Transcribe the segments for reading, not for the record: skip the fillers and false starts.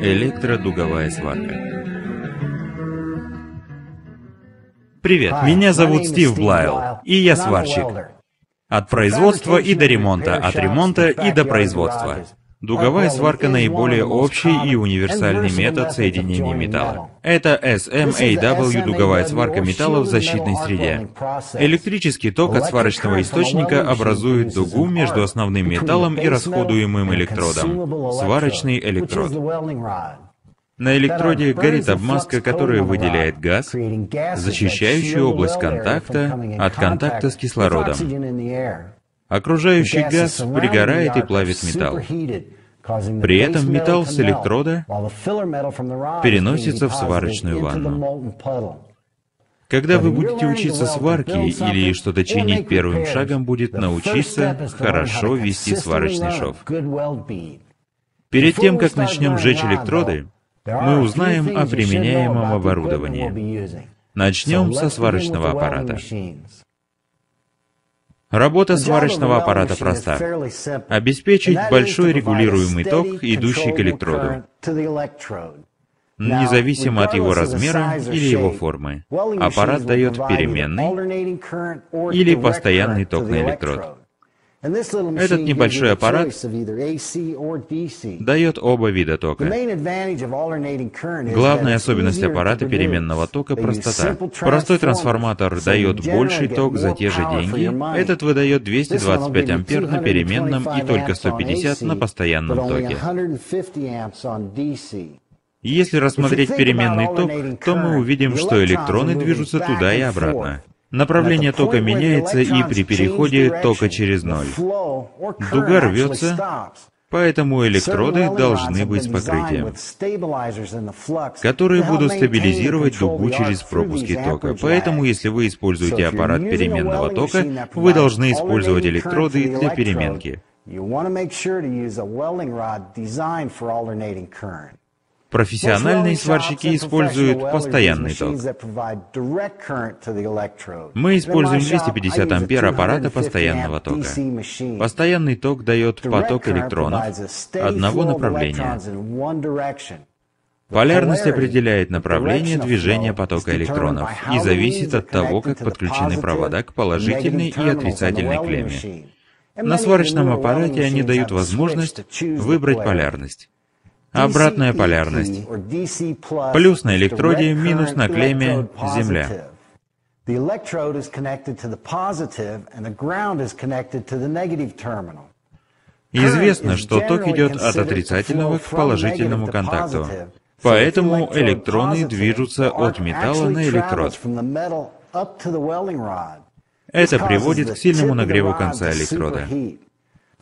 Электродуговая сварка. Привет, меня зовут Стив Блайл, и я сварщик. От производства и до ремонта, от ремонта и до производства. Дуговая сварка — наиболее общий и универсальный метод соединения металла. Это SMAW — дуговая сварка металла в защитной среде. Электрический ток от сварочного источника образует дугу между основным металлом и расходуемым электродом, сварочный электрод. На электроде горит обмазка, которая выделяет газ, защищающий область контакта от контакта с кислородом. Окружающий газ пригорает и плавит металл. При этом металл с электрода переносится в сварочную ванну. Когда вы будете учиться сварке или что-то чинить, первым шагом будет научиться хорошо вести сварочный шов. Перед тем, как начнем сжечь электроды, мы узнаем о применяемом оборудовании. Начнем со сварочного аппарата. Работа сварочного аппарата проста. Обеспечить большой регулируемый ток, идущий к электроду, независимо от его размера или его формы. Аппарат дает переменный или постоянный ток на электрод. Этот небольшой аппарат дает оба вида тока. Главная особенность аппарата переменного тока — простота. Простой трансформатор дает больший ток за те же деньги. Этот выдает 225 ампер на переменном и только 150 на постоянном токе. Если рассмотреть переменный ток, то мы увидим, что электроны движутся туда и обратно. Направление тока меняется, и при переходе тока через ноль дуга рвется, поэтому электроды должны быть с покрытием, которые будут стабилизировать дугу через пропуски тока. Поэтому, если вы используете аппарат переменного тока, вы должны использовать электроды для переменки. Профессиональные сварщики используют постоянный ток. Мы используем 250 ампер аппарата постоянного тока. Постоянный ток дает поток электронов одного направления. Полярность определяет направление движения потока электронов и зависит от того, как подключены провода к положительной и отрицательной клемме. На сварочном аппарате они дают возможность выбрать полярность. Обратная полярность. Плюс на электроде, минус на клемме — земля. Известно, что ток идет от отрицательного к положительному контакту. Поэтому электроны движутся от металла на электрод. Это приводит к сильному нагреву конца электрода.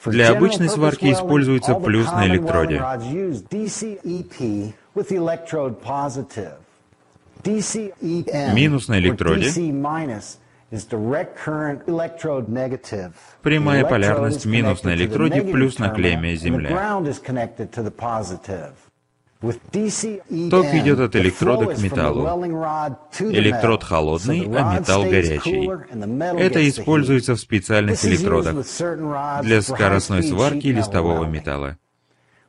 Для обычной сварки используется плюс на электроде. Минус на электроде. Прямая полярность — минус на электроде, плюс на клемме — земля. Ток идет от электрода к металлу. Электрод холодный, а металл горячий. Это используется в специальных электродах для скоростной сварки листового металла.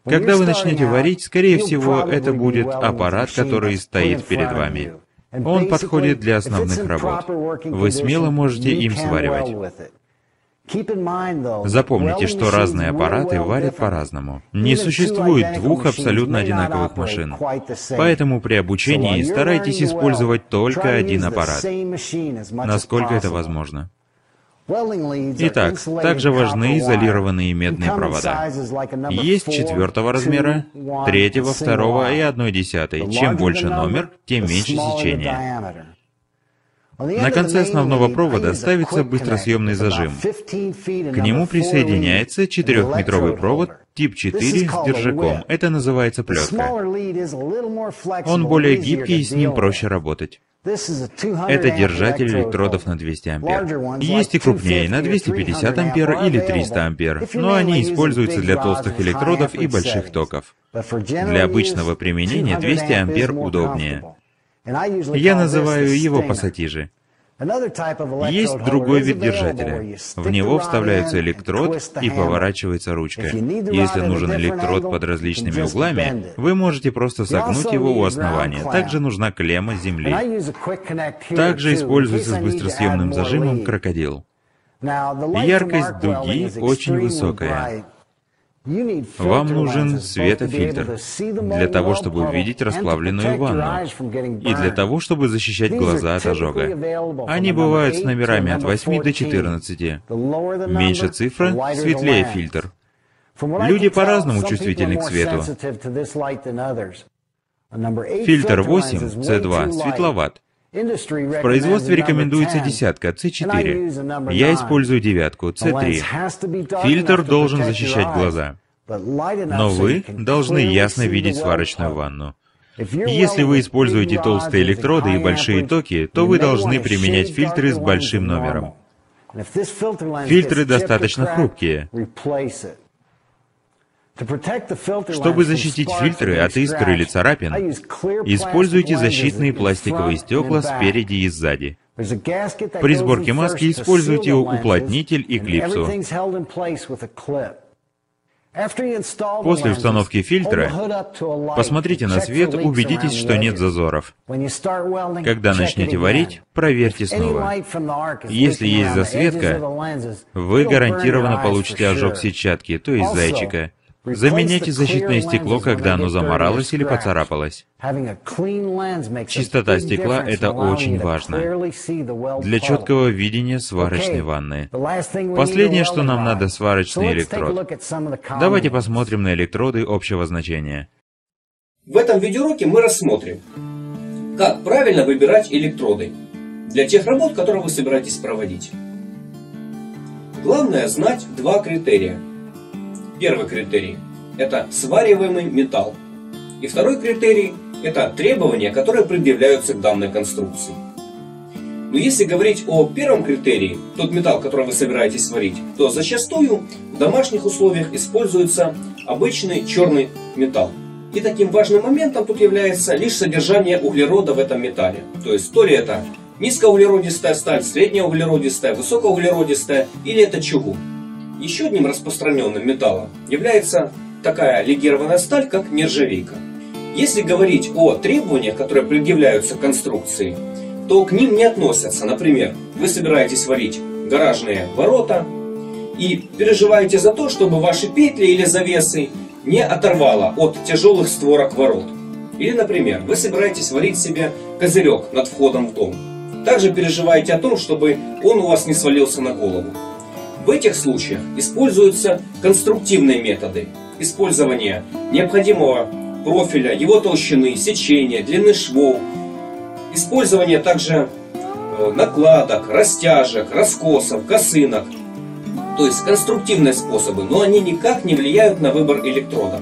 Когда вы начнете варить, скорее всего, это будет аппарат, который стоит перед вами. Он подходит для основных работ. Вы смело можете им сваривать. Запомните, что разные аппараты варят по-разному. Не существует двух абсолютно одинаковых машин. Поэтому при обучении старайтесь использовать только один аппарат, насколько это возможно. Итак, также важны изолированные медные провода. Есть 4 размера, 3, 2 и 1/10. Чем больше номер, тем меньше сечение. На конце основного провода ставится быстросъемный зажим. К нему присоединяется 4-метровый провод тип 4 с держаком. Это называется плетка. Он более гибкий, и с ним проще работать. Это держатель электродов на 200 ампер. Есть и крупнее, на 250 ампер или 300 ампер, но они используются для толстых электродов и больших токов. Для обычного применения 200 ампер удобнее. Я называю его пассатижи. Есть другой вид держателя. В него вставляются электрод и поворачивается ручка. Если нужен электрод под различными углами, вы можете просто согнуть его у основания. Также нужна клемма земли. Также используется с быстросъемным зажимом крокодил. Яркость дуги очень высокая. Вам нужен светофильтр для того, чтобы увидеть расплавленную ванну и для того, чтобы защищать глаза от ожога. Они бывают с номерами от 8 до 14. Меньше цифра, светлее фильтр. Люди по-разному чувствительны к свету. Фильтр 8, C2, светловат. В производстве рекомендуется десятка, C4. Я использую девятку, C3. Фильтр должен защищать глаза. Но вы должны ясно видеть сварочную ванну. Если вы используете толстые электроды и большие токи, то вы должны применять фильтры с большим номером. Фильтры достаточно хрупкие. Чтобы защитить фильтры от искр или царапин, используйте защитные пластиковые стекла спереди и сзади. При сборке маски используйте уплотнитель и клипсу. После установки фильтра посмотрите на свет, убедитесь, что нет зазоров. Когда начнете варить, проверьте снова. Если есть засветка, вы гарантированно получите ожог сетчатки, то есть зайчика. Заменяйте защитное стекло, когда оно замаралось или поцарапалось. Чистота стекла — это очень важно для четкого видения сварочной ванны. Последнее, что нам надо, — сварочный электрод. Давайте посмотрим на электроды общего значения. В этом видеоуроке мы рассмотрим, как правильно выбирать электроды для тех работ, которые вы собираетесь проводить. Главное — знать два критерия. Первый критерий – это свариваемый металл. И второй критерий – это требования, которые предъявляются к данной конструкции. Но если говорить о первом критерии, тот металл, который вы собираетесь сварить, то зачастую в домашних условиях используется обычный черный металл. И таким важным моментом тут является лишь содержание углерода в этом металле. То есть то ли это низкоуглеродистая сталь, среднеуглеродистая, высокоуглеродистая, или это чугун. Еще одним распространенным металлом является такая легированная сталь, как нержавейка. Если говорить о требованиях, которые предъявляются к конструкции, то к ним не относятся, например, вы собираетесь варить гаражные ворота и переживаете за то, чтобы ваши петли или завесы не оторвало от тяжелых створок ворот. Или, например, вы собираетесь варить себе козырек над входом в дом. Также переживаете о том, чтобы он у вас не свалился на голову. В этих случаях используются конструктивные методы. Использование необходимого профиля, его толщины, сечения, длины швов. Использование также накладок, растяжек, раскосов, косынок. То есть конструктивные способы, но они никак не влияют на выбор электродов.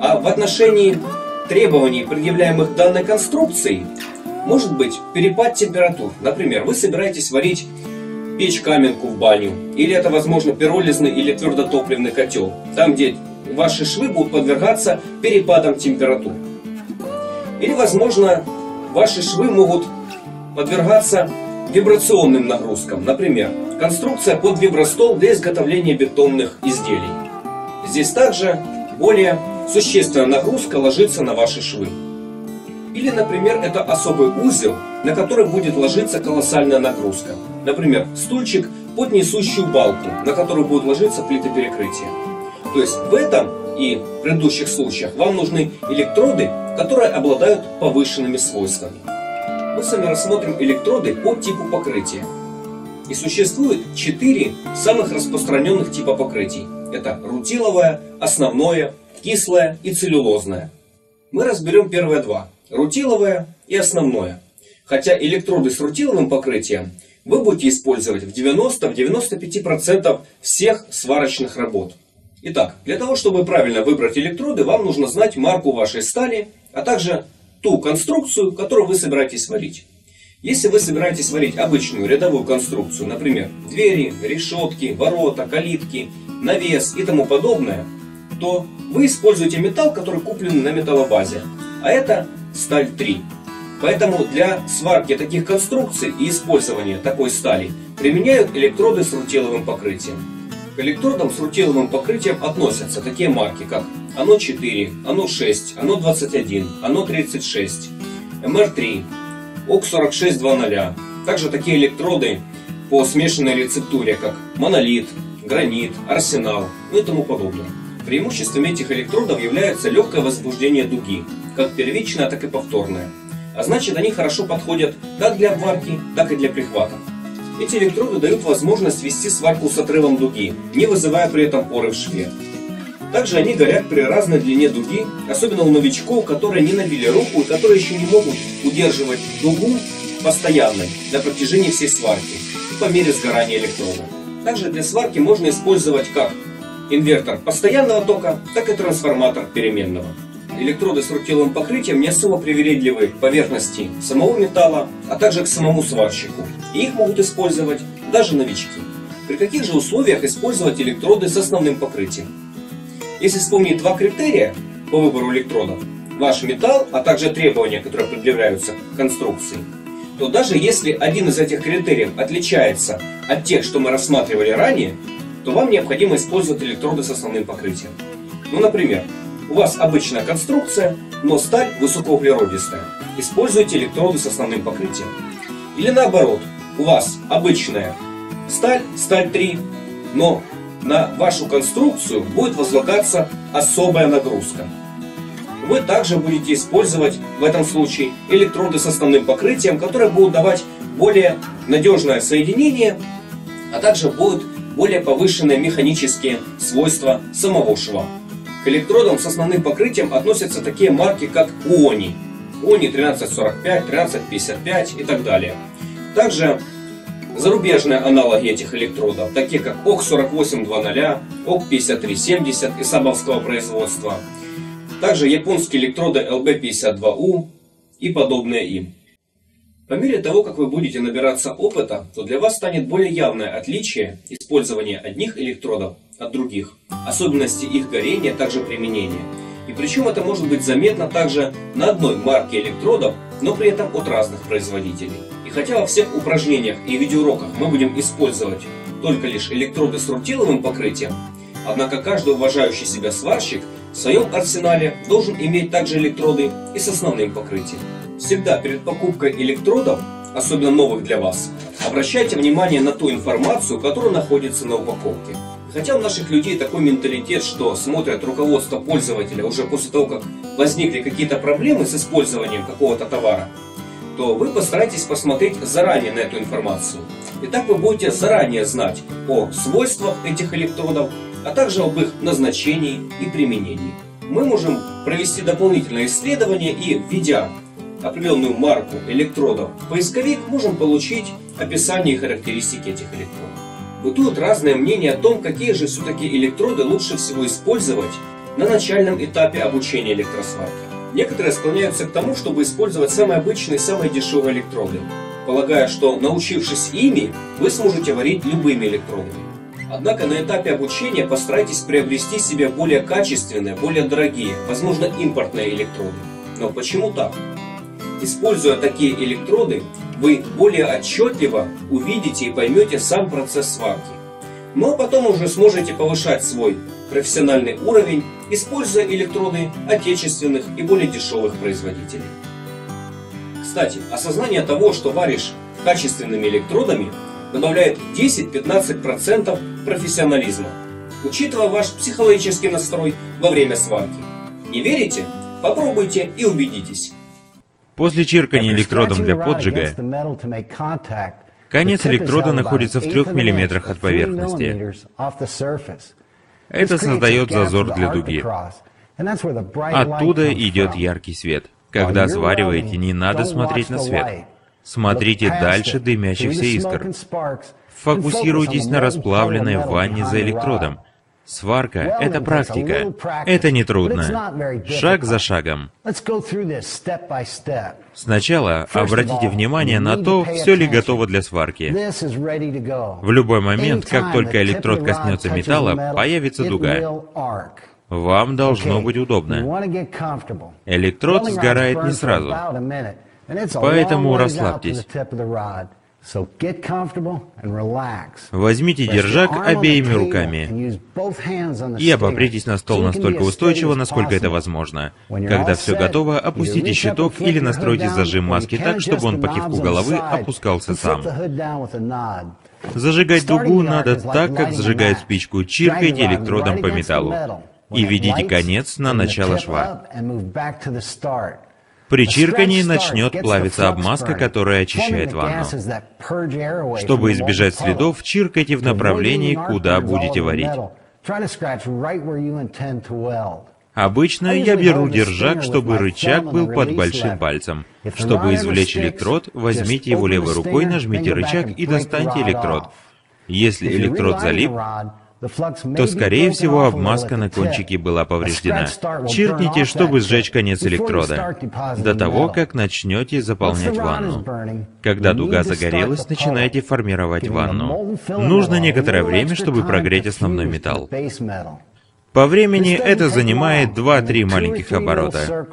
А в отношении требований, предъявляемых данной конструкции, может быть перепад температур. Например, вы собираетесь варить печь-каменку в баню, или это, возможно, пиролизный или твердотопливный котел, там, где ваши швы будут подвергаться перепадам температур. Или, возможно, ваши швы могут подвергаться вибрационным нагрузкам, например, конструкция под вибростол для изготовления бетонных изделий. Здесь также более существенная нагрузка ложится на ваши швы. Или, например, это особый узел, на который будет ложиться колоссальная нагрузка. Например, стульчик под несущую балку, на которую будут ложиться плиты перекрытия. То есть в этом и предыдущих случаях вам нужны электроды, которые обладают повышенными свойствами. Мы с вами рассмотрим электроды по типу покрытия. И существует 4 самых распространенных типа покрытий. Это рутиловое, основное, кислое и целлюлозное. Мы разберем первые два. Рутиловое и основное. Хотя электроды с рутиловым покрытием вы будете использовать в 90-95% всех сварочных работ. Итак, для того, чтобы правильно выбрать электроды, вам нужно знать марку вашей стали, а также ту конструкцию, которую вы собираетесь сварить. Если вы собираетесь варить обычную рядовую конструкцию, например, двери, решетки, ворота, калитки, навес и тому подобное, то вы используете металл, который куплен на металлобазе, а это сталь 3. Поэтому для сварки таких конструкций и использования такой стали применяют электроды с рутиловым покрытием. К электродам с рутиловым покрытием относятся такие марки, как ОНО-4, ОНО-6, ОНО-21, ОНО-36, МР-3, ОК-4620. Также такие электроды по смешанной рецептуре, как монолит, гранит, арсенал, ну и тому подобное. Преимуществом этих электродов является легкое возбуждение дуги, как первичное, так и повторное. А значит, они хорошо подходят как для обварки, так и для прихвата. Эти электроды дают возможность вести сварку с отрывом дуги, не вызывая при этом поры в шве. Также они горят при разной длине дуги, особенно у новичков, которые не набили руку и которые еще не могут удерживать дугу постоянной на протяжении всей сварки и по мере сгорания электрода. Также для сварки можно использовать как инвертор постоянного тока, так и трансформатор переменного. Электроды с рутиловым покрытием не особо привередливы к поверхности самого металла, а также к самому сварщику. И их могут использовать даже новички. При каких же условиях использовать электроды с основным покрытием? Если вспомнить два критерия по выбору электродов, ваш металл, а также требования, которые предъявляются к конструкции, то даже если один из этих критериев отличается от тех, что мы рассматривали ранее, то вам необходимо использовать электроды с основным покрытием. Ну, например, у вас обычная конструкция, но сталь высокоуглеродистая. Используйте электроды с основным покрытием. Или наоборот, у вас обычная сталь, сталь 3, но на вашу конструкцию будет возлагаться особая нагрузка. Вы также будете использовать в этом случае электроды с основным покрытием, которые будут давать более надежное соединение, а также будут более повышенные механические свойства самого шва. К электродам с основным покрытием относятся такие марки, как Уони, Уони 1345, 1355 и так далее. Также зарубежные аналоги этих электродов, такие как ОК 4820, ОК 5370 из сабовского производства, также японские электроды ЛБ-52У и подобные им. По мере того, как вы будете набираться опыта, то для вас станет более явное отличие использования одних электродов от других, особенности их горения, также применения. И причем это может быть заметно также на одной марке электродов, но при этом от разных производителей. И хотя во всех упражнениях и видеоуроках мы будем использовать только лишь электроды с рутиловым покрытием, однако каждый уважающий себя сварщик в своем арсенале должен иметь также электроды и с основным покрытием. Всегда перед покупкой электродов, особенно новых для вас, обращайте внимание на ту информацию, которая находится на упаковке. Хотя у наших людей такой менталитет, что смотрят руководство пользователя уже после того, как возникли какие-то проблемы с использованием какого-то товара, то вы постарайтесь посмотреть заранее на эту информацию. И так вы будете заранее знать о свойствах этих электродов, а также об их назначении и применении. Мы можем провести дополнительное исследование и, введя определенную марку электродов в поисковик, можем получить описание и характеристики этих электродов. Бытуют разные мнения о том, какие же все-таки электроды лучше всего использовать на начальном этапе обучения электросварки. Некоторые склоняются к тому, чтобы использовать самые обычные, самые дешевые электроды, полагая, что, научившись ими, вы сможете варить любыми электродами. Однако на этапе обучения постарайтесь приобрести себе более качественные, более дорогие, возможно, импортные электроды. Но почему так? Используя такие электроды, вы более отчетливо увидите и поймете сам процесс сварки. Ну а потом уже сможете повышать свой профессиональный уровень, используя электроды отечественных и более дешевых производителей. Кстати, осознание того, что варишь качественными электродами, добавляет 10-15% профессионализма, учитывая ваш психологический настрой во время сварки. Не верите? Попробуйте и убедитесь. После чиркания электродом для поджига, конец электрода находится в 3 мм от поверхности. Это создает зазор для дуги. Оттуда идет яркий свет. Когда свариваете, не надо смотреть на свет. Смотрите дальше дымящихся искр. Фокусируйтесь на расплавленной ванне за электродом. Сварка — это практика. Это нетрудно. Шаг за шагом. Сначала обратите внимание на то, все ли готово для сварки. В любой момент, как только электрод коснется металла, появится дуга. Вам должно быть удобно. Электрод сгорает не сразу. Поэтому расслабьтесь. Возьмите держак обеими руками и обопритесь на стол настолько устойчиво, насколько это возможно. Когда все готово, опустите щиток или настройте зажим маски так, чтобы он по кивку головы опускался сам. Зажигать дугу надо так, как зажигают спичку, чиркайте электродом по металлу и ведите конец на начало шва. При чиркании начнет плавиться обмазка, которая очищает ванну. Чтобы избежать следов, чиркайте в направлении, куда будете варить. Обычно я беру держак, чтобы рычаг был под большим пальцем. Чтобы извлечь электрод, возьмите его левой рукой, нажмите рычаг и достаньте электрод. Если электрод залип, то, скорее всего, обмазка на кончике была повреждена. Чиркните, чтобы сжечь конец электрода, до того, как начнете заполнять ванну. Когда дуга загорелась, начинайте формировать ванну. Нужно некоторое время, чтобы прогреть основной металл. По времени это занимает 2-3 маленьких оборота.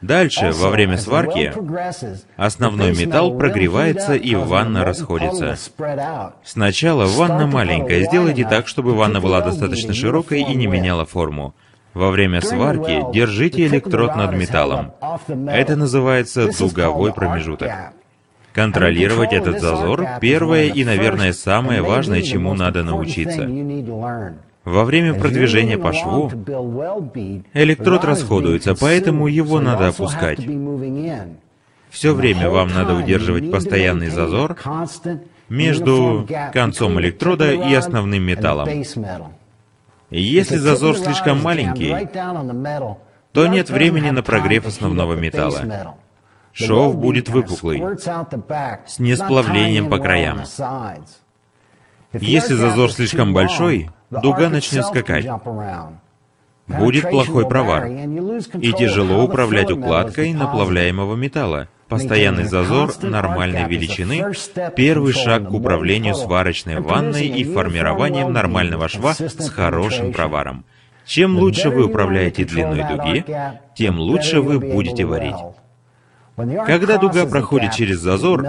Дальше, во время сварки, основной металл прогревается и ванна расходится. Сначала ванна маленькая, сделайте так, чтобы ванна была достаточно широкой и не меняла форму. Во время сварки держите электрод над металлом. Это называется дуговой промежуток. Контролировать этот зазор — первое и, наверное, самое важное, чему надо научиться. Во время продвижения по шву электрод расходуется, поэтому его надо опускать. Все время вам надо удерживать постоянный зазор между концом электрода и основным металлом. Если зазор слишком маленький, то нет времени на прогрев основного металла. Шов будет выпуклый, с несплавлением по краям. Если зазор слишком большой, дуга начнет скакать. Будет плохой провар, и тяжело управлять укладкой наплавляемого металла. Постоянный зазор нормальной величины — первый шаг к управлению сварочной ванной и формированием нормального шва с хорошим проваром. Чем лучше вы управляете длиной дуги, тем лучше вы будете варить. Когда дуга проходит через зазор,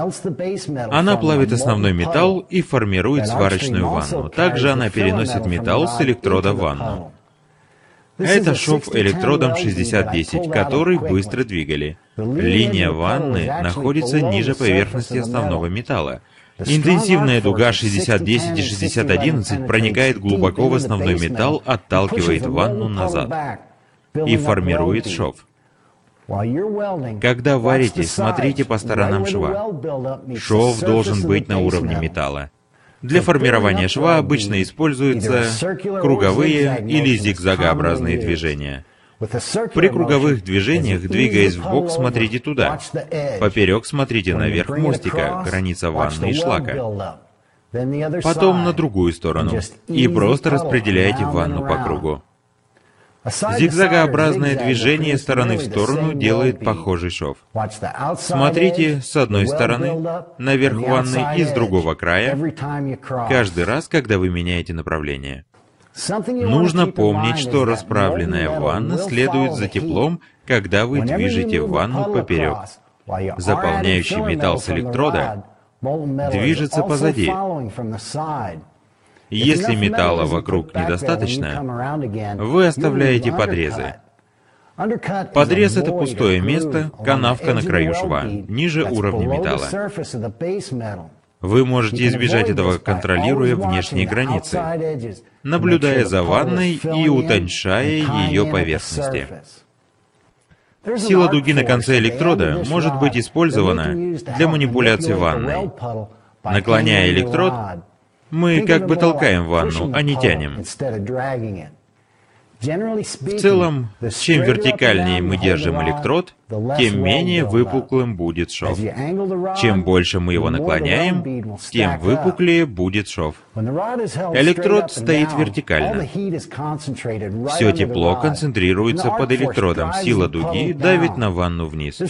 она плавит основной металл и формирует сварочную ванну. Также она переносит металл с электрода в ванну. Это шов электродом 6010, который быстро двигали. Линия ванны находится ниже поверхности основного металла. Интенсивная дуга 6010 и 6011 проникает глубоко в основной металл, отталкивает ванну назад и формирует шов. Когда варите, смотрите по сторонам шва. Шов должен быть на уровне металла. Для формирования шва обычно используются круговые или зигзагообразные движения. При круговых движениях, двигаясь вбок, смотрите туда. Поперек смотрите наверх мостика, граница ванны и шлака. Потом на другую сторону. И просто распределяйте ванну по кругу. Зигзагообразное движение стороны в сторону делает похожий шов. Смотрите с одной стороны, наверх ванны и с другого края, каждый раз, когда вы меняете направление. Нужно помнить, что расправленная ванна следует за теплом, когда вы движете ванну поперек. Заполняющий металл с электрода движется позади. Если металла вокруг недостаточно, вы оставляете подрезы. Подрез — это пустое место, канавка на краю шва, ниже уровня металла. Вы можете избежать этого, контролируя внешние границы, наблюдая за ванной и утончая ее поверхности. Сила дуги на конце электрода может быть использована для манипуляции ванной. Наклоняя электрод, мы как бы толкаем ванну, а не тянем. В целом, чем вертикальнее мы держим электрод, тем менее выпуклым будет шов. Чем больше мы его наклоняем, тем выпуклее будет шов. Электрод стоит вертикально. Все тепло концентрируется под электродом. Сила дуги давит на ванну вниз.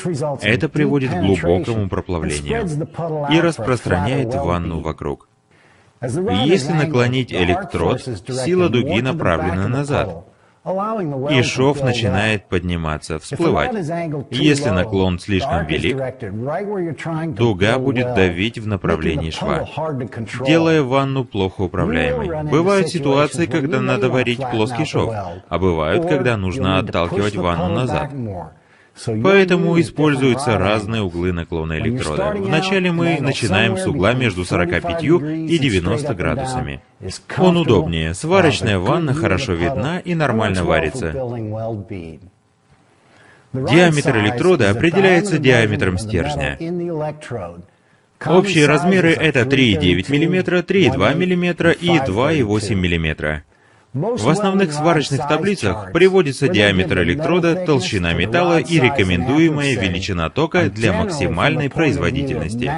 Это приводит к глубокому проплавлению и распространяет ванну вокруг. Если наклонить электрод, сила дуги направлена назад, и шов начинает подниматься, всплывать. Если наклон слишком велик, дуга будет давить в направлении шва, делая ванну плохо управляемой. Бывают ситуации, когда надо варить плоский шов, а бывают, когда нужно отталкивать ванну назад. Поэтому используются разные углы наклона электрода. Вначале мы начинаем с угла между 45 и 90 градусами. Он удобнее. Сварочная ванна хорошо видна и нормально варится. Диаметр электрода определяется диаметром стержня. Общие размеры — это 3,9 мм, 3,2 мм и 2,8 мм. В основных сварочных таблицах приводится диаметр электрода, толщина металла и рекомендуемая величина тока для максимальной производительности.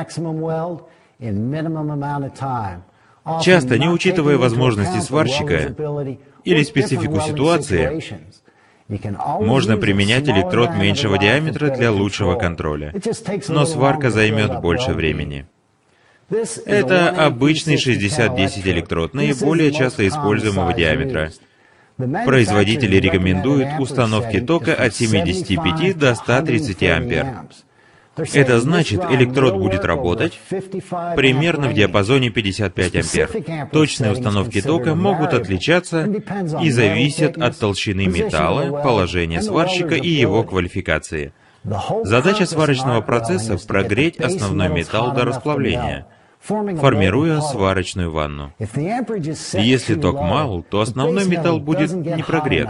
Часто, не учитывая возможности сварщика или специфику ситуации, можно применять электрод меньшего диаметра для лучшего контроля, но сварка займет больше времени. Это обычный 60-10 электрод, наиболее часто используемого диаметра. Производители рекомендуют установки тока от 75 до 130 ампер. Это значит, электрод будет работать примерно в диапазоне 55 ампер. Точные установки тока могут отличаться и зависят от толщины металла, положения сварщика и его квалификации. Задача сварочного процесса — прогреть основной металл до расплавления, формируя сварочную ванну. Если ток мал, то основной металл будет не прогрет,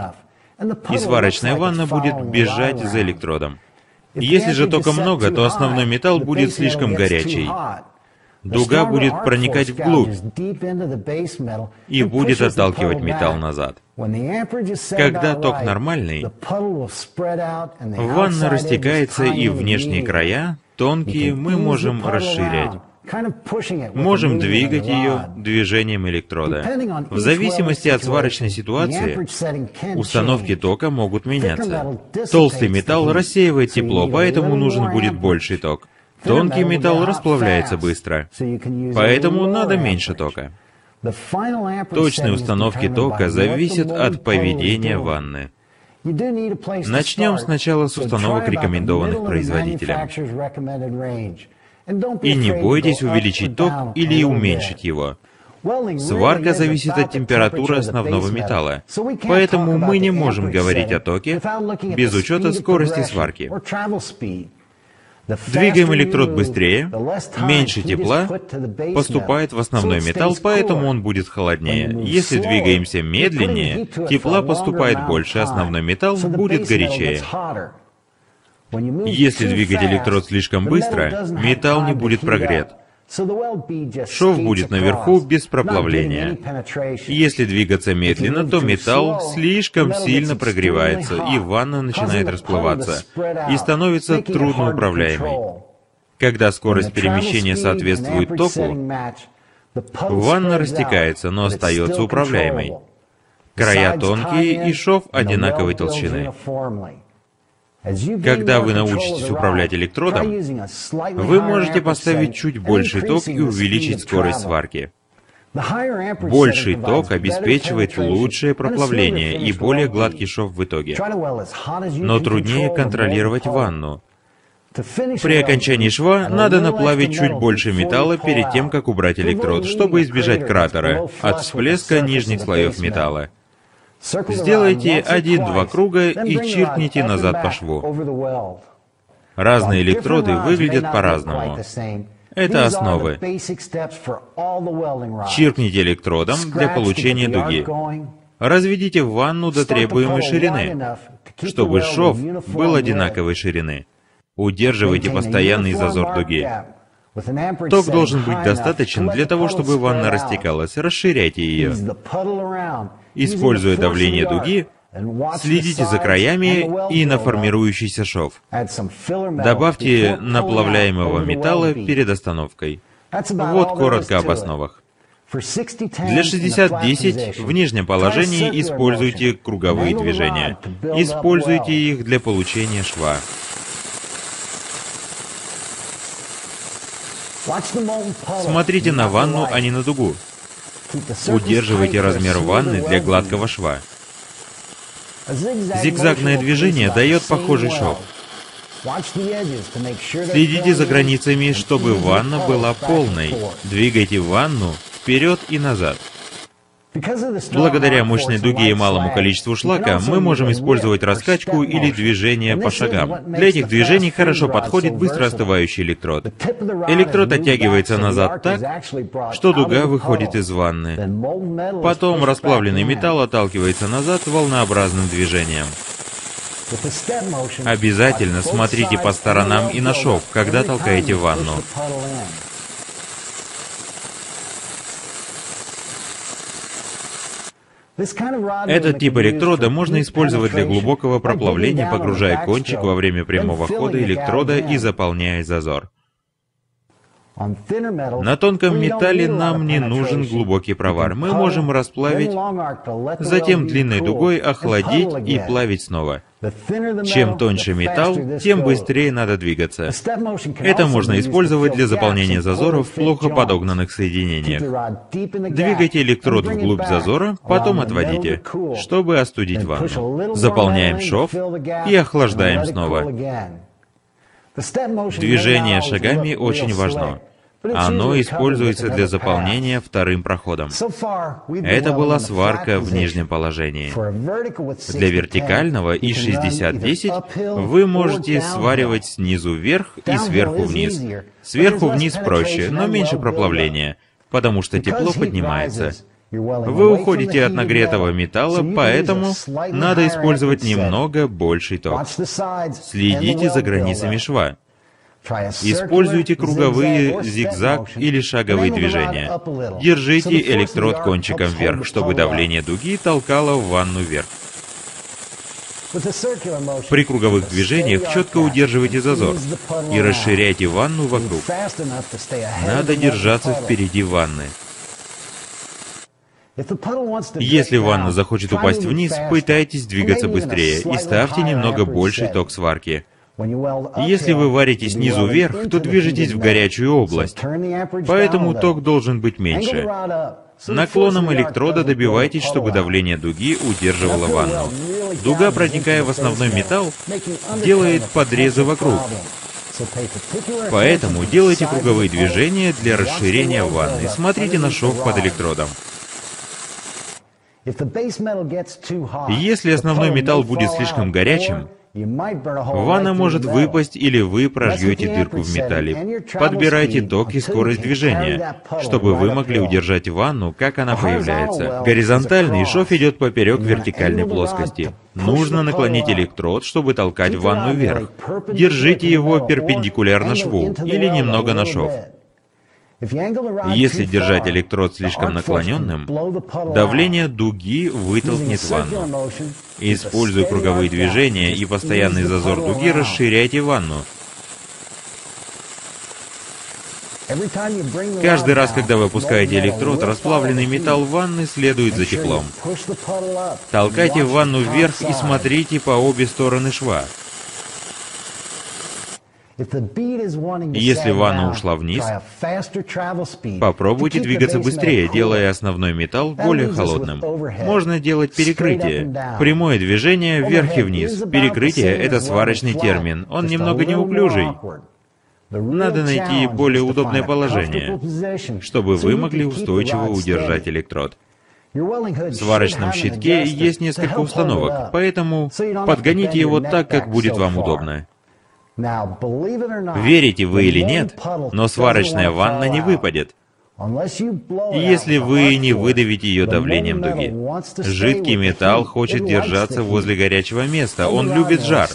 и сварочная ванна будет бежать за электродом. Если же тока много, то основной металл будет слишком горячий. Дуга будет проникать вглубь и будет отталкивать металл назад. Когда ток нормальный, ванна растекается, и внешние края, тонкие, мы можем расширять. Можем двигать ее движением электрода. В зависимости от сварочной ситуации, установки тока могут меняться. Толстый металл рассеивает тепло, поэтому нужен будет больший ток. Тонкий металл расплавляется быстро, поэтому надо меньше тока. Точные установки тока зависят от поведения ванны. Начнем сначала с установок, рекомендованных производителем. И не бойтесь увеличить ток или уменьшить его. Сварка зависит от температуры основного металла, поэтому мы не можем говорить о токе без учета скорости сварки. Двигаем электрод быстрее, меньше тепла поступает в основной металл, поэтому он будет холоднее. Если двигаемся медленнее, тепла поступает больше, основной металл будет горячее. Если двигать электрод слишком быстро, металл не будет прогрет. Шов будет наверху без проплавления. Если двигаться медленно, то металл слишком сильно прогревается, и ванна начинает расплываться, и становится трудноуправляемой. Когда скорость перемещения соответствует току, ванна растекается, но остается управляемой. Края тонкие и шов одинаковой толщины. Когда вы научитесь управлять электродом, вы можете поставить чуть больше ток и увеличить скорость сварки. Больший ток обеспечивает лучшее проплавление и более гладкий шов в итоге. Но труднее контролировать ванну. При окончании шва надо наплавить чуть больше металла перед тем, как убрать электрод, чтобы избежать кратера от всплеска нижних слоев металла. Сделайте 1-2 круга и чиркните назад по шву. Разные электроды выглядят по-разному. Это основы. Чиркните электродом для получения дуги. Разведите ванну до требуемой ширины, чтобы шов был одинаковой ширины. Удерживайте постоянный зазор дуги. Ток должен быть достаточен для того, чтобы ванна растекалась. Расширяйте ее. Используя давление дуги, Следите за краями и на формирующийся шов. Добавьте наплавляемого металла перед остановкой. Вот коротко об основах. Для 60-10 в нижнем положении используйте круговые движения. Используйте их для получения шва. Смотрите на ванну, а не на дугу. Удерживайте размер ванны для гладкого шва. Зигзагное движение дает похожий шов. Следите за границами, чтобы ванна была полной. Двигайте ванну вперед и назад. Благодаря мощной дуге и малому количеству шлака мы можем использовать раскачку или движение по шагам. Для этих движений хорошо подходит быстро остывающий электрод. Электрод оттягивается назад так, что дуга выходит из ванны. Потом расплавленный металл отталкивается назад волнообразным движением. Обязательно смотрите по сторонам и на шов, когда толкаете ванну. Этот тип электрода можно использовать для глубокого проплавления, погружая кончик во время прямого хода электрода и заполняя зазор. На тонком металле нам не нужен глубокий провар. Мы можем расплавить, затем длинной дугой охладить и плавить снова. Чем тоньше металл, тем быстрее надо двигаться. Это можно использовать для заполнения зазоров в плохо подогнанных соединениях. Двигайте электрод вглубь зазора, потом отводите, чтобы остудить ванну. Заполняем шов и охлаждаем снова. Движение шагами очень важно. Оно используется для заполнения вторым проходом. Это была сварка в нижнем положении. Для вертикального и 60-10 вы можете сваривать снизу вверх и сверху вниз. Сверху вниз проще, но меньше проплавления, потому что тепло поднимается. Вы уходите от нагретого металла, поэтому надо использовать немного больший ток. Следите за границами шва. Используйте круговые, зигзаг или шаговые движения. Держите электрод кончиком вверх, чтобы давление дуги толкало ванну вверх. При круговых движениях четко удерживайте зазор и расширяйте ванну вокруг. Надо держаться впереди ванны. Если ванна захочет упасть вниз, пытайтесь двигаться быстрее и ставьте немного больше ток сварки. Если вы варите снизу вверх, то движетесь в горячую область, поэтому ток должен быть меньше. Наклоном электрода добивайтесь, чтобы давление дуги удерживало ванну. Дуга, протекая в основной металл, делает подрезы вокруг. Поэтому делайте круговые движения для расширения ванны. Смотрите на шов под электродом. Если основной металл будет слишком горячим, ванна может выпасть или вы прожьете дырку в металле. Подбирайте ток и скорость движения, чтобы вы могли удержать ванну, как она появляется. Горизонтальный шов идет поперек вертикальной плоскости. Нужно наклонить электрод, чтобы толкать ванну вверх. Держите его перпендикулярно шву или немного на шов. Если держать электрод слишком наклоненным, давление дуги вытолкнет ванну. Используя круговые движения и постоянный зазор дуги, расширяйте ванну. Каждый раз, когда вы опускаете электрод, расплавленный металл ванны следует за теплом. Толкайте ванну вверх и смотрите по обе стороны шва. Если ванна ушла вниз, попробуйте двигаться быстрее, делая основной металл более холодным. Можно делать перекрытие. Прямое движение вверх и вниз. Перекрытие — это сварочный термин. Он немного неуклюжий. Надо найти более удобное положение, чтобы вы могли устойчиво удержать электрод. В сварочном щитке есть несколько установок, поэтому подгоните его так, как будет вам удобно. Верите вы или нет, но сварочная ванна не выпадет, если вы не выдавите ее давлением дуги. Жидкий металл хочет держаться возле горячего места, он любит жар.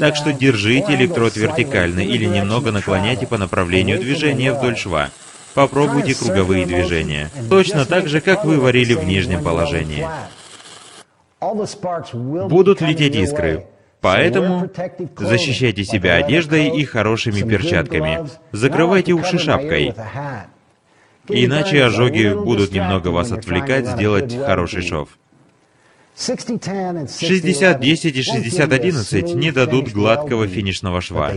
Так что держите электрод вертикально или немного наклоняйте по направлению движения вдоль шва. Попробуйте круговые движения. Точно так же, как вы варили в нижнем положении. Будут лететь искры. Поэтому защищайте себя одеждой и хорошими перчатками. Закрывайте уши шапкой. Иначе ожоги будут немного вас отвлекать сделать хороший шов. 60-10 и 60-11 не дадут гладкого финишного шва,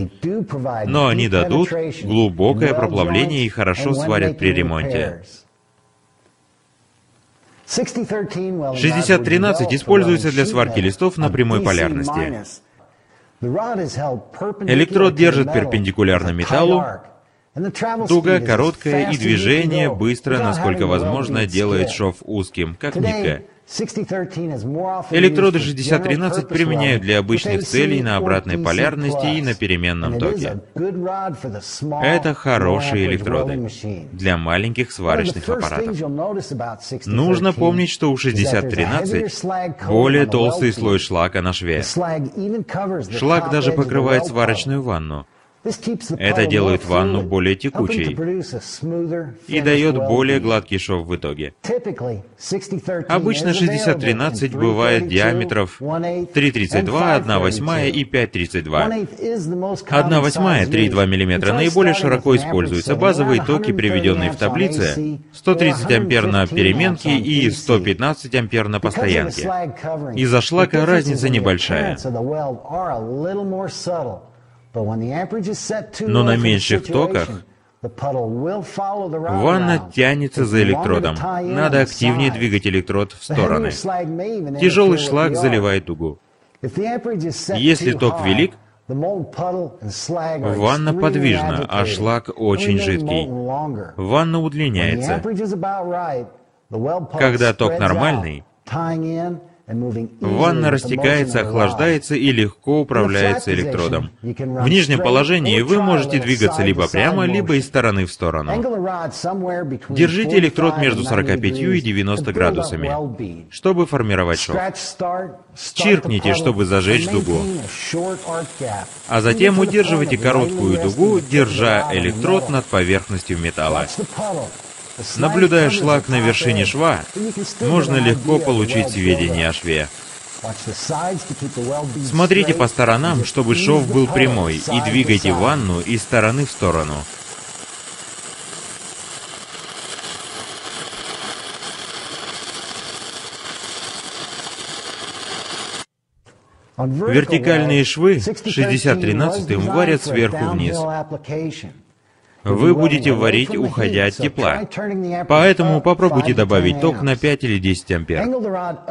но они дадут глубокое проплавление и хорошо сварят при ремонте. 60-13 используется для сварки листов на прямой полярности. Электрод держит перпендикулярно металлу, дуга короткая и движение быстро, насколько возможно, делает шов узким, как нитка. Электроды 60-13 применяют для обычных целей на обратной полярности и на переменном токе. Это хорошие электроды для маленьких сварочных аппаратов. Нужно помнить, что у 60-13 более толстый слой шлака на шве. Шлак даже покрывает сварочную ванну. Это делает ванну более текучей и дает более гладкий шов в итоге. Обычно 60-13 бывает диаметров 3,32, 1,8 и 5,32. 1,8, 3,2 мм наиболее широко используются. Базовые токи, приведенные в таблице, 130 ампер на переменке и 115 ампер на постоянке. Из-за шлака разница небольшая. Но на меньших токах ванна тянется за электродом. Надо активнее двигать электрод в стороны. Тяжелый шлак заливает дугу. Если ток велик, ванна подвижна, а шлак очень жидкий. Ванна удлиняется. Когда ток нормальный, ванна растекается, охлаждается и легко управляется электродом. В нижнем положении вы можете двигаться либо прямо, либо из стороны в сторону. Держите электрод между 45 и 90 градусами, чтобы формировать шов. Чиркните, чтобы зажечь дугу. А затем удерживайте короткую дугу, держа электрод над поверхностью металла. Наблюдая шлак на вершине шва, можно легко получить сведения о шве. Смотрите по сторонам, чтобы шов был прямой, и двигайте ванну из стороны в сторону. Вертикальные швы 60-13 варят сверху вниз. Вы будете варить, уходя от тепла. Поэтому попробуйте добавить ток на 5 или 10 ампер.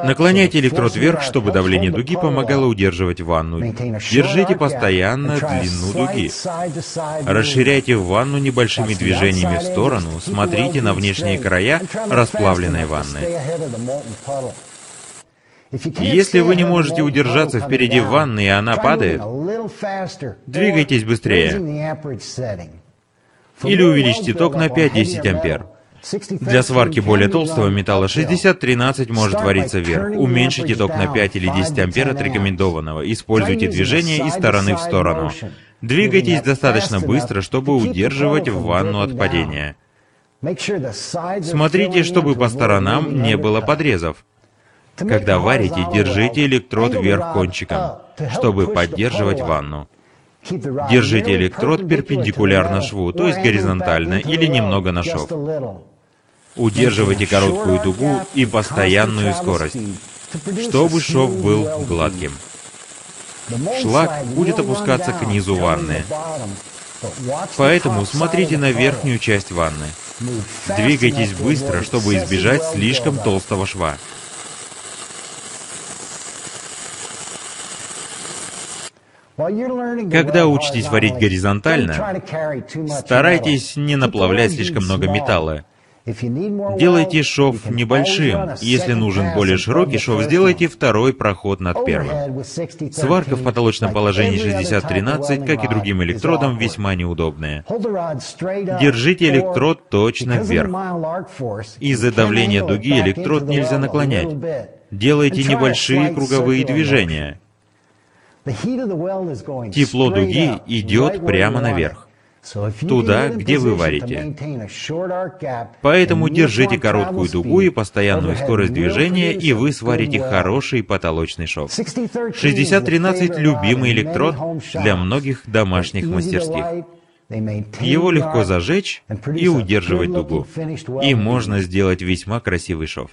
Наклоняйте электрод вверх, чтобы давление дуги помогало удерживать ванну. Держите постоянно длину дуги. Расширяйте ванну небольшими движениями в сторону. Смотрите на внешние края расплавленной ванны. Если вы не можете удержаться впереди ванны и она падает, двигайтесь быстрее. Или увеличьте ток на 5-10 ампер. Для сварки более толстого металла 60-13 может вариться вверх. Уменьшите ток на 5 или 10 ампер от рекомендованного. Используйте движение из стороны в сторону. Двигайтесь достаточно быстро, чтобы удерживать ванну от падения. Смотрите, чтобы по сторонам не было подрезов. Когда варите, держите электрод вверх кончиком, чтобы поддерживать ванну. Держите электрод перпендикулярно шву, то есть горизонтально или немного на шов. Удерживайте короткую дугу и постоянную скорость, чтобы шов был гладким. Шлак будет опускаться к низу ванны. Поэтому смотрите на верхнюю часть ванны. Двигайтесь быстро, чтобы избежать слишком толстого шва. Когда учитесь варить горизонтально, старайтесь не наплавлять слишком много металла. Делайте шов небольшим. Если нужен более широкий шов, сделайте второй проход над первым. Сварка в потолочном положении 60-13, как и другим электродам, весьма неудобная. Держите электрод точно вверх. Из-за давления дуги электрод нельзя наклонять. Делайте небольшие круговые движения. Тепло дуги идет прямо наверх. туда, где вы варите. Поэтому держите короткую дугу и постоянную скорость движения, и вы сварите хороший потолочный шов. 6013 – любимый электрод для многих домашних мастерских. Его легко зажечь и удерживать дугу, и можно сделать весьма красивый шов.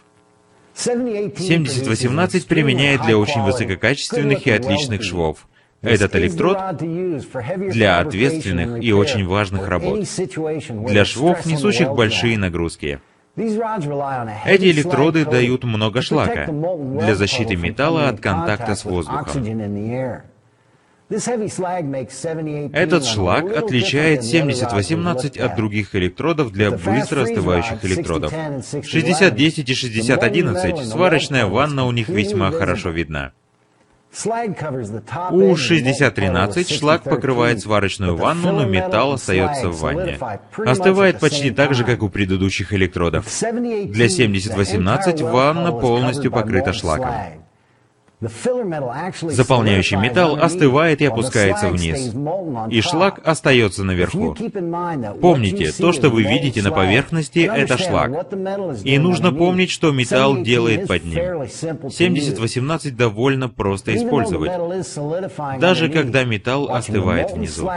7018 применяет для очень высококачественных и отличных швов. Этот электрод для ответственных и очень важных работ, для швов, несущих большие нагрузки. Эти электроды дают много шлака для защиты металла от контакта с воздухом. Этот шлак отличает 7018 от других электродов для быстро остывающих электродов. 6010 и 6011 сварочная ванна у них весьма хорошо видна. У 6013 шлак покрывает сварочную ванну, но металл остается в ванне. Остывает почти так же, как у предыдущих электродов. Для 7018 ванна полностью покрыта шлаком. Заполняющий металл остывает и опускается вниз, и шлак остается наверху. Помните, то, что вы видите на поверхности, это шлак. И нужно помнить, что металл делает под ним. 7018 довольно просто использовать, даже когда металл остывает внизу.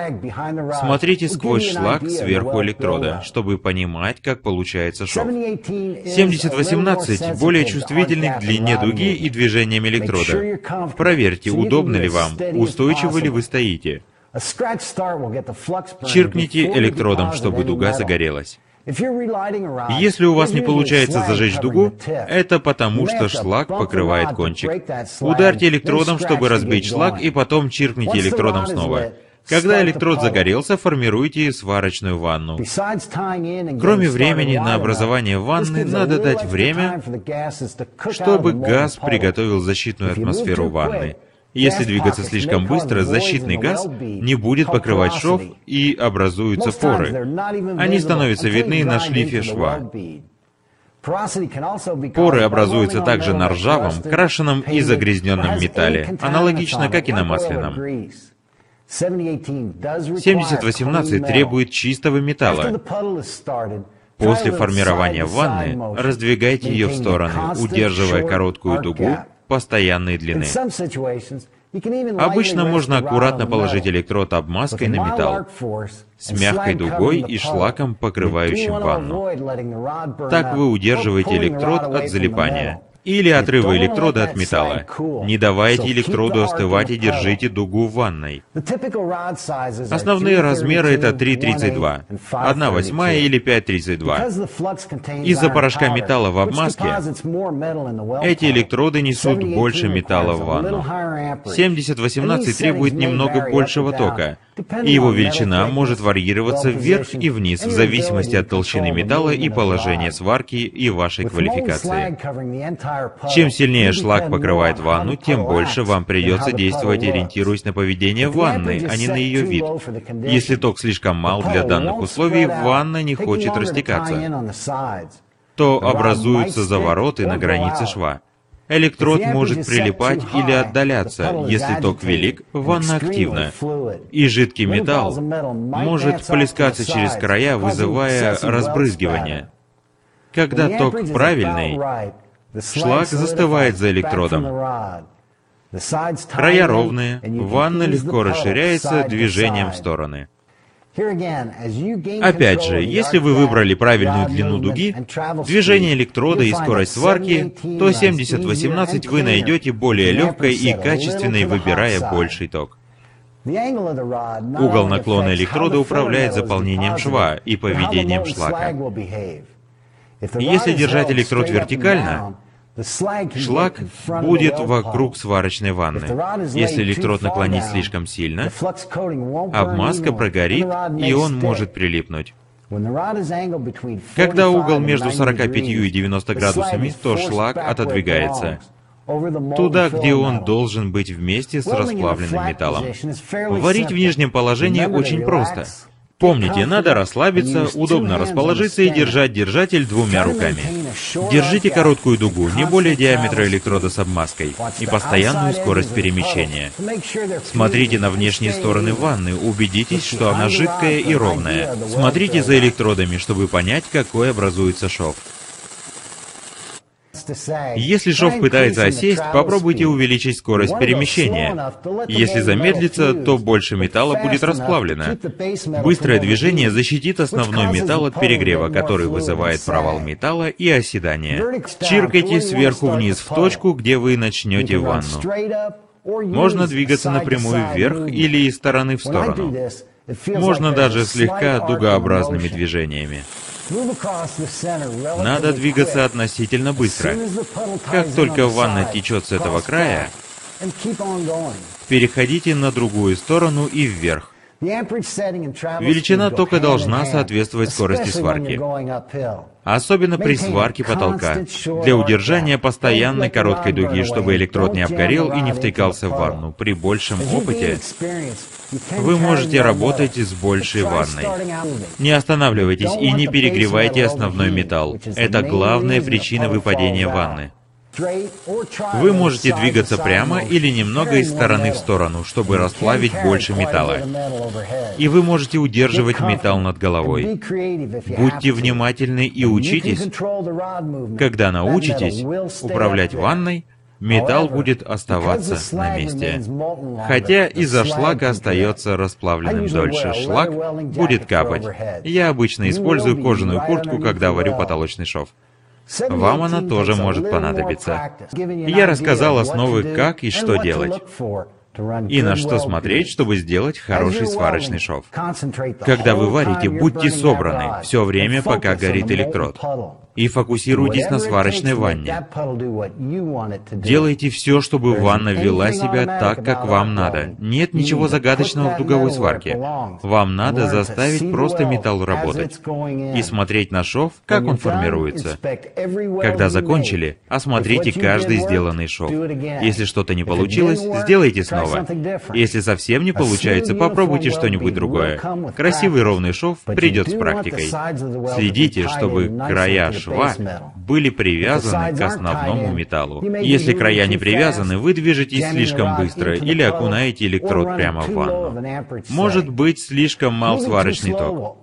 Смотрите сквозь шлак сверху электрода, чтобы понимать, как получается шов. 7018 более чувствительный к длине дуги и движениям электрода. Проверьте, удобно ли вам, устойчиво ли вы стоите. Чиркните электродом, чтобы дуга загорелась. Если у вас не получается зажечь дугу, это потому, что шлак покрывает кончик. Ударьте электродом, чтобы разбить шлак, и потом чиркните электродом снова. Когда электрод загорелся, формируйте сварочную ванну. Кроме времени на образование ванны, надо дать время, чтобы газ приготовил защитную атмосферу ванны. Если двигаться слишком быстро, защитный газ не будет покрывать шов и образуются поры. Они становятся видны на шлифе шва. Поры образуются также на ржавом, крашеном и загрязненном металле, аналогично, как и на масляном. 7018 требует чистого металла. После формирования ванны раздвигайте ее в стороны, удерживая короткую дугу постоянной длины. Обычно можно аккуратно положить электрод обмазкой на металл, с мягкой дугой и шлаком, покрывающим ванну. Так вы удерживаете электрод от залипания или отрывы электрода от металла. Не давайте электроду остывать и держите дугу в ванной. Основные размеры — это 3,32, 1,8 или 5,32. Из-за порошка металла в обмазке эти электроды несут больше металла в ванну. 7018 требует немного большего тока, и его величина может варьироваться вверх и вниз в зависимости от толщины металла и положения сварки и вашей квалификации. Чем сильнее шлак покрывает ванну, тем больше вам придется действовать, ориентируясь на поведение ванны, а не на ее вид. Если ток слишком мал для данных условий, ванна не хочет растекаться, то образуются завороты на границе шва. Электрод может прилипать или отдаляться. Если ток велик, ванна активна, и жидкий металл может плескаться через края, вызывая разбрызгивание. Когда ток правильный, шлак застывает за электродом. Края ровные, ванна легко расширяется движением в стороны. Опять же, если вы выбрали правильную длину дуги, движение электрода и скорость сварки, то 7018 вы найдете более легкой и качественной, выбирая больший ток. Угол наклона электрода управляет заполнением шва и поведением шлака. Если держать электрод вертикально, шлак будет вокруг сварочной ванны. Если электрод наклонить слишком сильно, обмазка прогорит, и он может прилипнуть. Когда угол между 45 и 90 градусами, то шлак отодвигается туда, где он должен быть вместе с расплавленным металлом. Варить в нижнем положении очень просто. Помните, надо расслабиться, удобно расположиться и держать держатель двумя руками. Держите короткую дугу, не более диаметра электрода с обмазкой, и постоянную скорость перемещения. Смотрите на внешние стороны ванны, убедитесь, что она жидкая и ровная. Смотрите за электродами, чтобы понять, какой образуется шов. Если шов пытается осесть, попробуйте увеличить скорость перемещения. Если замедлится, то больше металла будет расплавлено. Быстрое движение защитит основной металл от перегрева, который вызывает провал металла и оседание. Чиркайте сверху вниз в точку, где вы начнете ванну. Можно двигаться напрямую вверх или из стороны в сторону. Можно даже слегка дугообразными движениями. Надо двигаться относительно быстро. Как только ванна течет с этого края, переходите на другую сторону и вверх. Величина тока должна соответствовать скорости сварки, особенно при сварке потолка, для удержания постоянной короткой дуги, чтобы электрод не обгорел и не втыкался в ванну. При большем опыте вы можете работать с большей ванной. Не останавливайтесь и не перегревайте основной металл. Это главная причина выпадения ванны. Вы можете двигаться прямо или немного из стороны в сторону, чтобы расплавить больше металла. И вы можете удерживать металл над головой. Будьте внимательны и учитесь. Когда научитесь управлять ванной, металл будет оставаться на месте. Хотя из-за шлака остается расплавленным дольше. Шлак будет капать. Я обычно использую кожаную куртку, когда варю потолочный шов. Вам она тоже может понадобиться. Я рассказал основы, как и что делать, и на что смотреть, чтобы сделать хороший сварочный шов. Когда вы варите, будьте собраны все время, пока горит электрод, и фокусируйтесь на сварочной ванне. Делайте все, чтобы ванна вела себя так, как вам надо. Нет ничего загадочного в дуговой сварке. Вам надо заставить просто металл работать и смотреть на шов, как он формируется. Когда закончили, осмотрите каждый сделанный шов. Если что-то не получилось, сделайте снова. Если совсем не получается, попробуйте что-нибудь другое. Красивый ровный шов придет с практикой. Следите, чтобы края шва были привязаны к основному металлу. Если края не привязаны, вы движетесь слишком быстро или окунаете электрод прямо в ванну. Может быть, слишком мал сварочный ток.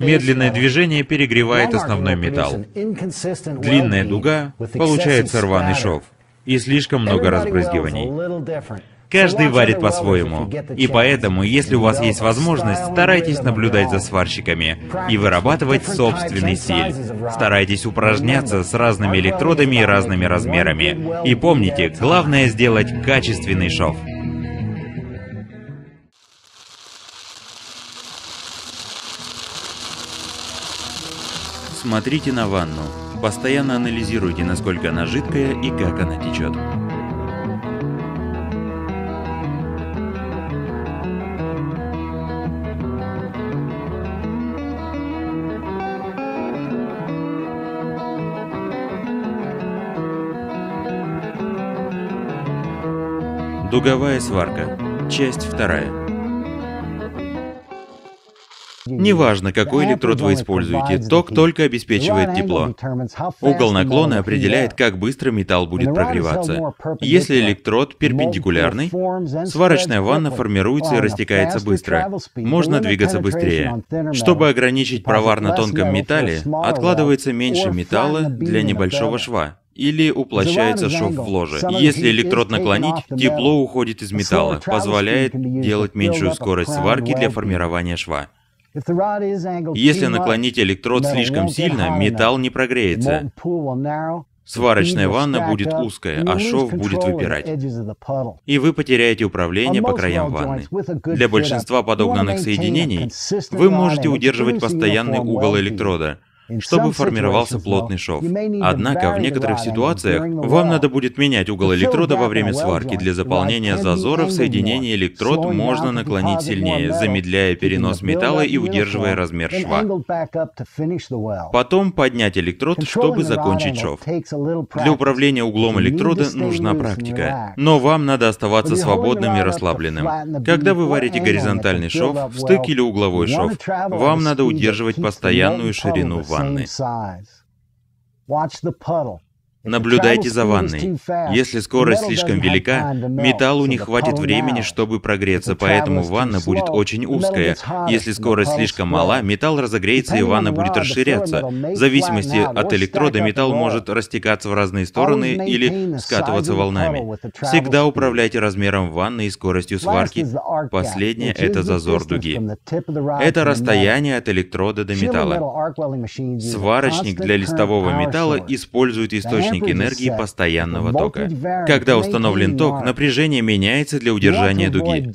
Медленное движение перегревает основной металл. Длинная дуга, получается рваный шов. И слишком много разбрызгиваний. Каждый варит по-своему, и поэтому, если у вас есть возможность, старайтесь наблюдать за сварщиками и вырабатывать собственный стиль. Старайтесь упражняться с разными электродами и разными размерами. И помните, главное сделать качественный шов. Смотрите на ванну. Постоянно анализируйте, насколько она жидкая и как она течет. Дуговая сварка. Часть 2. Неважно, какой электрод вы используете, ток только обеспечивает тепло. Угол наклона определяет, как быстро металл будет прогреваться. Если электрод перпендикулярный, сварочная ванна формируется и растекается быстро. Можно двигаться быстрее. Чтобы ограничить провар на тонком металле, откладывается меньше металла для небольшого шва. Или уплощается шов в ложе. Если электрод наклонить, тепло уходит из металла, позволяет делать меньшую скорость сварки для формирования шва. Если наклонить электрод слишком сильно, металл не прогреется. Сварочная ванна будет узкая, а шов будет выпирать. И вы потеряете управление по краям ванны. Для большинства подогнанных соединений вы можете удерживать постоянный угол электрода, чтобы формировался плотный шов. Однако, в некоторых ситуациях вам надо будет менять угол электрода во время сварки. Для заполнения зазоров в соединении электрод можно наклонить сильнее, замедляя перенос металла и удерживая размер шва. Потом поднять электрод, чтобы закончить шов. Для управления углом электрода нужна практика, но вам надо оставаться свободным и расслабленным. Когда вы варите горизонтальный шов, стык или угловой шов, вам надо удерживать постоянную ширину ванны. Наблюдайте за ванной. Если скорость слишком велика, металлу не хватит времени, чтобы прогреться, поэтому ванна будет очень узкая. Если скорость слишком мала, металл разогреется и ванна будет расширяться. В зависимости от электрода металл может растекаться в разные стороны или скатываться волнами. Всегда управляйте размером ванны и скоростью сварки. Последнее — это зазор дуги. Это расстояние от электрода до металла. Сварочник для листового металла использует источник энергии постоянного тока. Когда установлен ток, напряжение меняется для удержания дуги.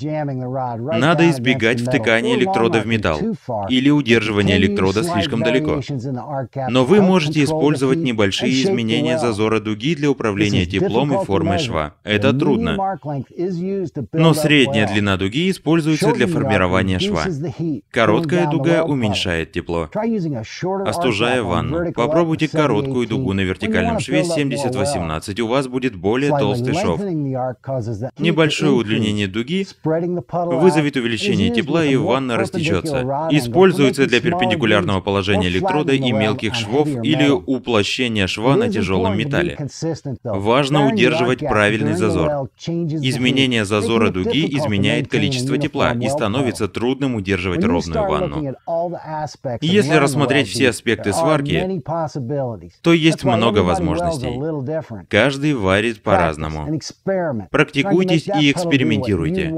Надо избегать втыкания электрода в металл или удерживания электрода слишком далеко. Но вы можете использовать небольшие изменения зазора дуги для управления теплом и формой шва. Это трудно. Но средняя длина дуги используется для формирования шва. Короткая дуга уменьшает тепло. Остужая ванну, попробуйте короткую дугу на вертикальном шве 70-18, у вас будет более толстый шов. Небольшое удлинение дуги вызовет увеличение тепла, и ванна растечется. Используется для перпендикулярного положения электрода и мелких швов или уплощения шва на тяжелом металле. Важно удерживать правильный зазор. Изменение зазора дуги изменяет количество тепла и становится трудным удерживать ровную ванну. Если рассмотреть все аспекты сварки, то есть много возможностей. Каждый варит по-разному. Практикуйтесь и экспериментируйте.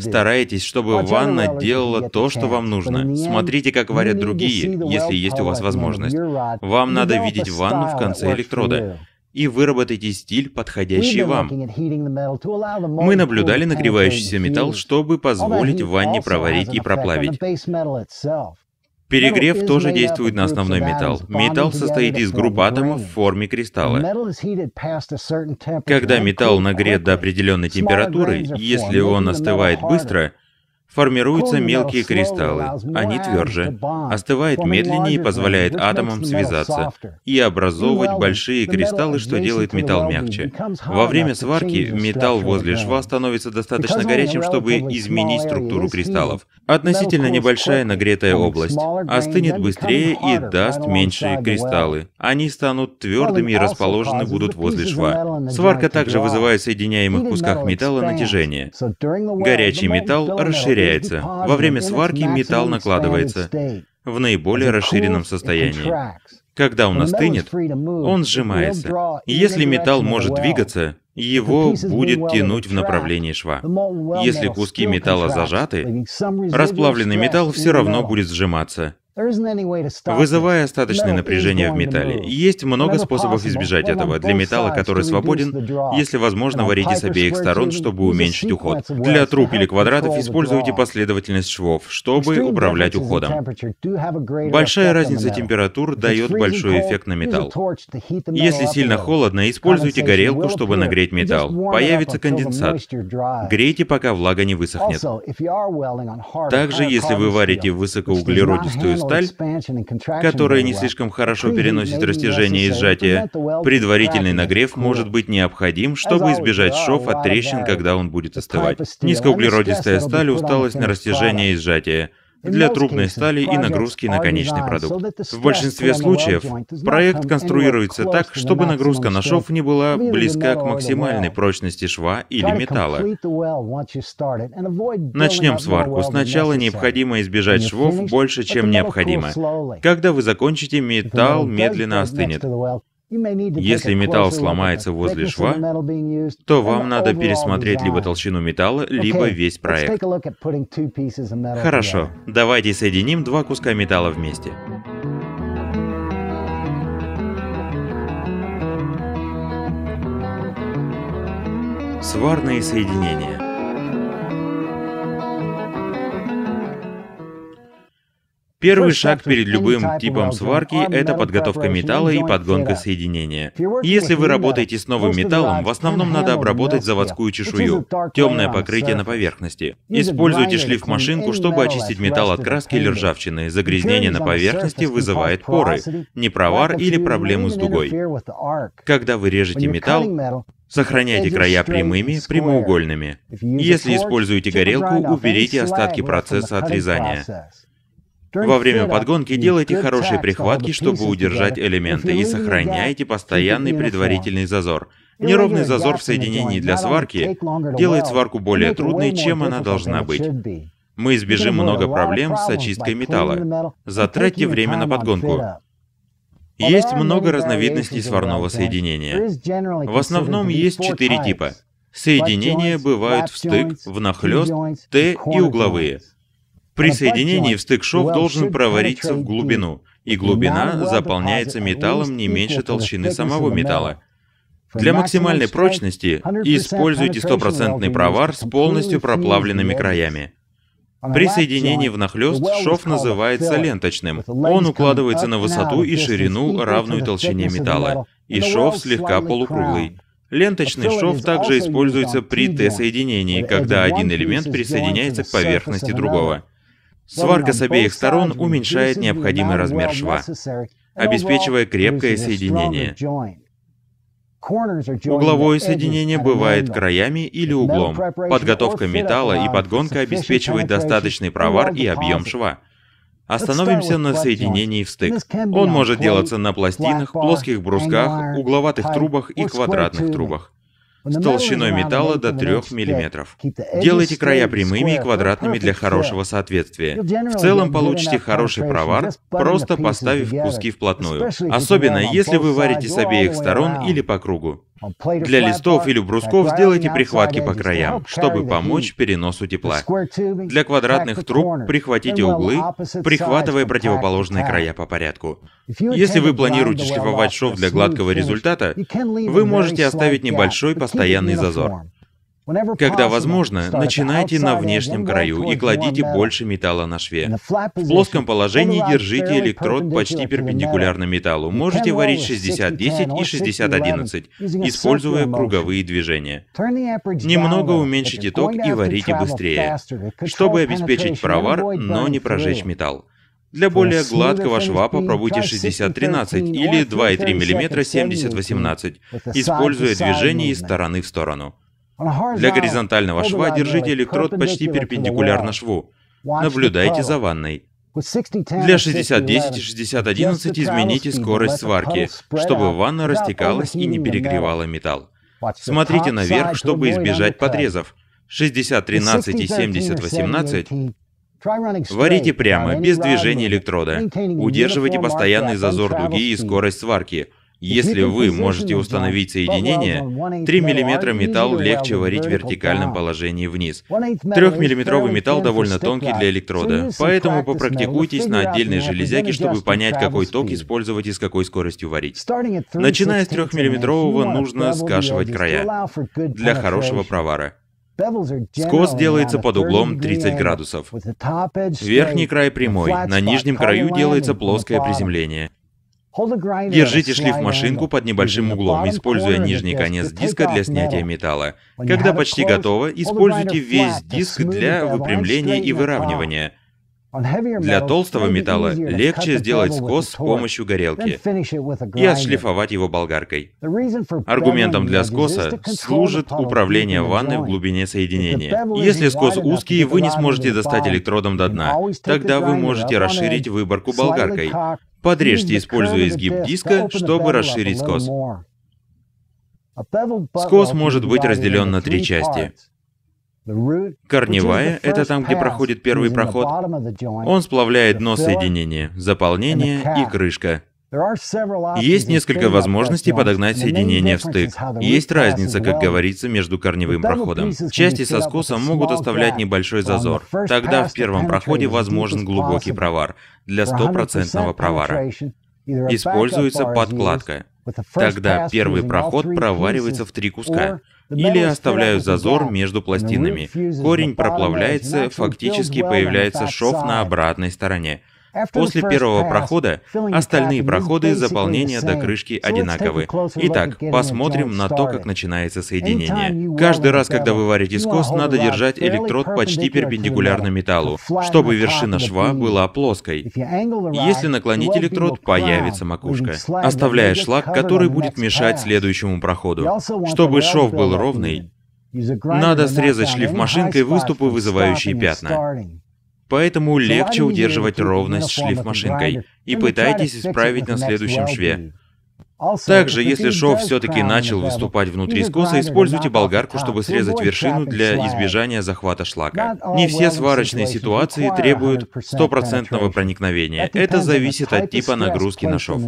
Старайтесь, чтобы ванна делала то, что вам нужно. Смотрите, как варят другие, если есть у вас возможность. Вам надо видеть ванну в конце электрода. И выработайте стиль, подходящий вам. Мы наблюдали нагревающийся металл, чтобы позволить ванне проварить и проплавить. Перегрев тоже действует на основной металл. Металл состоит из групп атомов в форме кристалла. Когда металл нагрет до определенной температуры, если он остывает быстро, формируются мелкие кристаллы, они тверже, остывает медленнее и позволяет атомам связаться и образовывать большие кристаллы, что делает металл мягче. Во время сварки металл возле шва становится достаточно горячим, чтобы изменить структуру кристаллов. Относительно небольшая нагретая область остынет быстрее и даст меньшие кристаллы. Они станут твердыми и расположены будут возле шва. Сварка также вызывает в соединяемых кусках металла натяжение. Горячий металл расширяется. Во время сварки металл накладывается в наиболее расширенном состоянии. Когда он остынет, он сжимается. Если металл может двигаться, его будет тянуть в направлении шва. Если куски металла зажаты, расплавленный металл все равно будет сжиматься, вызывая остаточное напряжение в металле. Есть много способов избежать этого. Для металла, который свободен, если возможно, варите с обеих сторон, чтобы уменьшить уход. Для труб или квадратов используйте последовательность швов, чтобы управлять уходом. Большая разница температур дает большой эффект на металл. Если сильно холодно, используйте горелку, чтобы нагреть металл. Появится конденсат. Грейте, пока влага не высохнет. Также, если вы варите высокоуглеродистую сталь, которая не слишком хорошо переносит растяжение и сжатие, предварительный нагрев может быть необходим, чтобы избежать шов от трещин, когда он будет остывать. Низкоуглеродистая сталь усталась на растяжение и сжатие для трубной стали и нагрузки на конечный продукт. В большинстве случаев проект конструируется так, чтобы нагрузка на шов не была близка к максимальной прочности шва или металла. Начнем сварку. Сначала необходимо избежать швов больше, чем необходимо. Когда вы закончите, металл медленно остынет. Если металл сломается возле шва, то вам надо пересмотреть либо толщину металла, либо весь проект. Хорошо, давайте соединим два куска металла вместе. Сварные соединения. Первый шаг перед любым типом сварки — это подготовка металла и подгонка соединения. Если вы работаете с новым металлом, в основном надо обработать заводскую чешую, темное покрытие на поверхности. Используйте шлифмашинку, чтобы очистить металл от краски или ржавчины. Загрязнение на поверхности вызывает поры, непровар или проблему с дугой. Когда вы режете металл, сохраняйте края прямыми, прямоугольными. Если используете горелку, уберите остатки процесса отрезания. Во время подгонки делайте хорошие прихватки, чтобы удержать элементы, и сохраняйте постоянный предварительный зазор. Неровный зазор в соединении для сварки делает сварку более трудной, чем она должна быть. Мы избежим много проблем с очисткой металла. Затратьте время на подгонку. Есть много разновидностей сварного соединения. В основном есть 4 типа. Соединения бывают встык, внахлёст, Т и угловые. При соединении встык шов должен провариться в глубину, и глубина заполняется металлом не меньше толщины самого металла. Для максимальной прочности используйте 100% провар с полностью проплавленными краями. При соединении внахлёст шов называется ленточным. Он укладывается на высоту и ширину, равную толщине металла, и шов слегка полукруглый. Ленточный шов также используется при Т-соединении, когда один элемент присоединяется к поверхности другого. Сварка с обеих сторон уменьшает необходимый размер шва, обеспечивая крепкое соединение. Угловое соединение бывает краями или углом. Подготовка металла и подгонка обеспечивает достаточный провар и объем шва. Остановимся на соединении встык. Он может делаться на пластинах, плоских брусках, угловатых трубах и квадратных трубах. С толщиной металла до 3 мм. Делайте края прямыми и квадратными для хорошего соответствия. В целом получите хороший провар, просто поставив куски вплотную. Особенно, если вы варите с обеих сторон или по кругу. Для листов или брусков сделайте прихватки по краям, чтобы помочь переносу тепла. Для квадратных труб прихватите углы, прихватывая противоположные края по порядку. Если вы планируете шлифовать шов для гладкого результата, вы можете оставить небольшой постоянный зазор. Когда возможно, начинайте на внешнем краю и кладите больше металла на шве. В плоском положении держите электрод почти перпендикулярно металлу. Можете варить 60-10 и 60-11, используя круговые движения. Немного уменьшите ток и варите быстрее, чтобы обеспечить провар, но не прожечь металл. Для более гладкого шва попробуйте 60-13 или 2,3 мм 70-18, используя движение из стороны в сторону. Для горизонтального шва держите электрод почти перпендикулярно шву. Наблюдайте за ванной. Для 60-10 и 60-11 измените скорость сварки, чтобы ванна растекалась и не перегревала металл. Смотрите наверх, чтобы избежать подрезов. 60-13 и 70-18 варите прямо, без движения электрода. Удерживайте постоянный зазор дуги и скорость сварки. Если вы можете установить соединение, 3 мм металл легче варить в вертикальном положении вниз. 3-мм металл довольно тонкий для электрода, поэтому попрактикуйтесь на отдельной железяке, чтобы понять, какой ток использовать и с какой скоростью варить. Начиная с 3-мм нужно скашивать края для хорошего провара. Скос делается под углом 30 градусов. Верхний край прямой, на нижнем краю делается плоское приземление. Держите шлифмашинку под небольшим углом, используя нижний конец диска для снятия металла. Когда почти готово, используйте весь диск для выпрямления и выравнивания. Для толстого металла легче сделать скос с помощью горелки и отшлифовать его болгаркой. Аргументом для скоса служит управление ванной в глубине соединения. Если скос узкий, вы не сможете достать электродом до дна, тогда вы можете расширить выборку болгаркой. Подрежьте, используя изгиб диска, чтобы расширить скос. Скос может быть разделен на 3 части. Корневая — это там, где проходит первый проход. Он сплавляет дно соединения, заполнение и крышка. Есть несколько возможностей подогнать соединение встык. Есть разница, как говорится, между корневым проходом. Части со скосом могут оставлять небольшой зазор. Тогда в первом проходе возможен глубокий провар. Для 100% провара используется подкладка. Тогда первый проход проваривается в 3 куска. Или оставляют зазор между пластинами. Корень проплавляется, фактически появляется шов на обратной стороне. После первого прохода остальные проходы заполнения до крышки одинаковы. Итак, посмотрим на то, как начинается соединение. Каждый раз, когда вы варите скос, надо держать электрод почти перпендикулярно металлу, чтобы вершина шва была плоской. Если наклонить электрод, появится макушка, оставляя шлак, который будет мешать следующему проходу. Чтобы шов был ровный, надо срезать шлифмашинкой выступы, вызывающие пятна. Поэтому легче удерживать ровность шлиф машинкой и пытайтесь исправить на следующем шве. Также, если шов все-таки начал выступать внутри скоса, используйте болгарку, чтобы срезать вершину для избежания захвата шлака. Не все сварочные ситуации требуют стопроцентного проникновения. Это зависит от типа нагрузки на шов.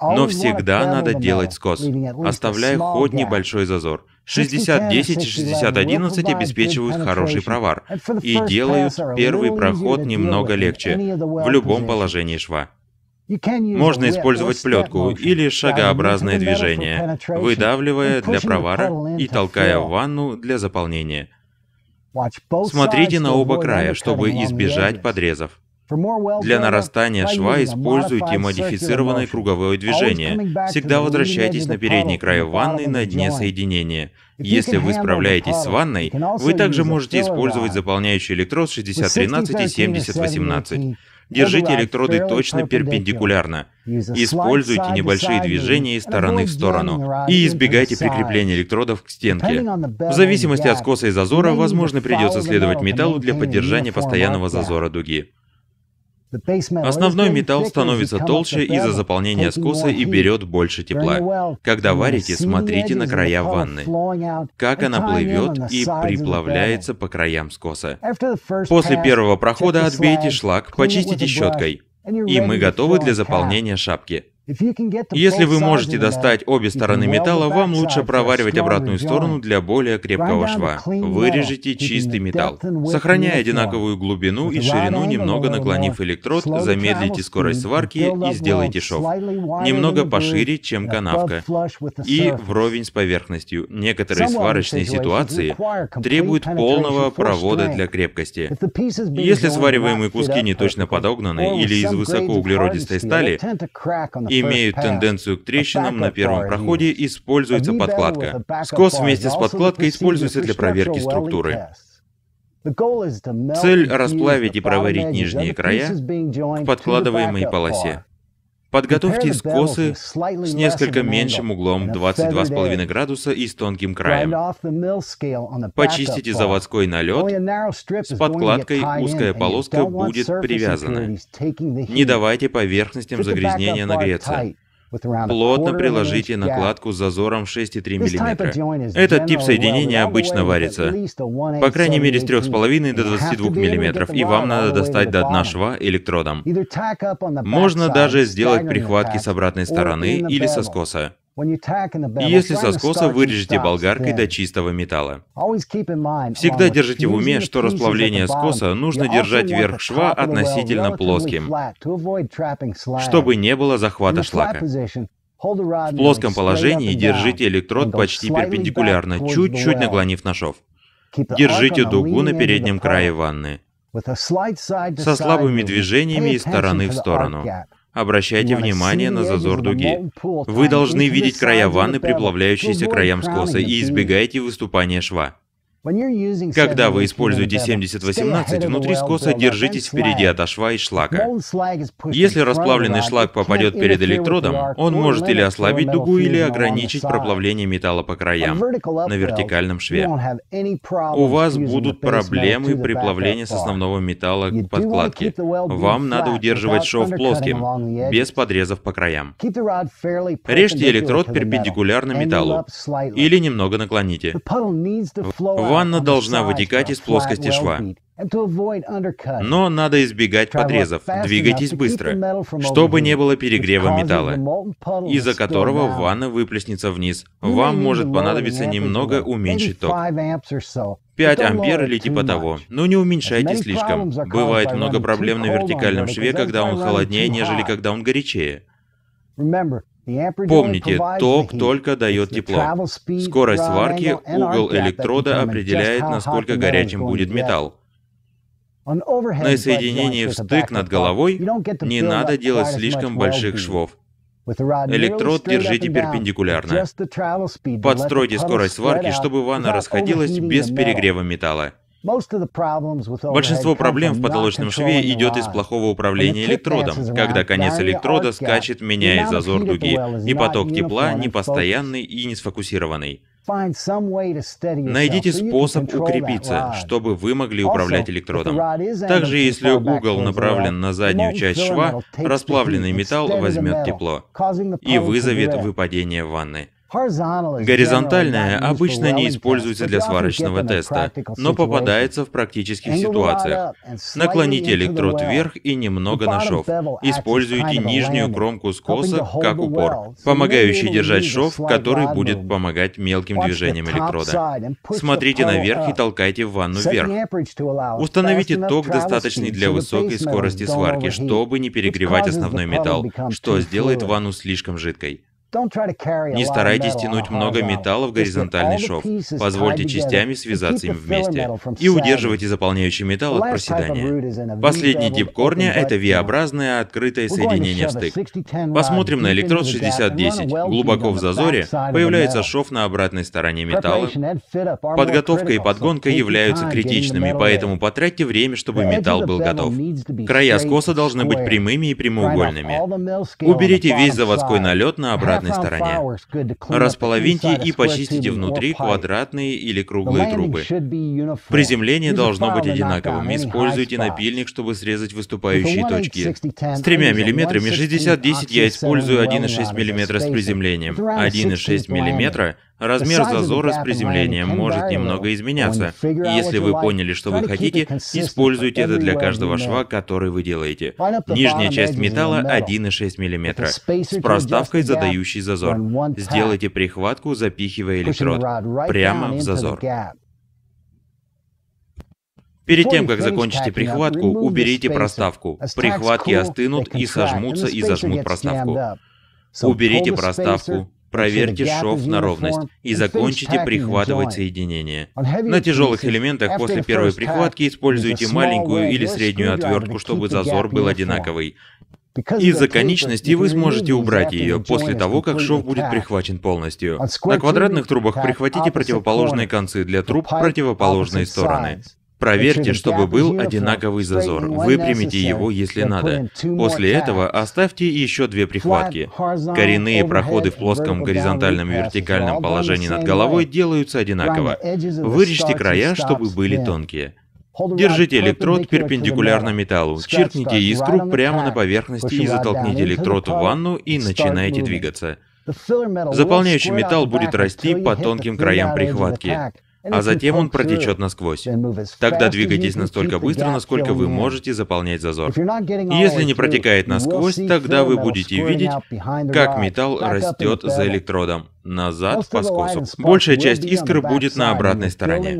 Но всегда надо делать скос, оставляя хоть небольшой зазор. 60-10 и 60-11 обеспечивают хороший провар и делают первый проход немного легче в любом положении шва. Можно использовать плетку или шагообразное движение, выдавливая для провара и толкая в ванну для заполнения. Смотрите на оба края, чтобы избежать подрезов. Для нарастания шва используйте модифицированное круговое движение. Всегда возвращайтесь на передний край ванны на дне соединения. Если вы справляетесь с ванной, вы также можете использовать заполняющий электрод 6013 и 7018. Держите электроды точно перпендикулярно. Используйте небольшие движения из стороны в сторону. И избегайте прикрепления электродов к стенке. В зависимости от скоса и зазора, возможно, придется следовать металлу для поддержания постоянного зазора дуги. Основной металл становится толще из-за заполнения скоса и берет больше тепла. Когда варите, смотрите на края ванны, как она плывет и приплавляется по краям скоса. После первого прохода отбейте шлак, почистите щеткой, и мы готовы для заполнения шапки. Если вы можете достать обе стороны металла, вам лучше проваривать обратную сторону для более крепкого шва. Вырежите чистый металл. Сохраняя одинаковую глубину и ширину, немного наклонив электрод, замедлите скорость сварки и сделайте шов немного пошире, чем канавка, и вровень с поверхностью. Некоторые сварочные ситуации требуют полного провода для крепкости. Если свариваемые куски не точно подогнаны или из высокоуглеродистой стали, имеют тенденцию к трещинам на первом проходе, используется подкладка. Скос вместе с подкладкой используется для проверки структуры. Цель – расплавить и проварить нижние края к подкладываемой полосе. Подготовьте скосы с несколько меньшим углом 22,5 градуса и с тонким краем. Почистите заводской налет. С подкладкой узкая полоска будет привязана. Не давайте поверхностям загрязнения нагреться. Плотно приложите накладку с зазором 6,3 мм. Этот тип соединения обычно варится, по крайней мере, с 3,5 до 22 мм, и вам надо достать до дна шва электродом. Можно даже сделать прихватки с обратной стороны или со скоса. Если со скоса, вырежете болгаркой до чистого металла. Всегда держите в уме, что расплавление скоса нужно держать верх шва относительно плоским, чтобы не было захвата шлака. В плоском положении держите электрод почти перпендикулярно, чуть-чуть наклонив на шов. Держите дугу на переднем крае ванны, со слабыми движениями из стороны в сторону. Обращайте внимание на зазор дуги. Вы должны видеть края ванны, приплавляющиеся к краям скоса, и избегайте выступания шва. Когда вы используете 70-18, внутри скоса держитесь впереди ото шва и шлака. Если расплавленный шлак попадет перед электродом, он может или ослабить дугу, или ограничить проплавление металла по краям на вертикальном шве. У вас будут проблемы при плавлении с основного металла к подкладке. Вам надо удерживать шов плоским, без подрезов по краям. Режьте электрод перпендикулярно металлу, или немного наклоните. Ванна должна вытекать из плоскости шва, но надо избегать подрезов. Двигайтесь быстро, чтобы не было перегрева металла, из-за которого ванна выплеснется вниз. Вам может понадобиться немного уменьшить ток. 5 ампер или типа того, но не уменьшайте слишком. Бывает много проблем на вертикальном шве, когда он холоднее, нежели когда он горячее. Помните, ток только дает тепло. Скорость сварки, угол электрода определяет, насколько горячим будет металл. На соединении встык над головой не надо делать слишком больших швов. Электрод держите перпендикулярно. Подстройте скорость сварки, чтобы ванна расходилась без перегрева металла. Большинство проблем в потолочном шве идет из плохого управления электродом, когда конец электрода скачет, меняя зазор дуги, и поток тепла непостоянный и несфокусированный. Найдите способ укрепиться, чтобы вы могли управлять электродом. Также, если угол направлен на заднюю часть шва, расплавленный металл возьмет тепло и вызовет выпадение ванны. Горизонтальная обычно не используется для сварочного теста, но попадается в практических ситуациях. Наклоните электрод вверх и немного на шов. Используйте нижнюю кромку скоса как упор, помогающий держать шов, который будет помогать мелким движениям электрода. Смотрите наверх и толкайте ванну вверх. Установите ток, достаточный для высокой скорости сварки, чтобы не перегревать основной металл, что сделает ванну слишком жидкой. Не старайтесь тянуть много металла в горизонтальный шов. Позвольте частями связаться им вместе. И удерживайте заполняющий металл от проседания. Последний тип корня — это V-образное открытое соединение встык. Посмотрим на электрод 6010. Глубоко в зазоре появляется шов на обратной стороне металла. Подготовка и подгонка являются критичными, поэтому потратьте время, чтобы металл был готов. Края скоса должны быть прямыми и прямоугольными. Уберите весь заводской налет на обратной стороне. Располовиньте и почистите внутри квадратные или круглые трубы. Приземление должно быть одинаковым. Используйте напильник, чтобы срезать выступающие точки. С 3 мм 60-10 я использую 1,6 мм с приземлением. 1,6 мм размер зазора с приземлением может немного изменяться. И если вы поняли, что вы хотите, используйте это для каждого шва, который вы делаете. Нижняя часть металла 1,6 мм с проставкой, задающей зазор. Сделайте прихватку, запихивая электрод прямо в зазор. Перед тем, как закончите прихватку, уберите проставку. Прихватки остынут и сожмутся и зажмут проставку. Уберите проставку. Проверьте шов на ровность и закончите прихватывать соединение. На тяжелых элементах после первой прихватки используйте маленькую или среднюю отвертку, чтобы зазор был одинаковый. Из-за конечности вы сможете убрать ее после того, как шов будет прихвачен полностью. На квадратных трубах прихватите противоположные концы для труб противоположной стороны. Проверьте, чтобы был одинаковый зазор. Выпрямите его, если надо. После этого оставьте еще 2 прихватки. Коренные проходы в плоском горизонтальном и вертикальном положении над головой делаются одинаково. Вырежьте края, чтобы были тонкие. Держите электрод перпендикулярно металлу, чиркните искру прямо на поверхности и затолкните электрод в ванну и начинайте двигаться. Заполняющий металл будет расти по тонким краям прихватки, а затем он протечет насквозь. Тогда двигайтесь настолько быстро, насколько вы можете заполнять зазор. Если не протекает насквозь, тогда вы будете видеть, как металл растет за электродом, назад по скосу. Большая часть искр будет на обратной стороне,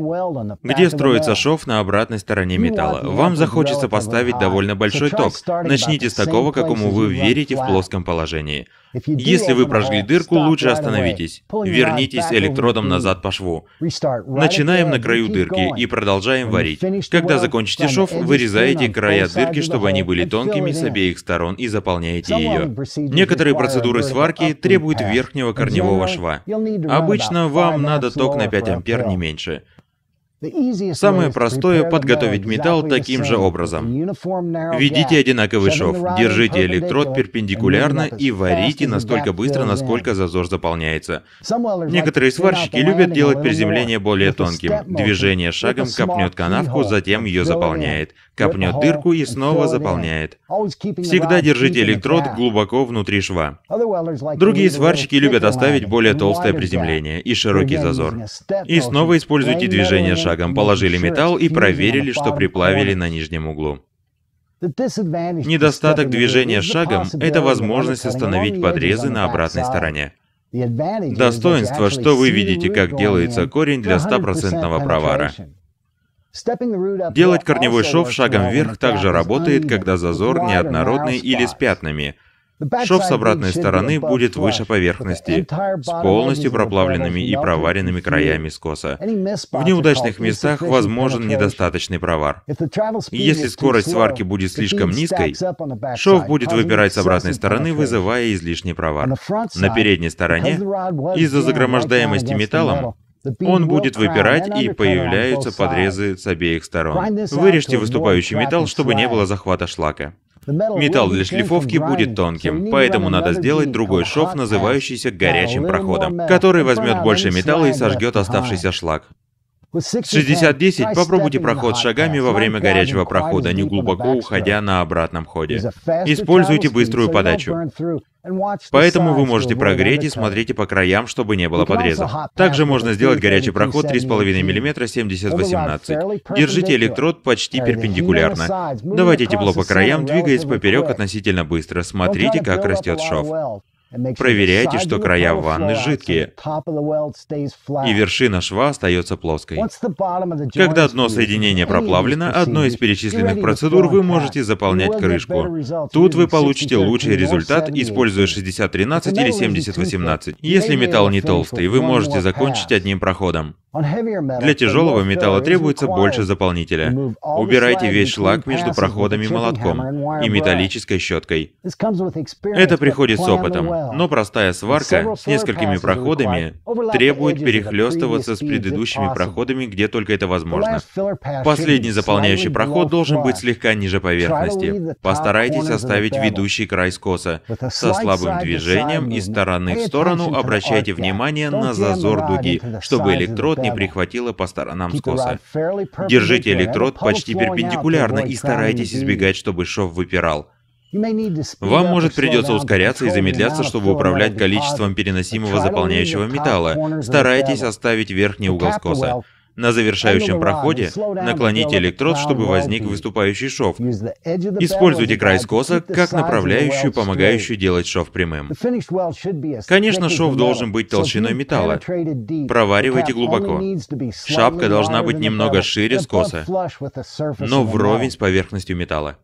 где строится шов на обратной стороне металла. Вам захочется поставить довольно большой ток. Начните с такого, какому вы верите в плоском положении. Если вы прожгли дырку, лучше остановитесь. Вернитесь электродом назад по шву. Начинаем на краю дырки и продолжаем варить. Когда закончите шов, вырезаете края дырки, чтобы они были тонкими с обеих сторон, и заполняете ее. Некоторые процедуры сварки требуют верхнего корневого шва. Обычно вам надо ток на 5 ампер, не меньше. Самое простое — подготовить металл таким же образом. Введите одинаковый шов, держите электрод перпендикулярно и варите настолько быстро, насколько зазор заполняется. Некоторые сварщики любят делать приземление более тонким. Движение шагом копнет канавку, затем ее заполняет. Копнет дырку и снова заполняет. Всегда держите электрод глубоко внутри шва. Другие сварщики любят оставить более толстое приземление и широкий зазор. И снова используйте движение шагом. Положили металл и проверили, что приплавили на нижнем углу. Недостаток движения шагом — это возможность остановить подрезы на обратной стороне. Достоинство, что вы видите, как делается корень для 100% провара. Делать корневой шов шагом вверх также работает, когда зазор неоднородный или с пятнами. Шов с обратной стороны будет выше поверхности, с полностью проплавленными и проваренными краями скоса. В неудачных местах возможен недостаточный провар. Если скорость сварки будет слишком низкой, шов будет выпирать с обратной стороны, вызывая излишний провар. На передней стороне, из-за загромождаемости металлом, он будет выпирать, и появляются подрезы с обеих сторон. Вырежьте выступающий металл, чтобы не было захвата шлака. Металл для шлифовки будет тонким, поэтому надо сделать другой шов, называющийся горячим проходом, который возьмет больше металла и сожгет оставшийся шлак. 60-10 попробуйте проход шагами во время горячего прохода, не глубоко уходя на обратном ходе. Используйте быструю подачу. Поэтому вы можете прогреть и смотрите по краям, чтобы не было подрезов. Также можно сделать горячий проход 3,5 мм 70-18. Держите электрод почти перпендикулярно. Давайте тепло по краям, двигаясь поперек относительно быстро. Смотрите, как растет шов. Проверяйте, что края ванны жидкие, и вершина шва остается плоской. Когда дно соединения проплавлено, одной из перечисленных процедур вы можете заполнять крышку. Тут вы получите лучший результат, используя 60-13 или 70-18. Если металл не толстый, вы можете закончить одним проходом. Для тяжелого металла требуется больше заполнителя. Убирайте весь шлак между проходами молотком и металлической щеткой. Это приходит с опытом, но простая сварка с несколькими проходами требует перехлестываться с предыдущими проходами, где только это возможно. Последний заполняющий проход должен быть слегка ниже поверхности. Постарайтесь оставить ведущий край скоса. Со слабым движением из стороны в сторону обращайте внимание на зазор дуги, чтобы электрод не прихватило по сторонам скоса. Держите электрод почти перпендикулярно и старайтесь избегать, чтобы шов выпирал. Вам может придется ускоряться и замедляться, чтобы управлять количеством переносимого заполняющего металла. Старайтесь оставить верхний угол скоса. На завершающем проходе наклоните электрод, чтобы возник выступающий шов. Используйте край скоса как направляющую, помогающую делать шов прямым. Конечно, шов должен быть толщиной металла. Проваривайте глубоко. Шапка должна быть немного шире скоса, но вровень с поверхностью металла.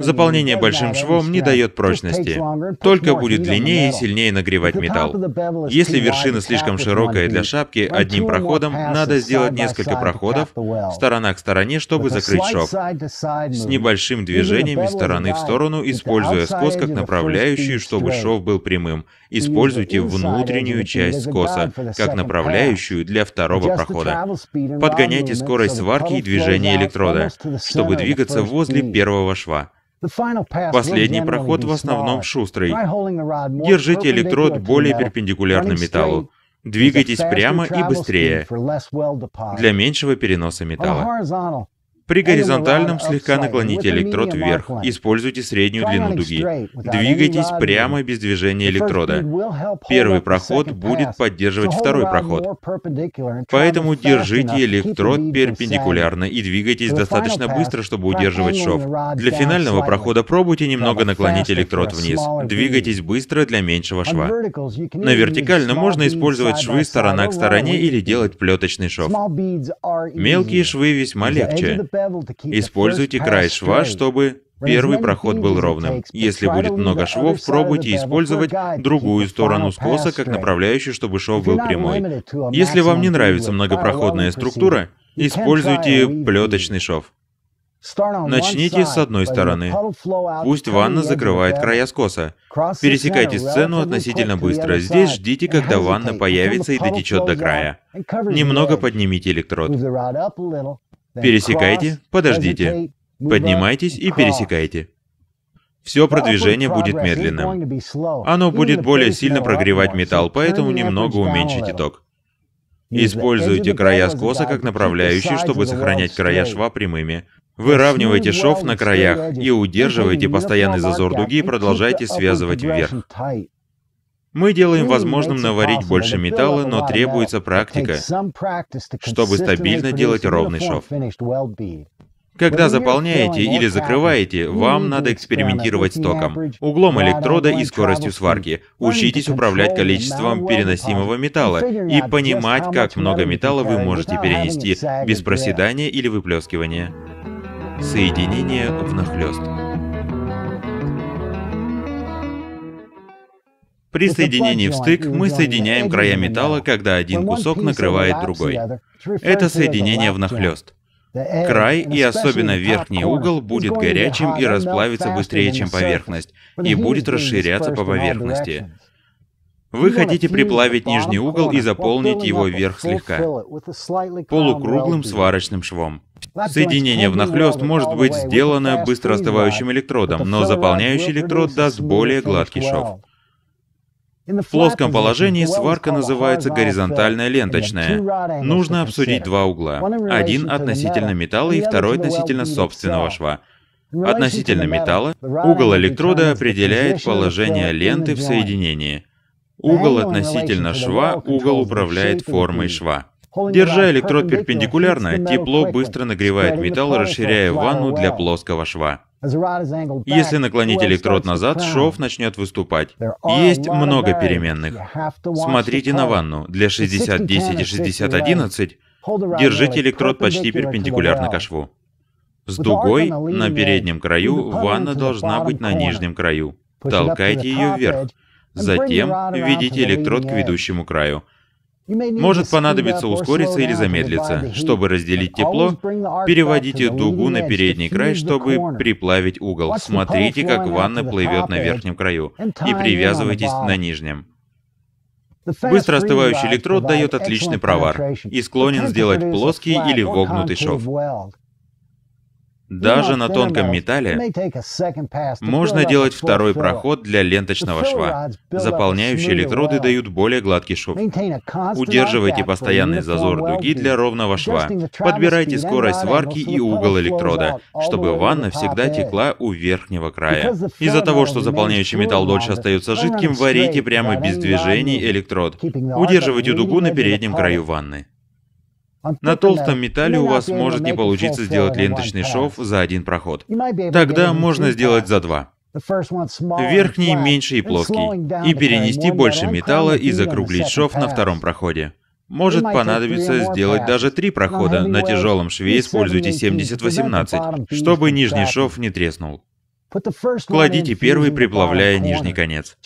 Заполнение большим швом не дает прочности, только будет длиннее и сильнее нагревать металл. Если вершина слишком широкая для шапки, одним проходом надо сделать несколько проходов, сторона к стороне, чтобы закрыть шов, с небольшим движением из стороны в сторону, используя скос как направляющую, чтобы шов был прямым. Используйте внутреннюю часть скоса как направляющую для второго прохода. Подгоняйте скорость сварки и движение электрода, чтобы двигаться возле первого шва. Последний проход в основном шустрый. Держите электрод более перпендикулярно металлу. Двигайтесь прямо и быстрее, для меньшего переноса металла. При горизонтальном слегка наклоните электрод вверх. Используйте среднюю длину дуги. Двигайтесь прямо без движения электрода. Первый проход будет поддерживать второй проход. Поэтому держите электрод перпендикулярно и двигайтесь достаточно быстро, чтобы удерживать шов. Для финального прохода пробуйте немного наклонить электрод вниз. Двигайтесь быстро для меньшего шва. На вертикальном можно использовать швы сторона к стороне или делать плеточный шов. Мелкие швы весьма легче. Используйте край шва, чтобы первый проход был ровным. Если будет много швов, пробуйте использовать другую сторону скоса как направляющую, чтобы шов был прямой. Если вам не нравится многопроходная структура, используйте плеточный шов. Начните с одной стороны. Пусть ванна закрывает края скоса. Пересекайте сцену относительно быстро. Здесь ждите, когда ванна появится и дотечет до края. Немного поднимите электрод. Пересекайте, подождите, поднимайтесь и пересекайте. Все продвижение будет медленным. Оно будет более сильно прогревать металл, поэтому немного уменьшите ток. Используйте края скоса как направляющие, чтобы сохранять края шва прямыми. Выравнивайте шов на краях и удерживайте постоянный зазор дуги и продолжайте связывать вверх. Мы делаем возможным наварить больше металла, но требуется практика, чтобы стабильно делать ровный шов. Когда заполняете или закрываете, вам надо экспериментировать с током, углом электрода и скоростью сварки. Учитесь управлять количеством переносимого металла и понимать, как много металла вы можете перенести без проседания или выплескивания. Соединение внахлёст. При соединении встык мы соединяем края металла, когда один кусок накрывает другой. Это соединение внахлёст. Край и особенно верхний угол будет горячим и расплавится быстрее, чем поверхность, и будет расширяться по поверхности. Вы хотите приплавить нижний угол и заполнить его вверх слегка, полукруглым сварочным швом. Соединение внахлёст может быть сделано быстро остывающим электродом, но заполняющий электрод даст более гладкий шов. В плоском положении сварка называется горизонтальная ленточная. Нужно обсудить два угла. Один относительно металла и второй относительно собственного шва. Относительно металла угол электрода определяет положение ленты в соединении. Угол относительно шва, угол управляет формой шва. Держа электрод перпендикулярно, тепло быстро нагревает металл, расширяя ванну для плоского шва. Если наклонить электрод назад, шов начнет выступать. Есть много переменных. Смотрите на ванну. Для 6010 и 6011 держите электрод почти перпендикулярно ко шву. С дугой на переднем краю ванна должна быть на нижнем краю. Толкайте ее вверх. Затем введите электрод к ведущему краю. Может понадобиться ускориться или замедлиться. Чтобы разделить тепло, переводите дугу на передний край, чтобы приплавить угол. Смотрите, как ванна плывет на верхнем краю, и привязывайтесь на нижнем. Быстро остывающий электрод дает отличный провар и склонен сделать плоский или вогнутый шов. Даже на тонком металле можно делать второй проход для ленточного шва. Заполняющие электроды дают более гладкий шов. Удерживайте постоянный зазор дуги для ровного шва. Подбирайте скорость сварки и угол электрода, чтобы ванна всегда текла у верхнего края. Из-за того, что заполняющий металл дольше остается жидким, варите прямо без движений электрод. Удерживайте дугу на переднем краю ванны. На толстом металле у вас может не получиться сделать ленточный шов за один проход. Тогда можно сделать за два. Верхний меньше и плоский. И перенести больше металла и закруглить шов на втором проходе. Может понадобиться сделать даже три прохода. На тяжелом шве используйте 70-18, чтобы нижний шов не треснул. Кладите первый, приплавляя нижний конец.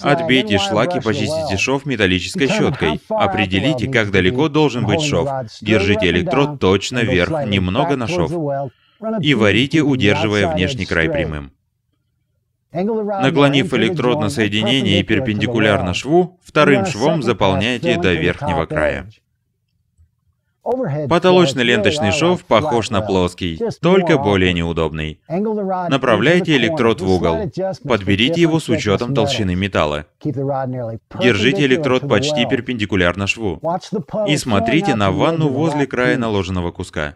Отбейте шлак и почистите шов металлической щеткой. Определите, как далеко должен быть шов. Держите электрод точно вверх, немного на шов. И варите, удерживая внешний край прямым. Наклонив электрод на соединение и перпендикулярно шву, вторым швом заполняйте до верхнего края. Потолочный ленточный шов похож на плоский, только более неудобный. Направляйте электрод в угол. Подберите его с учетом толщины металла. Держите электрод почти перпендикулярно шву. И смотрите на ванну возле края наложенного куска.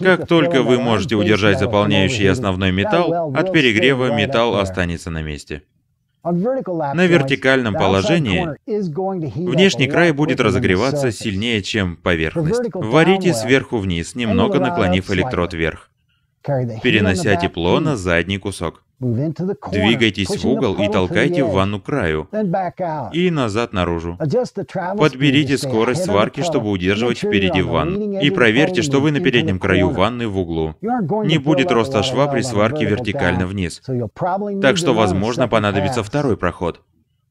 Как только вы можете удержать заполняющий основной металл, от перегрева металл останется на месте. На вертикальном положении внешний край будет разогреваться сильнее, чем поверхность. Варите сверху вниз, немного наклонив электрод вверх, перенося тепло на задний кусок. Двигайтесь в угол и толкайте ванну к краю и назад наружу. Подберите скорость сварки, чтобы удерживать впереди ванну. И проверьте, что вы на переднем краю ванны в углу. Не будет роста шва при сварке вертикально вниз. Так что, возможно, понадобится второй проход.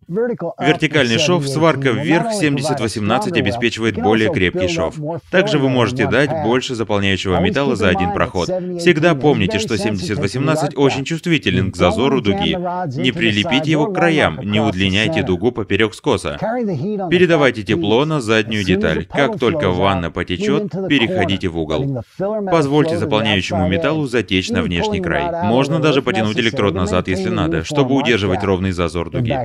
Вертикальный шов, сварка вверх 70-18 обеспечивает более крепкий шов. Также вы можете дать больше заполняющего металла за один проход. Всегда помните, что 70-18 очень чувствителен к зазору дуги. Не прилепите его к краям, не удлиняйте дугу поперек скоса. Передавайте тепло на заднюю деталь. Как только ванна потечет, переходите в угол. Позвольте заполняющему металлу затечь на внешний край. Можно даже потянуть электрод назад, если надо, чтобы удерживать ровный зазор дуги.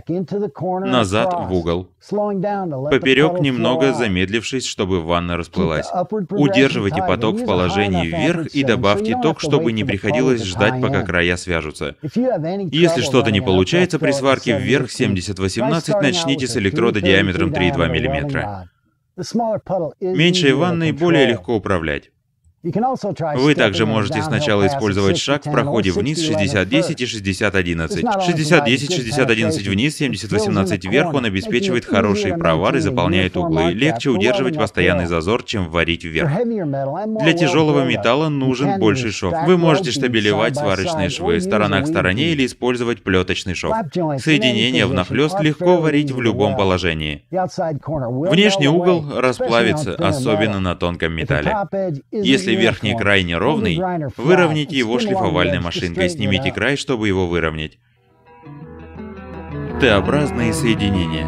Назад в угол. Поперек немного замедлившись, чтобы ванна расплылась. Удерживайте поток в положении вверх и добавьте ток, чтобы не приходилось ждать, пока края свяжутся. Если что-то не получается при сварке вверх 70-18, начните с электрода диаметром 3,2 мм. Меньшей ванной более легко управлять. Вы также можете сначала использовать шаг в проходе вниз 60-10 и 60-11. 60-10-60-11 вниз, 70-18 вверх, он обеспечивает хорошие провары и заполняет углы. Легче удерживать постоянный зазор, чем варить вверх. Для тяжелого металла нужен больший шов. Вы можете штабелевать сварочные швы, сторона к стороне или использовать плеточный шов. Соединение внахлёст легко варить в любом положении. Внешний угол расплавится, особенно на тонком металле. Если верхний край неровный, выровняйте его шлифовальной машинкой, снимите край, чтобы его выровнять. Т-образные соединения.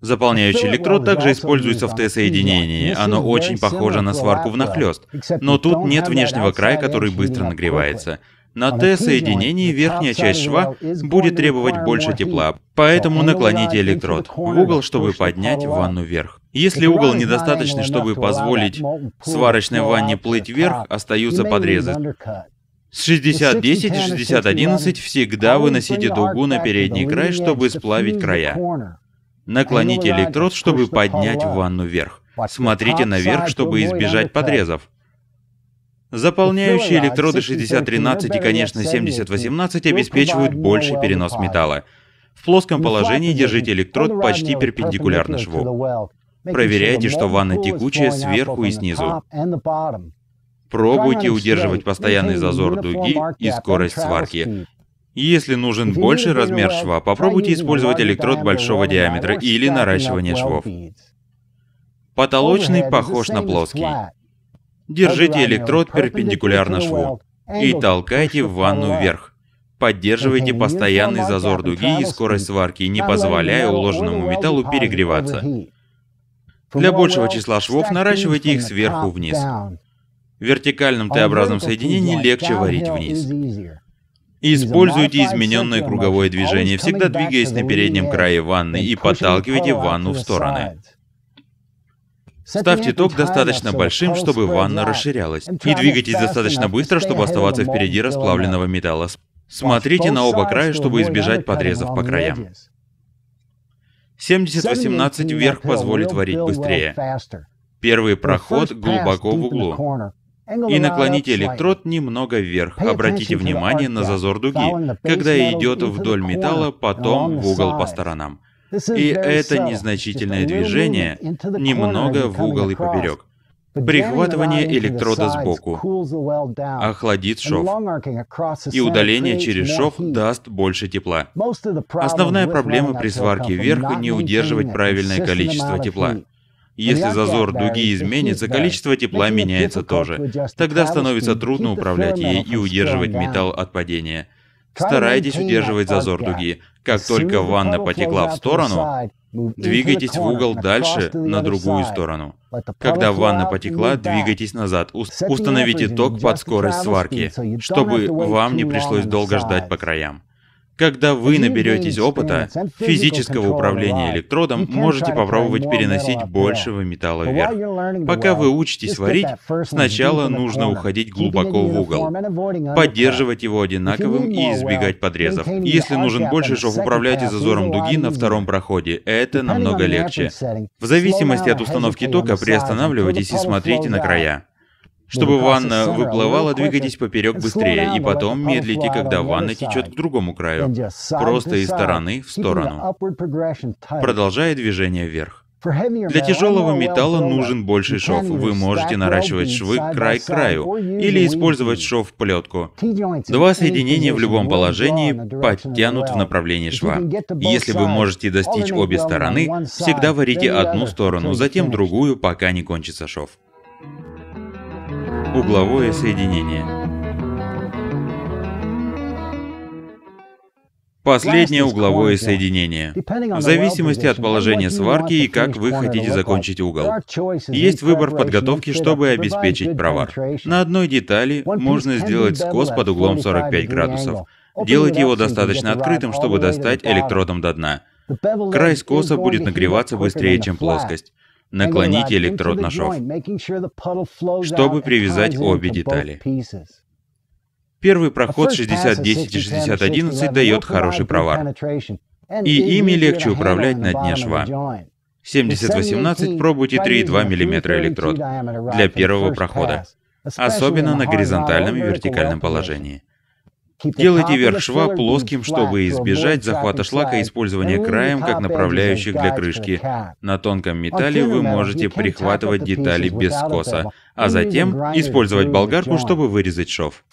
Заполняющий электрод также используется в Т-соединении. Оно очень похоже на сварку внахлёст, но тут нет внешнего края, который быстро нагревается. На Т-соединении верхняя часть шва будет требовать больше тепла, поэтому наклоните электрод в угол, чтобы поднять ванну вверх. Если угол недостаточный, чтобы позволить сварочной ванне плыть вверх, остаются подрезы. С 60-10 и 60-11 всегда выносите дугу на передний край, чтобы сплавить края. Наклоните электрод, чтобы поднять ванну вверх. Смотрите наверх, чтобы избежать подрезов. Заполняющие электроды 6013 и, конечно, 7018 обеспечивают больший перенос металла. В плоском положении держите электрод почти перпендикулярно шву. Проверяйте, что ванна текучая сверху и снизу. Пробуйте удерживать постоянный зазор дуги и скорость сварки. Если нужен больший размер шва, попробуйте использовать электрод большого диаметра или наращивание швов. Потолочный похож на плоский. Держите электрод перпендикулярно шву и толкайте в ванну вверх. Поддерживайте постоянный зазор дуги и скорость сварки, не позволяя уложенному металлу перегреваться. Для большего числа швов наращивайте их сверху вниз. В вертикальном Т-образном соединении легче варить вниз. Используйте измененное круговое движение, всегда двигаясь на переднем крае ванны и подталкивайте ванну в стороны. Ставьте ток достаточно большим, чтобы ванна расширялась, и двигайтесь достаточно быстро, чтобы оставаться впереди расплавленного металла. Смотрите на оба края, чтобы избежать подрезов по краям. 70-18 вверх позволит варить быстрее. Первый проход глубоко в углу. И наклоните электрод немного вверх. Обратите внимание на зазор дуги, когда идет вдоль металла, потом в угол по сторонам. И это незначительное движение немного в угол и поперек. Прихватывание электрода сбоку охладит шов, и удаление через шов даст больше тепла. Основная проблема при сварке вверх — не удерживать правильное количество тепла. Если зазор дуги изменится, количество тепла меняется тоже. Тогда становится трудно управлять ей и удерживать металл от падения. Старайтесь удерживать зазор дуги. Как только ванна потекла в сторону, двигайтесь в угол дальше, на другую сторону. Когда ванна потекла, двигайтесь назад. Установите ток под скорость сварки, чтобы вам не пришлось долго ждать по краям. Когда вы наберетесь опыта физического управления электродом, можете попробовать переносить большего металла вверх. Пока вы учитесь варить, сначала нужно уходить глубоко в угол, поддерживать его одинаковым и избегать подрезов. Если нужен больше шов, управляйте зазором дуги на втором проходе. Это намного легче. В зависимости от установки тока приостанавливайтесь и смотрите на края. Чтобы ванна выплывала, двигайтесь поперек быстрее, и потом медлите, когда ванна течет к другому краю, просто из стороны в сторону, продолжая движение вверх. Для тяжелого металла нужен больший шов. Вы можете наращивать швы край к краю или использовать шов в плетку. Два соединения в любом положении подтянут в направлении шва. Если вы можете достичь обе стороны, всегда варите одну сторону, затем другую, пока не кончится шов. Угловое соединение. Последнее угловое соединение. В зависимости от положения сварки и как вы хотите закончить угол. Есть выбор в подготовке, чтобы обеспечить провар. На одной детали можно сделать скос под углом 45 градусов. Делайте его достаточно открытым, чтобы достать электродом до дна. Край скоса будет нагреваться быстрее, чем плоскость. Наклоните электрод на шов, чтобы привязать обе детали. Первый проход 60-10 и 60-11 дает хороший провар, и ими легче управлять на дне шва. 70-18 пробуйте 3,2 мм электрод для первого прохода, особенно на горизонтальном и вертикальном положении. Делайте верх шва плоским, чтобы избежать захвата шлака и использования краем как направляющих для крышки. На тонком металле вы можете прихватывать детали без скоса, а затем использовать болгарку, чтобы вырезать шов.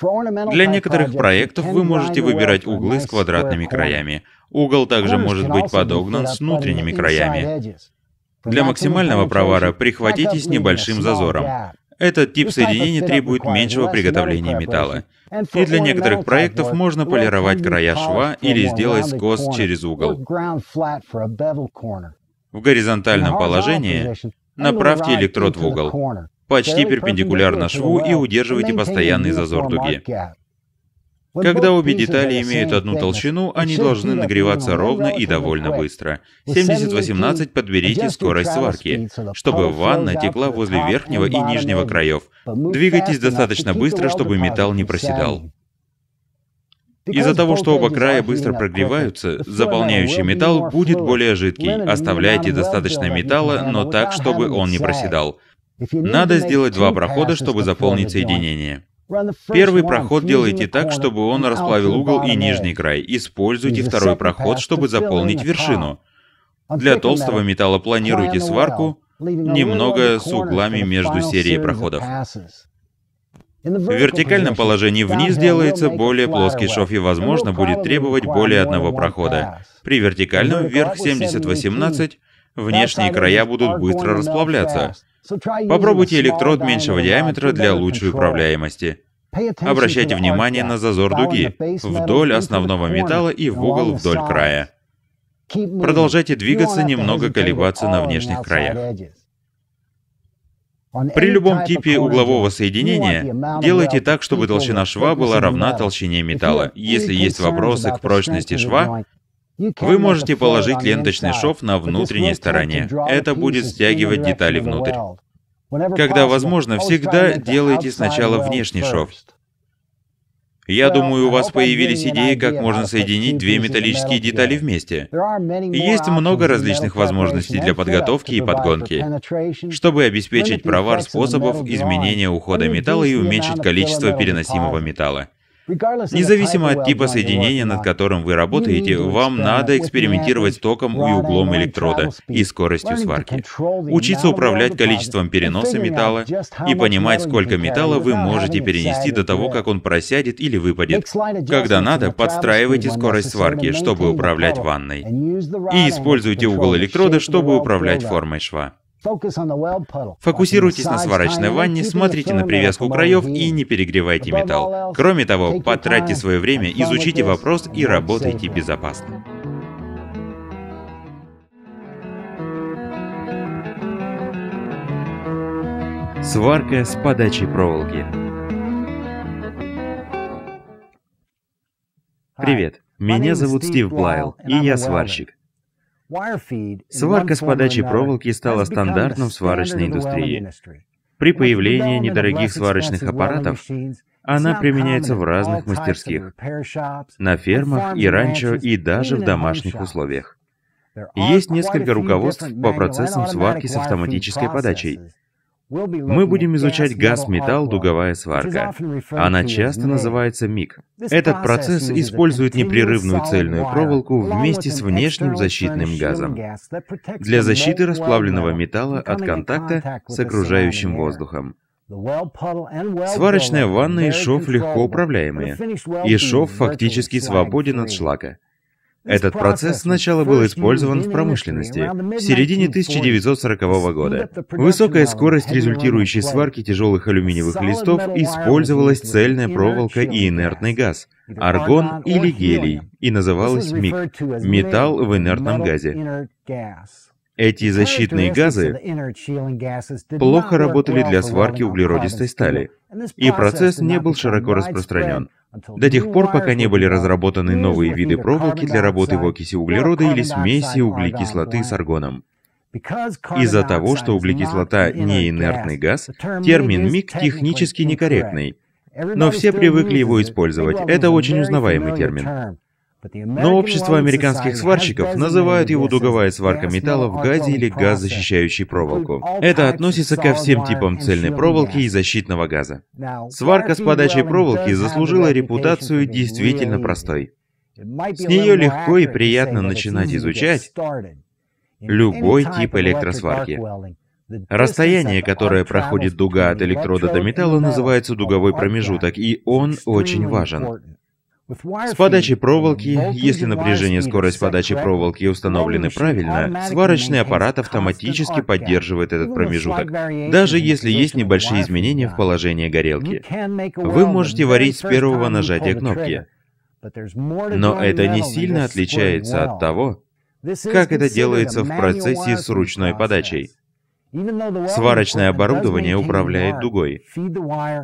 Для некоторых проектов вы можете выбирать углы с квадратными краями. Угол также может быть подогнан с внутренними краями. Для максимального провара прихватите с небольшим зазором. Этот тип соединения требует меньшего приготовления металла. И для некоторых проектов можно полировать края шва или сделать скос через угол. В горизонтальном положении направьте электрод в угол, почти перпендикулярно шву, и удерживайте постоянный зазор дуги. Когда обе детали имеют одну толщину, они должны нагреваться ровно и довольно быстро. 70-18 подберите скорость сварки, чтобы ванна текла возле верхнего и нижнего краев. Двигайтесь достаточно быстро, чтобы металл не проседал. Из-за того, что оба края быстро прогреваются, заполняющий металл будет более жидкий. Оставляйте достаточно металла, но так, чтобы он не проседал. Надо сделать два прохода, чтобы заполнить соединение. Первый проход делайте так, чтобы он расплавил угол и нижний край. Используйте второй проход, чтобы заполнить вершину. Для толстого металла планируйте сварку немного с углами между серией проходов. В вертикальном положении вниз делается более плоский шов и, возможно, будет требовать более одного прохода. При вертикальном вверх 70-18 внешние края будут быстро расплавляться. Попробуйте электрод меньшего диаметра для лучшей управляемости. Обращайте внимание на зазор дуги вдоль основного металла и в угол вдоль края. Продолжайте двигаться, немного колебаться на внешних краях. При любом типе углового соединения делайте так, чтобы толщина шва была равна толщине металла. Если есть вопросы к прочности шва, вы можете положить ленточный шов на внутренней стороне. Это будет стягивать детали внутрь. Когда возможно, всегда делайте сначала внешний шов. Я думаю, у вас появились идеи, как можно соединить две металлические детали вместе. Есть много различных возможностей для подготовки и подгонки, чтобы обеспечить провар способов изменения ухода металла и уменьшить количество переносимого металла. Независимо от типа соединения, над которым вы работаете, вам надо экспериментировать с током и углом электрода и скоростью сварки. Учиться управлять количеством переноса металла и понимать, сколько металла вы можете перенести до того, как он просядет или выпадет. Когда надо, подстраивайте скорость сварки, чтобы управлять ванной. И используйте угол электрода, чтобы управлять формой шва. Фокусируйтесь на сварочной ванне, смотрите на привязку краев и не перегревайте металл. Кроме того, потратьте свое время, изучите вопрос и работайте безопасно. Сварка с подачей проволоки. Привет, меня зовут Стив Блайл, и я сварщик. Сварка с подачей проволоки стала стандартом в сварочной индустрии. При появлении недорогих сварочных аппаратов она применяется в разных мастерских, на фермах и ранчо, и даже в домашних условиях. Есть несколько руководств по процессам сварки с автоматической подачей. Мы будем изучать газ-металл, дуговая сварка. Она часто называется МИГ. Этот процесс использует непрерывную цельную проволоку вместе с внешним защитным газом для защиты расплавленного металла от контакта с окружающим воздухом. Сварочная ванна и шов легко управляемые, и шов фактически свободен от шлака. Этот процесс сначала был использован в промышленности в середине 1940 года. Высокая скорость результирующей сварки тяжелых алюминиевых листов использовалась цельная проволока и инертный газ, аргон или гелий, и называлась МИГ – металл в инертном газе. Эти защитные газы плохо работали для сварки углеродистой стали, и процесс не был широко распространен до тех пор, пока не были разработаны новые виды проволоки для работы в окиси углерода или смеси углекислоты с аргоном. Из-за того, что углекислота не инертный газ, термин МИГ технически некорректный, но все привыкли его использовать. Это очень узнаваемый термин. Но общество американских сварщиков называют его дуговая сварка металла в газе или газ, защищающий проволоку. Это относится ко всем типам цельной проволоки и защитного газа. Сварка с подачей проволоки заслужила репутацию действительно простой. С нее легко и приятно начинать изучать любой тип электросварки. Расстояние, которое проходит дуга от электрода до металла, называется дуговой промежуток, и он очень важен. С подачей проволоки, если напряжение и скорость подачи проволоки установлены правильно, сварочный аппарат автоматически поддерживает этот промежуток, даже если есть небольшие изменения в положении горелки. Вы можете варить с первого нажатия кнопки, но это не сильно отличается от того, как это делается в процессе с ручной подачей. Сварочное оборудование управляет дугой,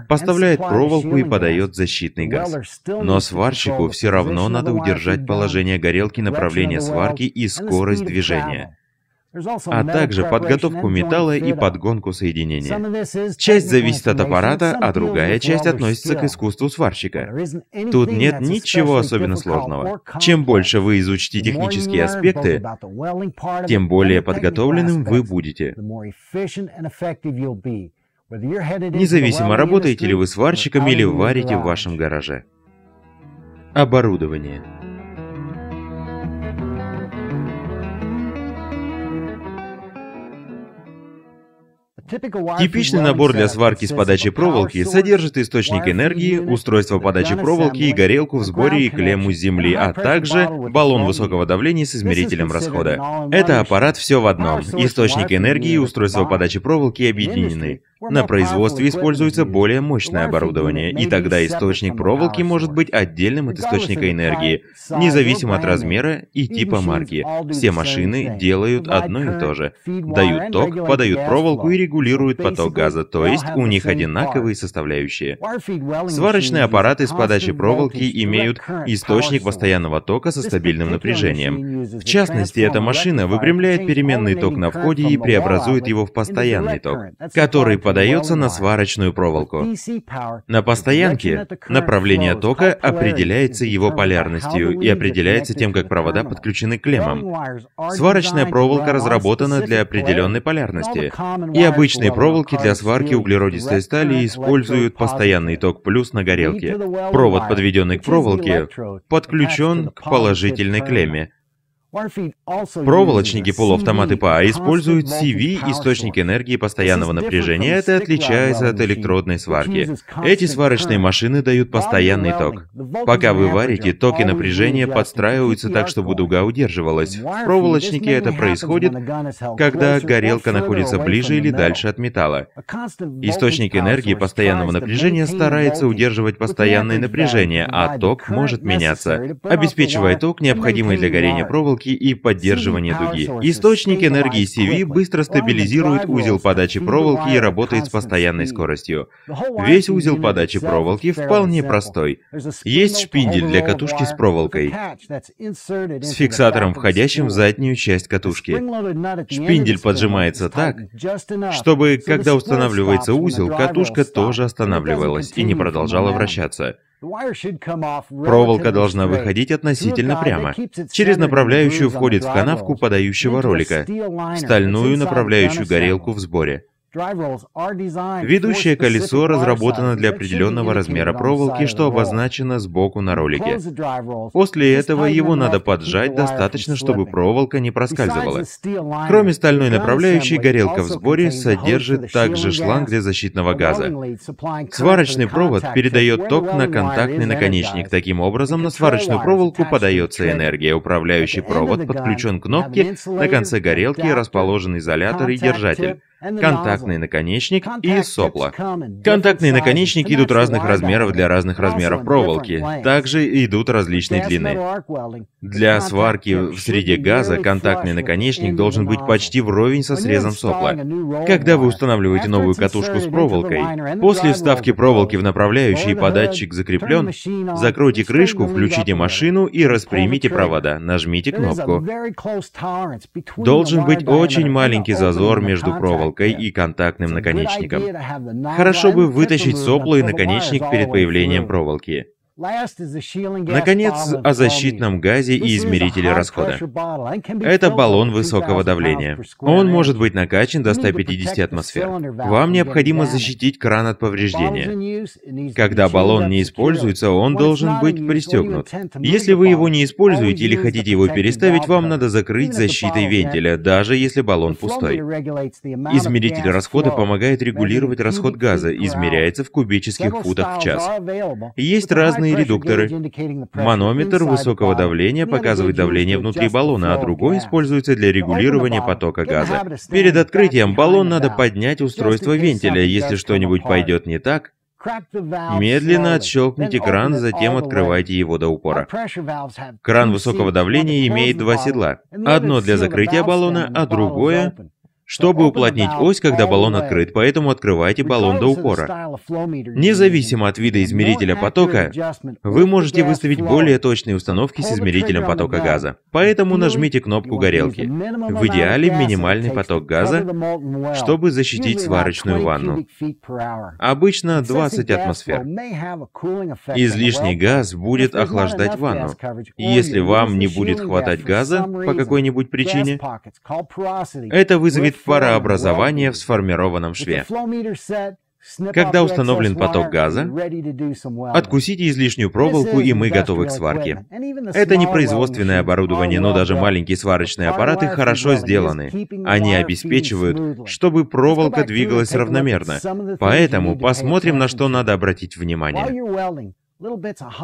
поставляет проволоку и подает защитный газ. Но сварщику все равно надо удержать положение горелки, направление сварки и скорость движения, а также подготовку металла и подгонку соединения. Часть зависит от аппарата, а другая часть относится к искусству сварщика. Тут нет ничего особенно сложного. Чем больше вы изучите технические аспекты, тем более подготовленным вы будете. Независимо, работаете ли вы сварщиком или варите в вашем гараже. Оборудование. Типичный набор для сварки с подачей проволоки содержит источник энергии, устройство подачи проволоки и горелку в сборе и клемму с земли, а также баллон высокого давления с измерителем расхода. Это аппарат все в одном. Источник энергии и устройство подачи проволоки объединены. На производстве используется более мощное оборудование, и тогда источник проволоки может быть отдельным от источника энергии, независимо от размера и типа марки. Все машины делают одно и то же. Дают ток, подают проволоку и регулируют поток газа, то есть у них одинаковые составляющие. Сварочные аппараты с подачей проволоки имеют источник постоянного тока со стабильным напряжением. В частности, эта машина выпрямляет переменный ток на входе и преобразует его в постоянный ток, который подается на сварочную проволоку. На постоянке направление тока определяется его полярностью и определяется тем, как провода подключены к клеммам. Сварочная проволока разработана для определенной полярности, и обычные проволоки для сварки углеродистой стали используют постоянный ток плюс на горелке. Провод, подведенный к проволоке, подключен к положительной клемме. Проволочники полуавтоматы ПА используют CV, источник энергии постоянного напряжения. Это отличается от электродной сварки. Эти сварочные машины дают постоянный ток. Пока вы варите, ток и напряжение подстраиваются так, чтобы дуга удерживалась. В проволочнике это происходит, когда горелка находится ближе или дальше от металла. Источник энергии постоянного напряжения старается удерживать постоянное напряжение, а ток может меняться, обеспечивая ток, необходимый для горения проволоки и поддерживание дуги. Источник энергии CV быстро стабилизирует узел подачи проволоки и работает с постоянной скоростью. Весь узел подачи проволоки вполне простой. Есть шпиндель для катушки с проволокой, с фиксатором, входящим в заднюю часть катушки. Шпиндель поджимается так, чтобы, когда устанавливается узел, катушка тоже останавливалась и не продолжала вращаться. Проволока должна выходить относительно прямо. Через направляющую входит в канавку подающего ролика, стальную направляющую горелку в сборе. Ведущее колесо разработано для определенного размера проволоки, что обозначено сбоку на ролике. После этого его надо поджать достаточно, чтобы проволока не проскальзывала. Кроме стальной направляющей, горелка в сборе содержит также шланг для защитного газа. Сварочный провод передает ток на контактный наконечник. Таким образом, на сварочную проволоку подается энергия. Управляющий провод подключен к кнопке, на конце горелки расположен изолятор и держатель, контактный наконечник и сопла. Контактные наконечники идут разных размеров для разных размеров проволоки. Также идут различной длины. Для сварки в среде газа контактный наконечник должен быть почти вровень со срезом сопла. Когда вы устанавливаете новую катушку с проволокой, после вставки проволоки в направляющий податчик закреплен, закройте крышку, включите машину и распрямите провода. Нажмите кнопку. Должен быть очень маленький зазор между проволокой и контактным наконечником. Хорошо бы вытащить сопло и наконечник перед появлением проволоки. Наконец, о защитном газе и измерителе расхода. Это баллон высокого давления. Он может быть накачан до 150 атмосфер. Вам необходимо защитить кран от повреждения. Когда баллон не используется, он должен быть пристегнут. Если вы его не используете или хотите его переставить, вам надо закрыть защитой вентиля, даже если баллон пустой. Измеритель расхода помогает регулировать расход газа, измеряется в кубических футах в час. Есть разные редукторы. Манометр высокого давления показывает давление внутри баллона, а другой используется для регулирования потока газа. Перед открытием баллон надо поднять устройство вентиля. Если что-нибудь пойдет не так, Медленно отщелкните кран, затем открывайте его до упора. Кран высокого давления имеет два седла. Одно для закрытия баллона, а другое, чтобы уплотнить ось, когда баллон открыт, поэтому открывайте баллон до упора. Независимо от вида измерителя потока, вы можете выставить более точные установки с измерителем потока газа. Поэтому нажмите кнопку горелки. В идеале минимальный поток газа, чтобы защитить сварочную ванну. Обычно 20 атмосфер. Излишний газ будет охлаждать ванну. Если вам не будет хватать газа по какой-нибудь причине, это вызовет парообразование в сформированном шве. Когда установлен поток газа, откусите излишнюю проволоку, и мы готовы к сварке. Это не производственное оборудование, но даже маленькие сварочные аппараты хорошо сделаны. Они обеспечивают, чтобы проволока двигалась равномерно. Поэтому посмотрим, на что надо обратить внимание.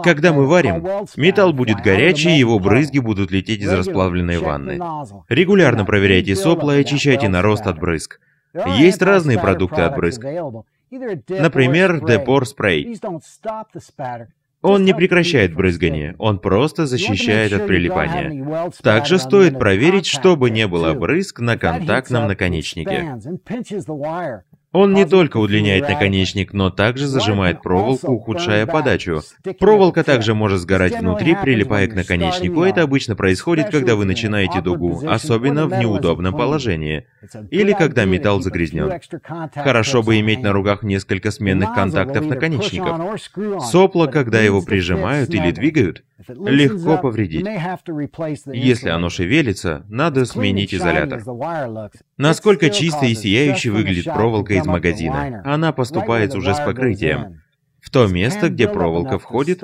Когда мы варим, металл будет горячий, и его брызги будут лететь из расплавленной ванны. Регулярно проверяйте сопла и очищайте нарост от брызг. Есть разные продукты от брызг. Например, Depor Spray. Он не прекращает брызгание, он просто защищает от прилипания. Также стоит проверить, чтобы не было брызг на контактном наконечнике. Он не только удлиняет наконечник, но также зажимает проволоку, ухудшая подачу. Проволока также может сгорать внутри, прилипая к наконечнику. Это обычно происходит, когда вы начинаете дугу, особенно в неудобном положении, или когда металл загрязнен. Хорошо бы иметь на руках несколько сменных контактов наконечников. Сопло, когда его прижимают или двигают, легко повредить. Если оно шевелится, надо сменить изолятор. Насколько чистой и сияющей выглядит проволока из магазина? Она поступает уже с покрытием. В то место, где проволока входит,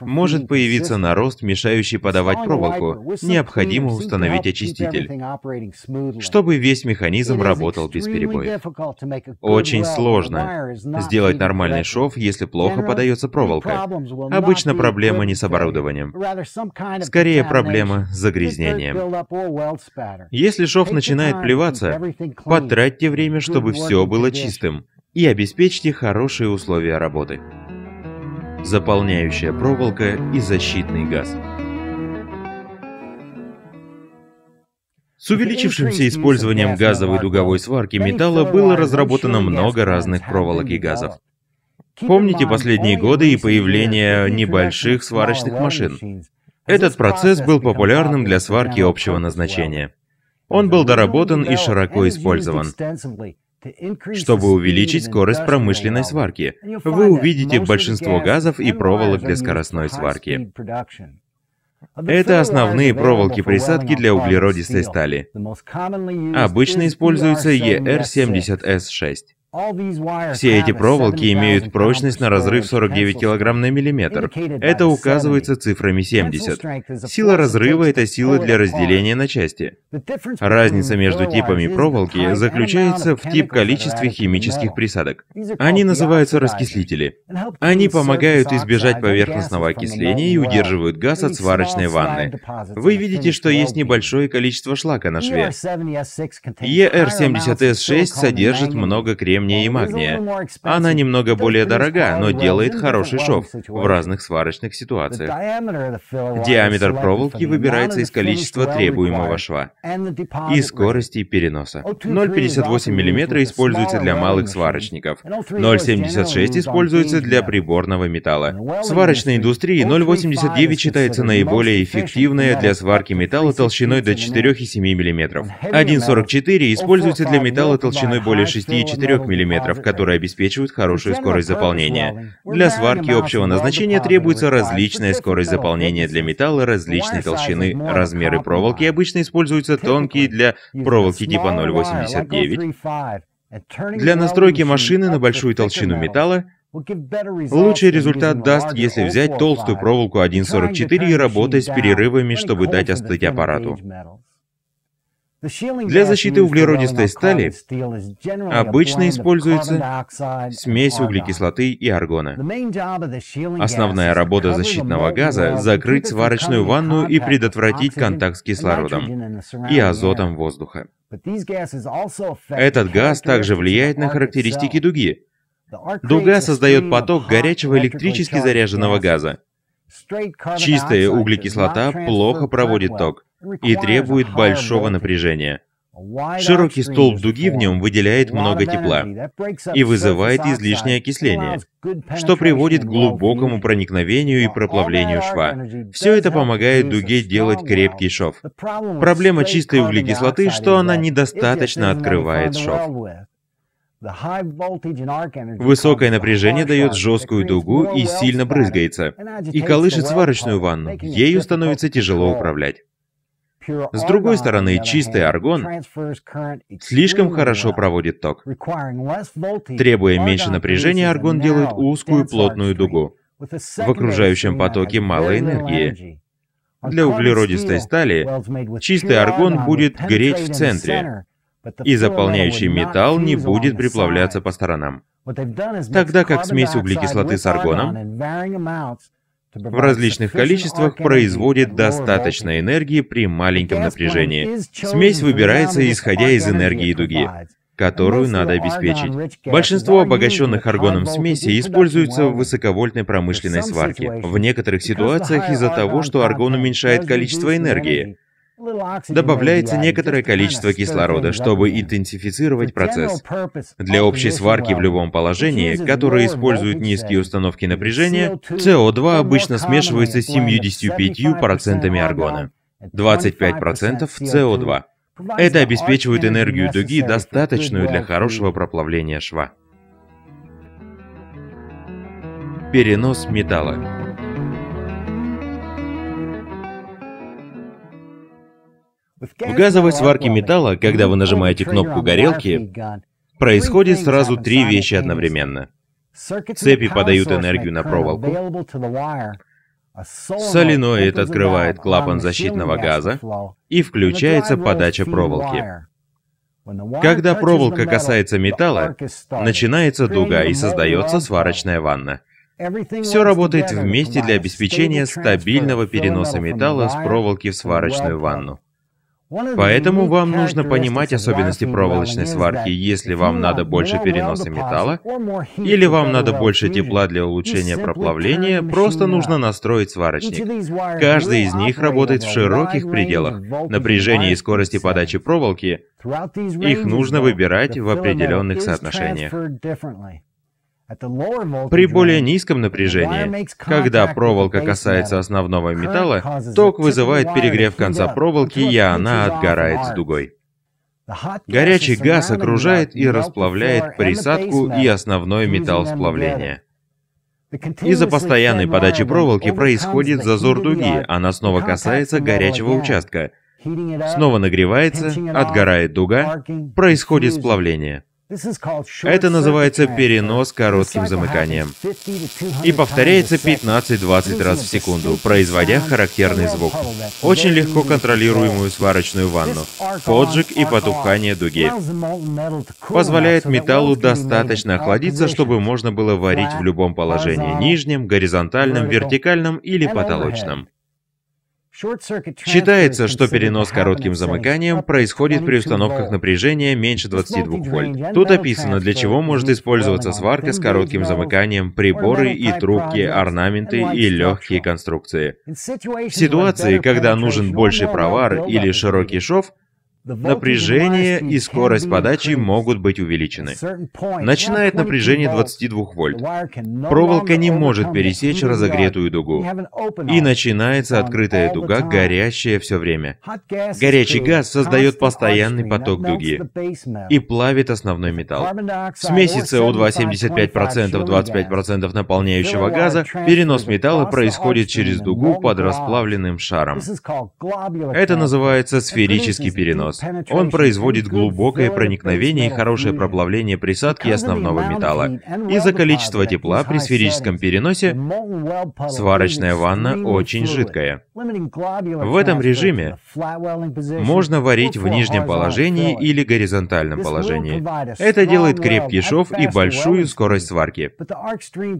может появиться нарост, мешающий подавать проволоку. Необходимо установить очиститель, чтобы весь механизм работал без перебоев. Очень сложно сделать нормальный шов, если плохо подается проволока. Обычно проблема не с оборудованием. Скорее, проблема с загрязнением. Если шов начинает плеваться, потратьте время, чтобы все было чистым, и обеспечьте хорошие условия работы. Заполняющая проволока и защитный газ. С увеличившимся использованием газовой дуговой сварки металла было разработано много разных проволок и газов. Помните последние годы и появление небольших сварочных машин? Этот процесс был популярным для сварки общего назначения. Он был доработан и широко использован. Чтобы увеличить скорость промышленной сварки, вы увидите большинство газов и проволок для скоростной сварки. Это основные проволоки-присадки для углеродистой стали. Обычно используются ER70S6. Все эти проволоки имеют прочность на разрыв 49 кг на миллиметр. Это указывается цифрами 70. Сила разрыва — это сила для разделения на части. Разница между типами проволоки заключается в количестве химических присадок. Они называются раскислители. Они помогают избежать поверхностного окисления и удерживают газ от сварочной ванны. Вы видите, что есть небольшое количество шлака на шве. ER70S6 содержит много кремния и магния. Она немного более дорога, но делает хороший шов в разных сварочных ситуациях. Диаметр проволоки выбирается из количества требуемого шва и скорости переноса. 0,58 мм используется для малых сварочников. 0,76 используется для приборного металла. В сварочной индустрии 0,89 считается наиболее эффективная для сварки металла толщиной до 4,7 мм. 1,44 используется для металла толщиной более 6,4 мм, которые обеспечивают хорошую скорость заполнения. Для сварки общего назначения требуется различная скорость заполнения для металла различной толщины. Размеры проволоки обычно используются тонкие для проволоки типа 0,89. Для настройки машины на большую толщину металла лучший результат даст, если взять толстую проволоку 1,44 и работать с перерывами, чтобы дать остыть аппарату. Для защиты углеродистой стали обычно используется смесь углекислоты и аргона. Основная работа защитного газа — закрыть сварочную ванну и предотвратить контакт с кислородом и азотом воздуха. Этот газ также влияет на характеристики дуги, Дуга создает поток горячего электрически заряженного газа. Чистая углекислота плохо проводит ток и требует большого напряжения. Широкий столб дуги в нем выделяет много тепла и вызывает излишнее окисление, что приводит к глубокому проникновению и проплавлению шва. Все это помогает дуге делать крепкий шов. Проблема чистой углекислоты, что она недостаточно открывает шов. Высокое напряжение дает жесткую дугу и сильно брызгается, и колышет сварочную ванну, ею становится тяжело управлять. С другой стороны, чистый аргон слишком хорошо проводит ток. Требуя меньше напряжения, аргон делает узкую плотную дугу. В окружающем потоке мало энергии. Для углеродистой стали чистый аргон будет гореть в центре, и заполняющий металл не будет приплавляться по сторонам. Тогда как смесь углекислоты с аргоном в различных количествах производит достаточно энергии при маленьком напряжении. Смесь выбирается исходя из энергии дуги, которую надо обеспечить. Большинство обогащенных аргоном смесей используются в высоковольтной промышленной сварке. В некоторых ситуациях из-за того, что аргон уменьшает количество энергии, добавляется некоторое количество кислорода, чтобы интенсифицировать процесс. Для общей сварки в любом положении, которые используют низкие установки напряжения, СО2 обычно смешивается с 75% аргона, 25% СО2. Это обеспечивает энергию дуги, достаточную для хорошего проплавления шва. Перенос металла. В газовой сварке металла, когда вы нажимаете кнопку горелки, происходит сразу три вещи одновременно. Цепи подают энергию на проволоку, соленоид открывает клапан защитного газа и включается подача проволоки. Когда проволока касается металла, начинается дуга и создается сварочная ванна. Все работает вместе для обеспечения стабильного переноса металла с проволоки в сварочную ванну. Поэтому вам нужно понимать особенности проволочной сварки, если вам надо больше переноса металла, или вам надо больше тепла для улучшения проплавления, просто нужно настроить сварочник. Каждый из них работает в широких пределах. Напряжение и скорости подачи проволоки, их нужно выбирать в определенных соотношениях. При более низком напряжении, когда проволока касается основного металла, ток вызывает перегрев конца проволоки, и она отгорает с дугой. Горячий газ окружает и расплавляет присадку и основной металл сплавления. Из-за постоянной подачи проволоки происходит зазор дуги, она снова касается горячего участка, снова нагревается, отгорает дуга, происходит сплавление. Это называется перенос коротким замыканием и повторяется 15-20 раз в секунду, производя характерный звук. Очень легко контролируемую сварочную ванну. Поджиг и потухание дуги позволяет металлу достаточно охладиться, чтобы можно было варить в любом положении – нижнем, горизонтальном, вертикальном или потолочном. Считается, что перенос коротким замыканием происходит при установках напряжения меньше 22 вольт. Тут описано, для чего может использоваться сварка с коротким замыканием, приборы и трубки, орнаменты и легкие конструкции. В ситуации, когда нужен больший провар или широкий шов, напряжение и скорость подачи могут быть увеличены. Начиная от напряжения 22 вольт, проволока не может пересечь разогретую дугу. И начинается открытая дуга, горящая все время. Горячий газ создает постоянный поток дуги и плавит основной металл. В смеси СО2 75%, 25% наполняющего газа, перенос металла происходит через дугу под расплавленным шаром. Это называется сферический перенос. Он производит глубокое проникновение и хорошее проплавление присадки основного металла. Из-за количества тепла при сферическом переносе сварочная ванна очень жидкая. В этом режиме можно варить в нижнем положении или горизонтальном положении. Это делает крепкий шов и большую скорость сварки.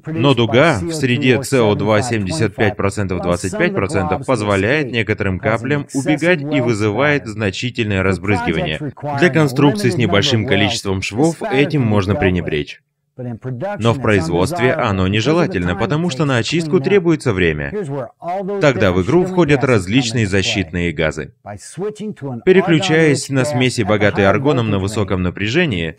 Но дуга в среде СО2 75%-25% позволяет некоторым каплям убегать и вызывает значительное разбрызгивание. Для конструкций с небольшим количеством швов этим можно пренебречь. Но в производстве оно нежелательно, потому что на очистку требуется время. Тогда в игру входят различные защитные газы. Переключаясь на смеси, богатые аргоном на высоком напряжении,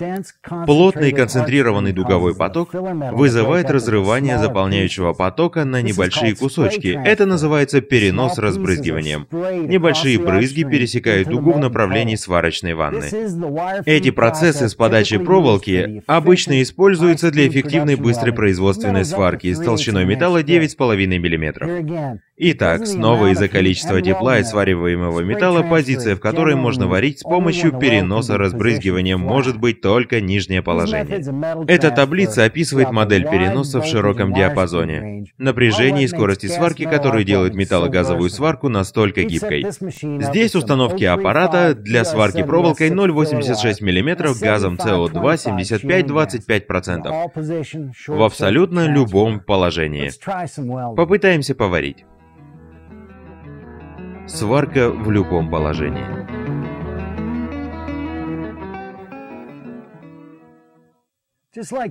плотный концентрированный дуговой поток вызывает разрывание заполняющего потока на небольшие кусочки. Это называется перенос разбрызгиванием. Небольшие брызги пересекают дугу в направлении сварочной ванны. Эти процессы с подачи проволоки обычно используются для эффективной быстрой производственной сварки с толщиной металла 9,5 мм. Итак, снова из-за количества тепла и свариваемого металла, позиция, в которой можно варить с помощью переноса разбрызгивания, может быть только нижнее положение. Эта таблица описывает модель переноса в широком диапазоне, напряжение и скорости сварки, которые делают металлогазовую сварку настолько гибкой. Здесь установки аппарата для сварки проволокой 0,86 мм газом CO2 75-25%. В абсолютно любом положении. Попытаемся поварить. Сварка в любом положении.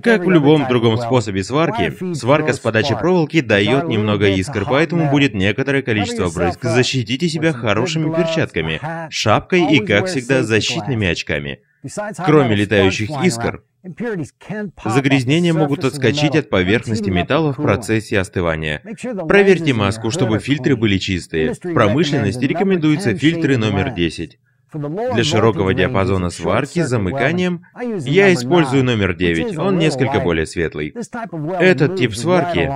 Как в любом другом способе сварки, сварка с подачи проволоки дает немного искр, поэтому будет некоторое количество брызг. Защитите себя хорошими перчатками, шапкой и, как всегда, защитными очками. Кроме летающих искр, загрязнения могут отскочить от поверхности металла в процессе остывания. Проверьте маску, чтобы фильтры были чистые. В промышленности рекомендуются фильтры номер 10. Для широкого диапазона сварки с замыканием я использую номер 9, он несколько более светлый. Этот тип сварки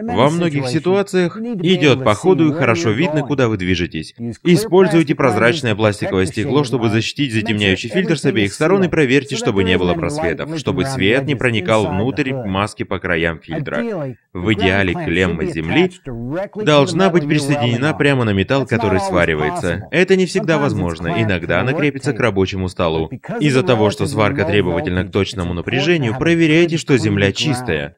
во многих ситуациях идет по ходу и хорошо видно, куда вы движетесь. Используйте прозрачное пластиковое стекло, чтобы защитить затемняющий фильтр с обеих сторон, и проверьте, чтобы не было просветов, чтобы свет не проникал внутрь маски по краям фильтра. В идеале клемма земли должна быть присоединена прямо на металл, который сваривается. Это не всегда возможно, иногда она крепится к рабочему столу. Из-за того, что сварка требовательна к точному напряжению, проверяйте, что земля чистая.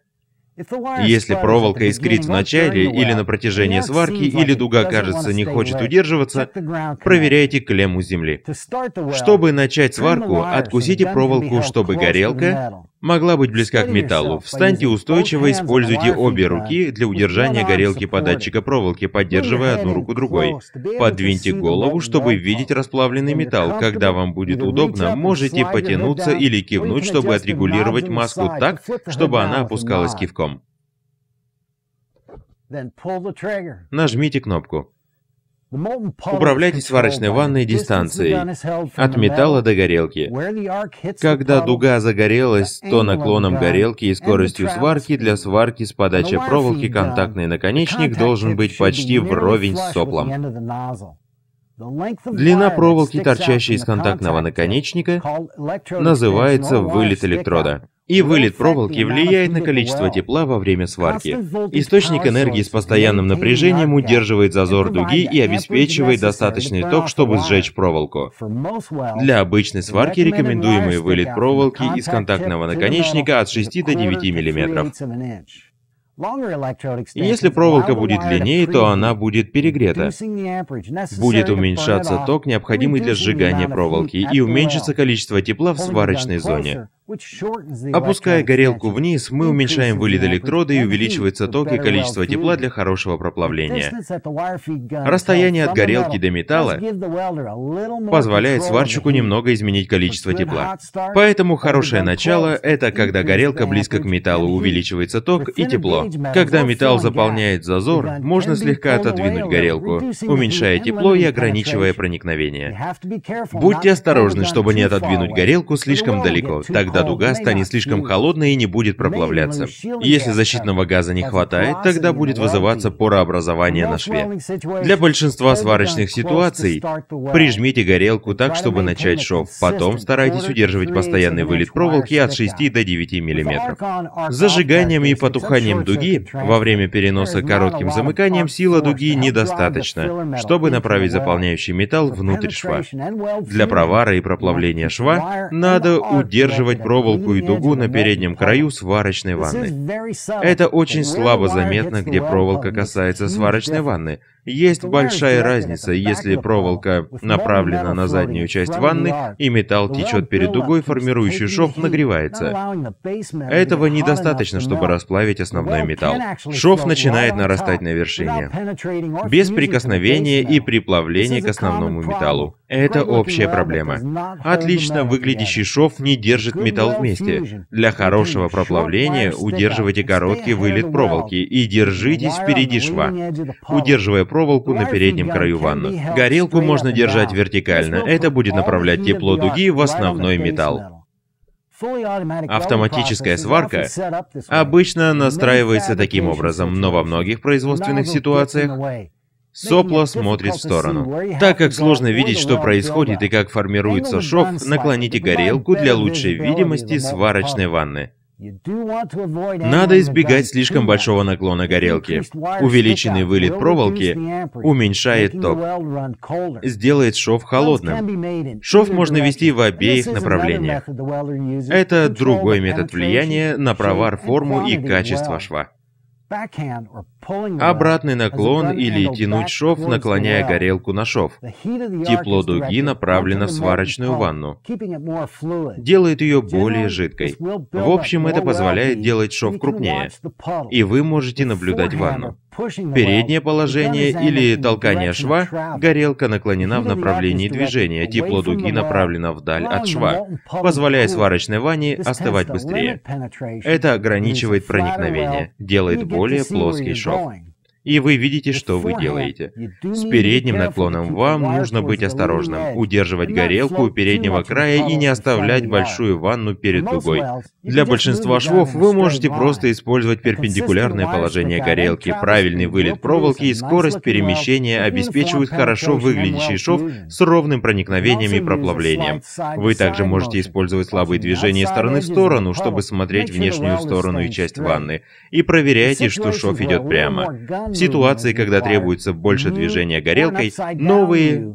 Если проволока искрит в начале или на протяжении сварки, или дуга, кажется, не хочет удерживаться, проверяйте клемму земли. Чтобы начать сварку, откусите проволоку, чтобы горелка могла быть близка к металлу. Встаньте устойчиво, используйте обе руки для удержания горелки под датчика проволоки, поддерживая одну руку другой. Подвиньте голову, чтобы видеть расплавленный металл. Когда вам будет удобно, можете потянуться или кивнуть, чтобы отрегулировать маску так, чтобы она опускалась кивком. Нажмите кнопку. Управляйте сварочной ванной дистанцией от металла до горелки. Когда дуга загорелась, то наклоном горелки и скоростью сварки для сварки с подачей проволоки контактный наконечник должен быть почти вровень с соплом. Длина проволоки, торчащей из контактного наконечника, называется вылет электрода. И вылет проволоки влияет на количество тепла во время сварки. Источник энергии с постоянным напряжением удерживает зазор дуги и обеспечивает достаточный ток, чтобы сжечь проволоку. Для обычной сварки рекомендуемый вылет проволоки из контактного наконечника от 6 до 9 мм. Если проволока будет длиннее, то она будет перегрета. Будет уменьшаться ток, необходимый для сжигания проволоки, и уменьшится количество тепла в сварочной зоне. Опуская горелку вниз, мы уменьшаем вылет электрода и увеличивается ток и количество тепла для хорошего проплавления. Расстояние от горелки до металла позволяет сварщику немного изменить количество тепла. Поэтому хорошее начало — это когда горелка близко к металлу, увеличивается ток и тепло. Когда металл заполняет зазор, можно слегка отодвинуть горелку, уменьшая тепло и ограничивая проникновение. Будьте осторожны, чтобы не отодвинуть горелку слишком далеко, тогда дуга станет слишком холодной и не будет проплавляться. Если защитного газа не хватает, тогда будет вызываться порообразование на шве. Для большинства сварочных ситуаций прижмите горелку так, чтобы начать шов. Потом старайтесь удерживать постоянный вылет проволоки от 6 до 9 мм. Зажиганием и потуханием дуги во время переноса коротким замыканием сила дуги недостаточна, чтобы направить заполняющий металл внутрь шва. Для провара и проплавления шва надо удерживать проволоку и дугу на переднем краю сварочной ванны. Это очень слабо заметно, где проволока касается сварочной ванны. Есть большая разница, если проволока направлена на заднюю часть ванны, и металл течет перед дугой, формирующий шов нагревается. Этого недостаточно, чтобы расплавить основной металл. Шов начинает нарастать на вершине, без прикосновения и приплавления к основному металлу. Это общая проблема. Отлично выглядящий шов не держит металл вместе. Для хорошего проплавления удерживайте короткий вылет проволоки и держитесь впереди шва, удерживая проволоку на переднем краю ванны. Горелку можно держать вертикально. Это будет направлять тепло дуги в основной металл. Автоматическая сварка обычно настраивается таким образом, но во многих производственных ситуациях сопло смотрит в сторону. Так как сложно видеть, что происходит и как формируется шов, наклоните горелку для лучшей видимости сварочной ванны. Надо избегать слишком большого наклона горелки. Увеличенный вылет проволоки уменьшает ток, сделает шов холодным. Шов можно вести в обеих направлениях. Это другой метод влияния на провар, форму и качество шва. Обратный наклон или тянуть шов, наклоняя горелку на шов. Тепло дуги направлено в сварочную ванну, делает ее более жидкой. В общем, это позволяет делать шов крупнее, и вы можете наблюдать ванну. Переднее положение или толкание шва, горелка наклонена в направлении движения, тепло дуги направлено вдаль от шва, позволяя сварочной ванне остывать быстрее. Это ограничивает проникновение, делает более плоский шов. И вы видите, что вы делаете. С передним наклоном вам нужно быть осторожным, удерживать горелку у переднего края и не оставлять большую ванну перед дугой. Для большинства швов вы можете просто использовать перпендикулярное положение горелки. Правильный вылет проволоки и скорость перемещения обеспечивают хорошо выглядящий шов с ровным проникновением и проплавлением. Вы также можете использовать слабые движения стороны в сторону, чтобы смотреть внешнюю сторону и часть ванны, и проверяйте, что шов идет прямо. В ситуации, когда требуется больше движения горелкой, новые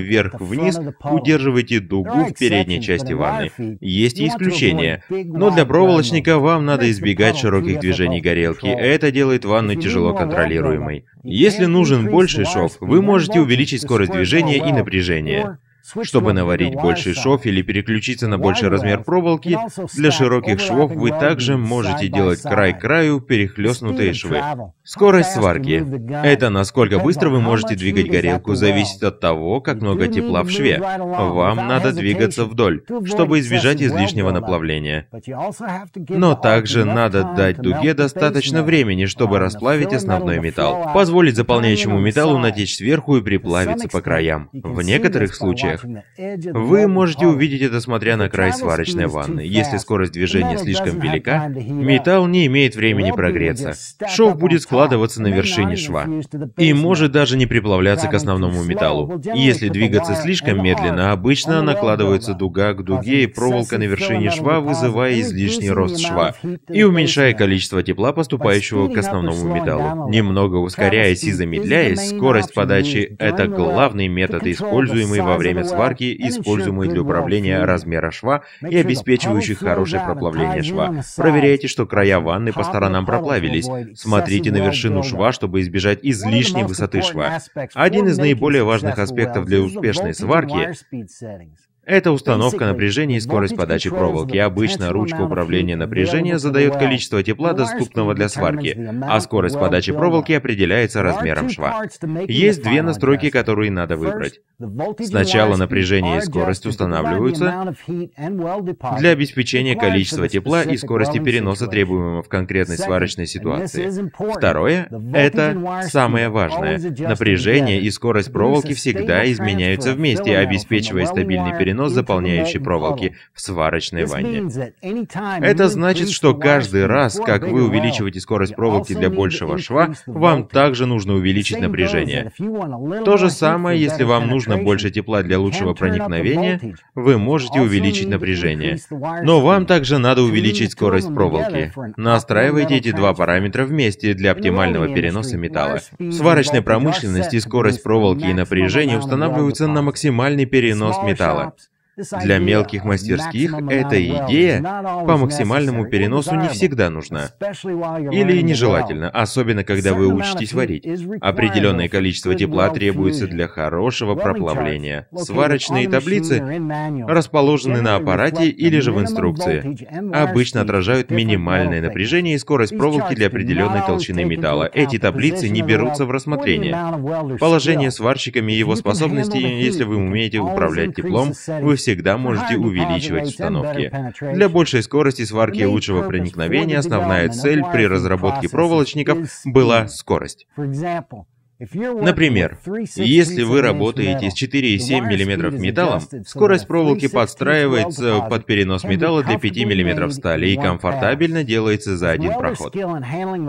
вверх-вниз, удерживайте дугу в передней части ванны. Есть и исключения, но для проволочника вам надо избегать широких движений горелки. Это делает ванну тяжело контролируемой. Если нужен больший шов, вы можете увеличить скорость движения и напряжение. Чтобы наварить больший шов или переключиться на больший размер проволоки, для широких швов вы также можете делать край к краю перехлестнутые швы. Скорость сварки. Это насколько быстро вы можете двигать горелку, зависит от того, как много тепла в шве. Вам надо двигаться вдоль, чтобы избежать излишнего наплавления. Но также надо дать дуге достаточно времени, чтобы расплавить основной металл, позволить заполняющему металлу натечь сверху и приплавиться по краям. В некоторых случаях вы можете увидеть это, смотря на край сварочной ванны. Если скорость движения слишком велика, металл не имеет времени прогреться. Шов будет складываться на вершине шва и может даже не приплавляться к основному металлу. Если двигаться слишком медленно, обычно накладывается дуга к дуге и проволока на вершине шва, вызывая излишний рост шва и уменьшая количество тепла, поступающего к основному металлу. Немного ускоряясь и замедляясь, скорость подачи — это главный метод, используемый во время сварки, используемые для управления размера шва и обеспечивающих хорошее проплавление шва. Проверяйте, что края ванны по сторонам проплавились. Смотрите на вершину шва, чтобы избежать излишней высоты шва. Один из наиболее важных аспектов для успешной сварки — это установка напряжения и скорость подачи проволоки. Обычно ручка управления напряжения задает количество тепла, доступного для сварки, а скорость подачи проволоки определяется размером шва. Есть две настройки, которые надо выбрать. Сначала напряжение и скорость устанавливаются для обеспечения количества тепла и скорости переноса, требуемого в конкретной сварочной ситуации. Второе — это самое важное. Напряжение и скорость проволоки всегда изменяются вместе, обеспечивая стабильный перенос заполняющей проволоки в сварочной ванне. Это значит, что каждый раз, как вы увеличиваете скорость проволоки для большего шва, вам также нужно увеличить напряжение. То же самое, если вам нужно больше тепла для лучшего проникновения, вы можете увеличить напряжение. Но вам также надо увеличить скорость проволоки. Настраивайте эти два параметра вместе для оптимального переноса металла. В сварочной промышленности скорость проволоки и напряжение устанавливаются на максимальный перенос металла. Для мелких мастерских эта идея по максимальному переносу не всегда нужна или нежелательна, особенно когда вы учитесь варить. Определенное количество тепла требуется для хорошего проплавления. Сварочные таблицы расположены на аппарате или же в инструкции. Обычно отражают минимальное напряжение и скорость проволоки для определенной толщины металла. Эти таблицы не берутся в рассмотрение. Положение сварщиками и его способности, если вы умеете управлять теплом, вы всегда можете увеличивать установки. Для большей скорости сварки и лучшего проникновения основная цель при разработке проволочников была скорость. Например, если вы работаете с 4,7 мм металлом, скорость проволоки подстраивается под перенос металла для 5 мм стали и комфортабельно делается за один проход.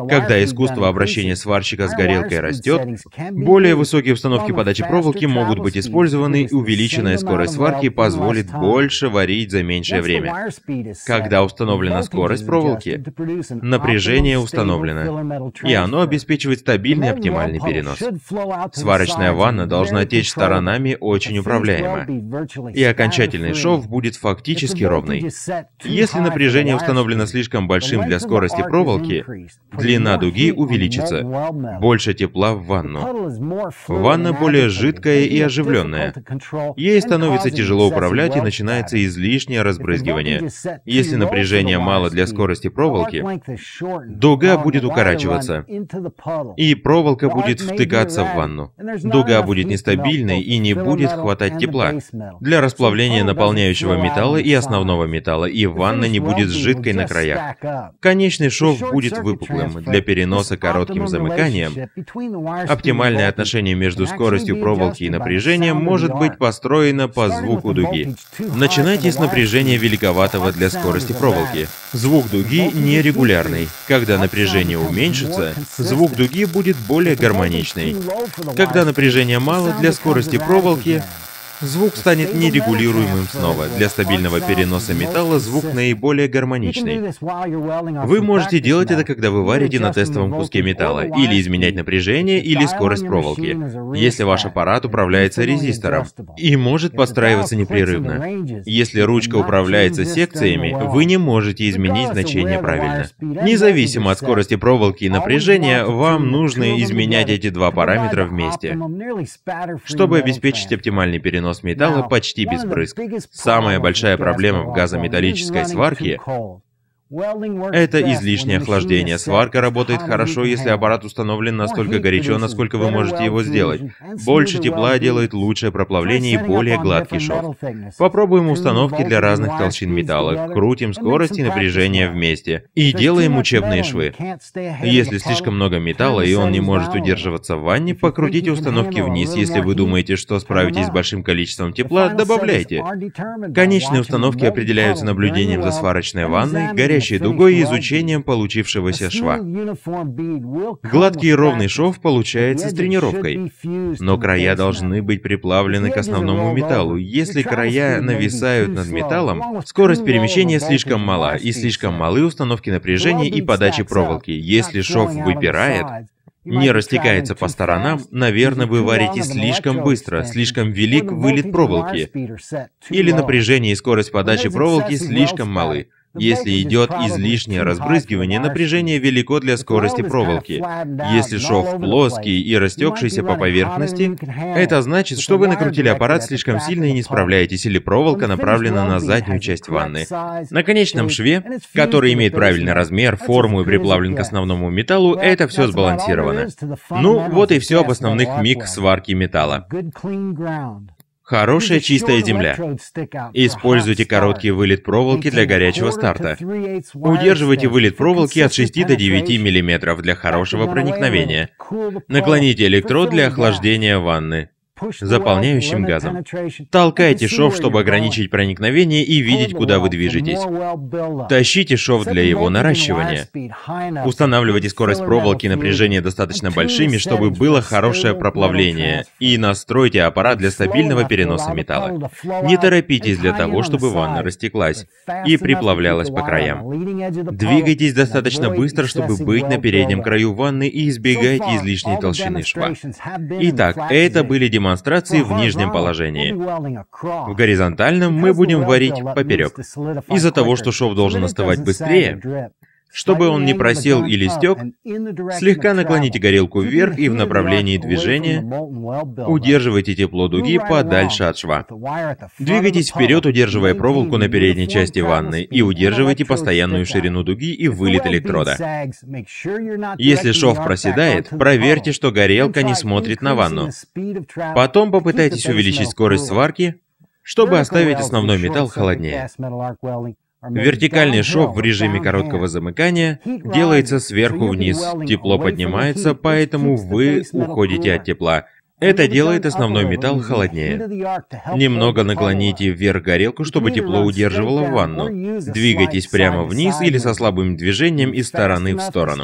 Когда искусство обращения сварщика с горелкой растет, более высокие установки подачи проволоки могут быть использованы, и увеличенная скорость сварки позволит больше варить за меньшее время. Когда установлена скорость проволоки, напряжение установлено, и оно обеспечивает стабильный оптимальный перенос. Сварочная ванна должна течь сторонами очень управляемо, и окончательный шов будет фактически ровный. Если напряжение установлено слишком большим для скорости проволоки, длина дуги увеличится, больше тепла в ванну. Ванна более жидкая и оживленная. Ей становится тяжело управлять и начинается излишнее разбрызгивание. Если напряжения мало для скорости проволоки, дуга будет укорачиваться, и проволока будет втыкаться в ванну. Дуга будет нестабильной и не будет хватать тепла для расплавления наполняющего металла и основного металла, и ванна не будет жидкой на краях. Конечный шов будет выпуклым для переноса коротким замыканием. Оптимальное отношение между скоростью проволоки и напряжением может быть построено по звуку дуги. Начинайте с напряжения великоватого для скорости проволоки. Звук дуги нерегулярный. Когда напряжение уменьшится, звук дуги будет более гармоничным. Когда напряжения мало для скорости проволоки, звук станет нерегулируемым снова. Для стабильного переноса металла звук наиболее гармоничный. Вы можете делать это, когда вы варите на тестовом куске металла, или изменять напряжение, или скорость проволоки, если ваш аппарат управляется резистором и может подстраиваться непрерывно. Если ручка управляется секциями, вы не можете изменить значение правильно. Независимо от скорости проволоки и напряжения, вам нужно изменять эти два параметра вместе, чтобы обеспечить оптимальный перенос металла почти без брызг. Самая большая проблема в газометаллической сварке — это излишнее охлаждение. Сварка работает хорошо, если аппарат установлен настолько горячо, насколько вы можете его сделать. Больше тепла делает лучшее проплавление и более гладкий шов. Попробуем установки для разных толщин металла, крутим скорость и напряжение вместе, и делаем учебные швы. Если слишком много металла и он не может удерживаться в ванне, покрутите установки вниз. Если вы думаете, что справитесь с большим количеством тепла, добавляйте. Конечные установки определяются наблюдением за сварочной ванной, горячей дугой и изучением получившегося шва. Гладкий и ровный шов получается с тренировкой, но края должны быть приплавлены к основному металлу. Если края нависают над металлом, скорость перемещения слишком мала, и слишком малы установки напряжения и подачи проволоки. Если шов выпирает, не растекается по сторонам, наверное, вы варите слишком быстро, слишком велик вылет проволоки, или напряжение и скорость подачи проволоки слишком малы. Если идет излишнее разбрызгивание, напряжение велико для скорости проволоки. Если шов плоский и растекшийся по поверхности, это значит, что вы накрутили аппарат слишком сильно и не справляетесь, или проволока направлена на заднюю часть ванны. На конечном шве, который имеет правильный размер, форму и приплавлен к основному металлу, это все сбалансировано. Ну, вот и все об основных МИГ сварки металла. Хорошая чистая земля. Используйте короткий вылет проволоки для горячего старта. Удерживайте вылет проволоки от 6 до 9 мм для хорошего проникновения. Наклоните электрод для охлаждения ванны заполняющим газом. Толкайте шов, чтобы ограничить проникновение и видеть, куда вы движетесь. Тащите шов для его наращивания. Устанавливайте скорость проволоки и напряжение достаточно большими, чтобы было хорошее проплавление, и настройте аппарат для стабильного переноса металла. Не торопитесь для того, чтобы ванна растеклась и приплавлялась по краям. Двигайтесь достаточно быстро, чтобы быть на переднем краю ванны, и избегайте излишней толщины шва. Итак, это были демонстрации демонстрации в нижнем положении. В горизонтальном мы будем варить поперек. Из-за того, что шов должен остывать быстрее, чтобы он не просел или стек, слегка наклоните горелку вверх и в направлении движения удерживайте тепло дуги подальше от шва. Двигайтесь вперед, удерживая проволоку на передней части ванны, и удерживайте постоянную ширину дуги и вылет электрода. Если шов проседает, проверьте, что горелка не смотрит на ванну. Потом попытайтесь увеличить скорость сварки, чтобы оставить основной металл холоднее. Вертикальный шов в режиме короткого замыкания делается сверху вниз. Тепло поднимается, поэтому вы уходите от тепла. Это делает основной металл холоднее. Немного наклоните вверх горелку, чтобы тепло удерживало ванну. Двигайтесь прямо вниз или со слабым движением из стороны в сторону.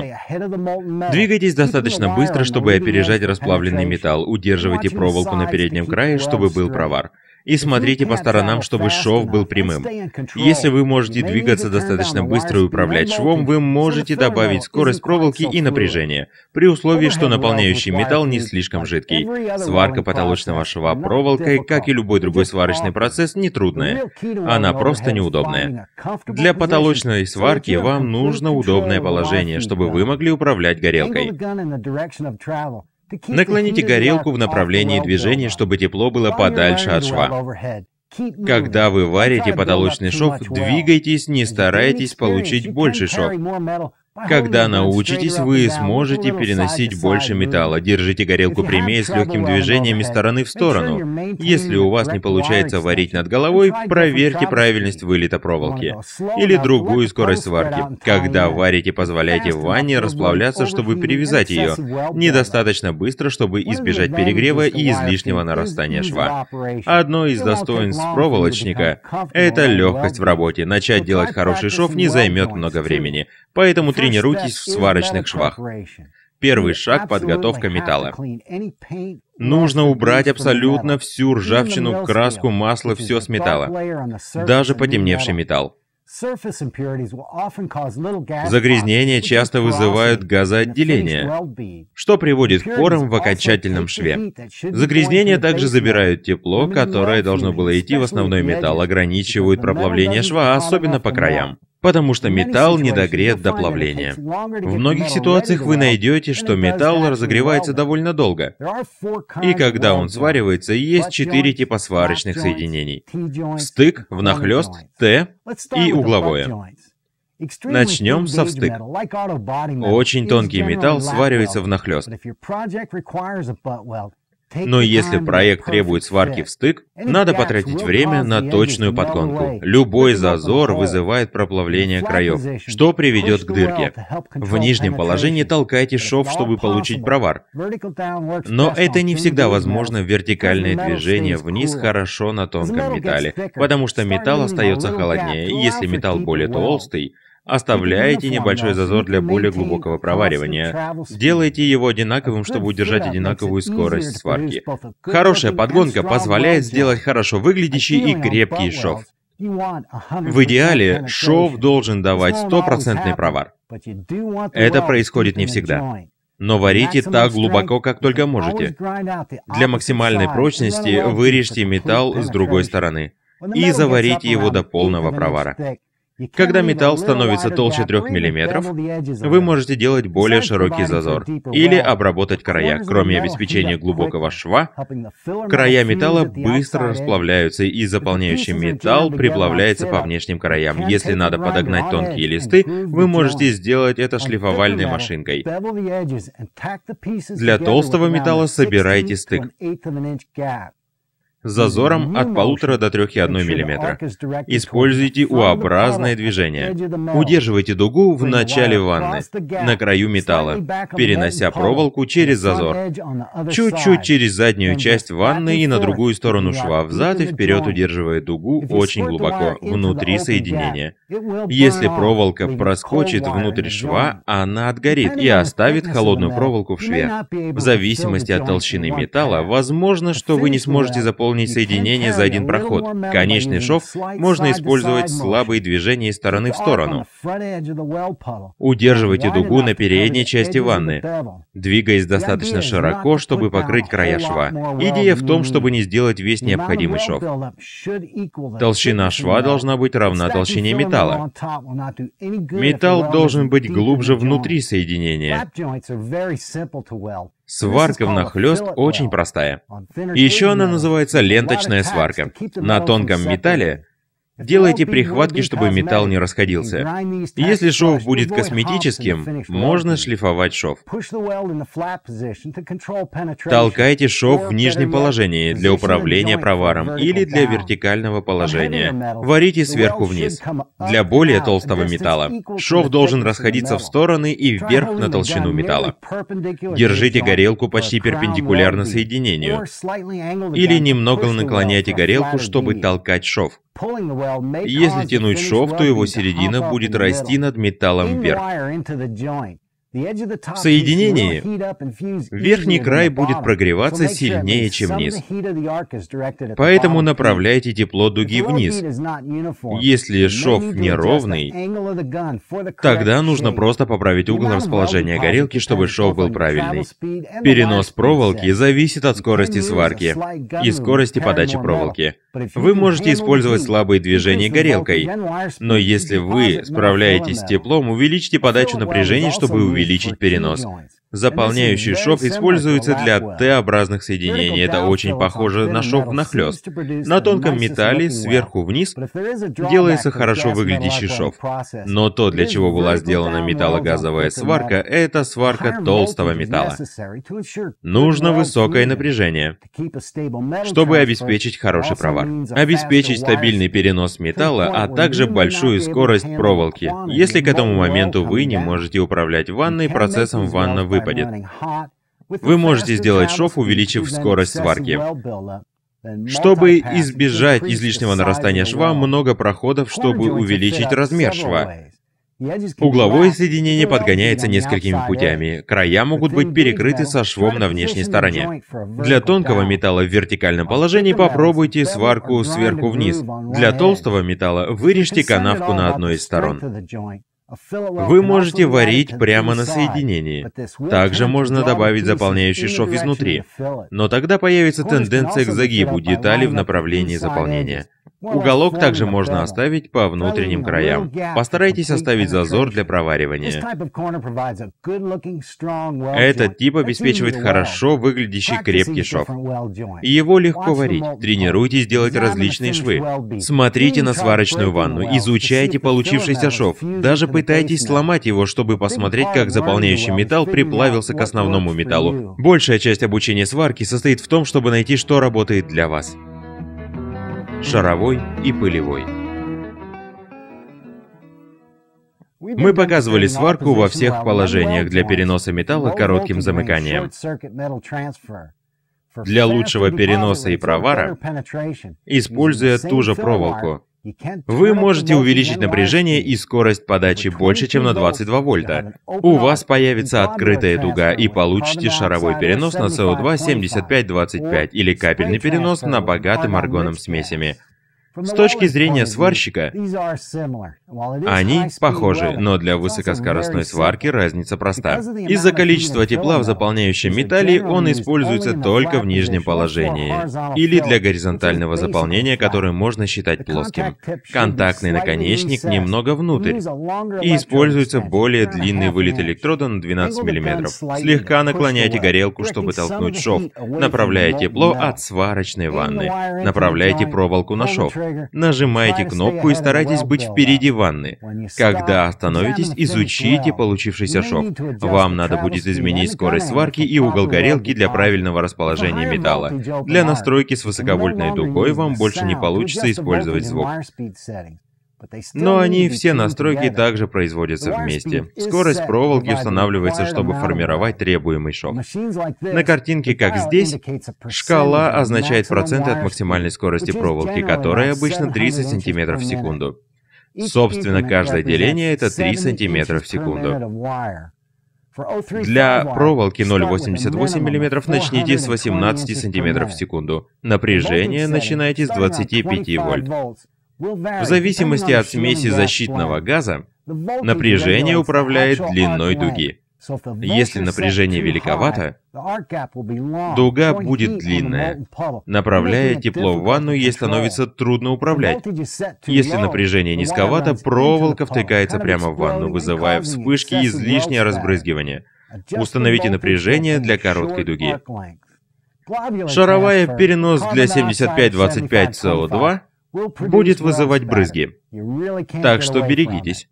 Двигайтесь достаточно быстро, чтобы опережать расплавленный металл. Удерживайте проволоку на переднем крае, чтобы был провар. И смотрите по сторонам, чтобы шов был прямым. Если вы можете двигаться достаточно быстро и управлять швом, вы можете добавить скорость проволоки и напряжение, при условии, что наполняющий металл не слишком жидкий. Сварка потолочного шва проволокой, как и любой другой сварочный процесс, нетрудная. Она просто неудобная. Для потолочной сварки вам нужно удобное положение, чтобы вы могли управлять горелкой. Наклоните горелку в направлении движения, чтобы тепло было подальше от шва. Когда вы варите потолочный шов, двигайтесь, не старайтесь получить больше шов. Когда научитесь, вы сможете переносить больше металла. Держите горелку прямее с легким движением из стороны в сторону. Если у вас не получается варить над головой, проверьте правильность вылета проволоки. Или другую скорость сварки. Когда варите, позволяйте ванне расплавляться, чтобы перевязать ее. Недостаточно быстро, чтобы избежать перегрева и излишнего нарастания шва. Одно из достоинств проволочника – это легкость в работе. Начать делать хороший шов не займет много времени. Поэтому тренируйтесь в сварочных швах. Первый шаг – подготовка металла. Нужно убрать абсолютно всю ржавчину, краску, масло, все с металла. Даже потемневший металл. Загрязнения часто вызывают газоотделение, что приводит к порам в окончательном шве. Загрязнения также забирают тепло, которое должно было идти в основной металл, ограничивают проплавление шва, особенно по краям. Потому что металл недогрет до плавления. В многих ситуациях вы найдете, что металл разогревается довольно долго. И когда он сваривается, есть 4 типа сварочных соединений. Встык, внахлёст, Т и угловое. Начнем со встык. Очень тонкий металл сваривается внахлёст. Но если проект требует сварки встык, надо потратить время на точную подгонку. Любой зазор вызывает проплавление краев, что приведет к дырке. В нижнем положении толкайте шов, чтобы получить провар. Но это не всегда возможно. Вертикальное движение вниз хорошо на тонком металле, потому что металл остается холоднее. Если металл более толстый, оставляйте небольшой зазор для более глубокого проваривания. Делайте его одинаковым, чтобы удержать одинаковую скорость сварки. Хорошая подгонка позволяет сделать хорошо выглядящий и крепкий шов. В идеале шов должен давать стопроцентный провар. Это происходит не всегда. Но варите так глубоко, как только можете. Для максимальной прочности вырежьте металл с другой стороны и заварите его до полного провара. Когда металл становится толще 3 мм, вы можете делать более широкий зазор или обработать края. Кроме обеспечения глубокого шва, края металла быстро расплавляются, и заполняющий металл приплавляется по внешним краям. Если надо подогнать тонкие листы, вы можете сделать это шлифовальной машинкой. Для толстого металла собирайте стык с зазором от 1,5 до 3,1 мм. Используйте U-образное движение. Удерживайте дугу в начале ванны, на краю металла, перенося проволоку через зазор. Чуть-чуть через заднюю часть ванны и на другую сторону шва, взад и вперед, удерживая дугу очень глубоко, внутри соединения. Если проволока проскочит внутрь шва, она отгорит и оставит холодную проволоку в шве. В зависимости от толщины металла, возможно, что вы не сможете заполнить выполнить соединение за один проход. Конечный шов можно использовать слабые движения из стороны в сторону. Удерживайте дугу на передней части ванны, двигаясь достаточно широко, чтобы покрыть края шва. Идея в том, чтобы не сделать весь необходимый шов. Толщина шва должна быть равна толщине металла. Металл должен быть глубже внутри соединения. Сварка внахлёст очень простая. Еще она называется ленточная сварка. На тонком металле делайте прихватки, чтобы металл не расходился. Если шов будет косметическим, можно шлифовать шов. Толкайте шов в нижнем положении для управления проваром или для вертикального положения. Варите сверху вниз. Для более толстого металла шов должен расходиться в стороны и вверх на толщину металла. Держите горелку почти перпендикулярно соединению. Или немного наклоняйте горелку, чтобы толкать шов. Если тянуть шов, то его середина будет расти над металлом вверх. В соединении верхний край будет прогреваться сильнее, чем низ. Поэтому направляйте тепло дуги вниз. Если шов неровный, тогда нужно просто поправить угол расположения горелки, чтобы шов был правильный. Перенос проволоки зависит от скорости сварки и скорости подачи проволоки. Вы можете использовать слабые движения горелкой, но если вы справляетесь с теплом, увеличьте подачу напряжения, чтобы увеличить перенос. Заполняющий шов используется для Т-образных соединений. Это очень похоже на шов внахлёст. На тонком металле сверху вниз делается хорошо выглядящий шов. Но то, для чего была сделана металлогазовая сварка, это сварка толстого металла. Нужно высокое напряжение, чтобы обеспечить хороший провар. Обеспечить стабильный перенос металла, а также большую скорость проволоки. Если к этому моменту вы не можете управлять ванной, процессом ванна выпадет. Вы можете сделать шов, увеличив скорость сварки. Чтобы избежать излишнего нарастания шва, много проходов, чтобы увеличить размер шва. Угловое соединение подгоняется несколькими путями. Края могут быть перекрыты со швом на внешней стороне. Для тонкого металла в вертикальном положении попробуйте сварку сверху вниз. Для толстого металла вырежьте канавку на одной из сторон. Вы можете варить прямо на соединении. Также можно добавить заполняющий шов изнутри, но тогда появится тенденция к загибу детали в направлении заполнения. Уголок также можно оставить по внутренним краям. Постарайтесь оставить зазор для проваривания. Этот тип обеспечивает хорошо выглядящий крепкий шов. Его легко варить. Тренируйтесь делать различные швы. Смотрите на сварочную ванну, изучайте получившийся шов. Даже пытайтесь сломать его, чтобы посмотреть, как заполняющий металл приплавился к основному металлу. Большая часть обучения сварки состоит в том, чтобы найти, что работает для вас. Шаровой и пылевой. Мы показывали сварку во всех положениях для переноса металла коротким замыканием. Для лучшего переноса и провара, используя ту же проволоку, вы можете увеличить напряжение и скорость подачи больше, чем на 22 вольта. У вас появится открытая дуга и получите шаровой перенос на СО2 75-25 или капельный перенос на богатым аргоном смесями. С точки зрения сварщика, они похожи, но для высокоскоростной сварки разница проста. Из-за количества тепла в заполняющем металле он используется только в нижнем положении или для горизонтального заполнения, которое можно считать плоским. Контактный наконечник немного внутрь, и используется более длинный вылет электрода на 12 мм. Слегка наклоняйте горелку, чтобы толкнуть шов, направляя тепло от сварочной ванны. Направляйте проволоку на шов. Нажимаете кнопку и старайтесь быть впереди ванны. Когда остановитесь, изучите получившийся шов. Вам надо будет изменить скорость сварки и угол горелки для правильного расположения металла. Для настройки с высоковольтной дугой вам больше не получится использовать звук. Но они все настройки также производятся вместе. Скорость проволоки устанавливается, чтобы формировать требуемый шов. На картинке, как здесь, шкала означает проценты от максимальной скорости проволоки, которая обычно 30 см в секунду. Собственно, каждое деление — это 3 см в секунду. Для проволоки 0,88 мм начните с 18 см в секунду. Напряжение начинайте с 25 вольт. В зависимости от смеси защитного газа, напряжение управляет длиной дуги. Если напряжение великовато, дуга будет длинная. Направляя тепло в ванну, ей становится трудно управлять. Если напряжение низковато, проволока втыкается прямо в ванну, вызывая вспышки и излишнее разбрызгивание. Установите напряжение для короткой дуги. Шаровая перенос для 75-25 CO2 будет вызывать брызги. Так что берегитесь.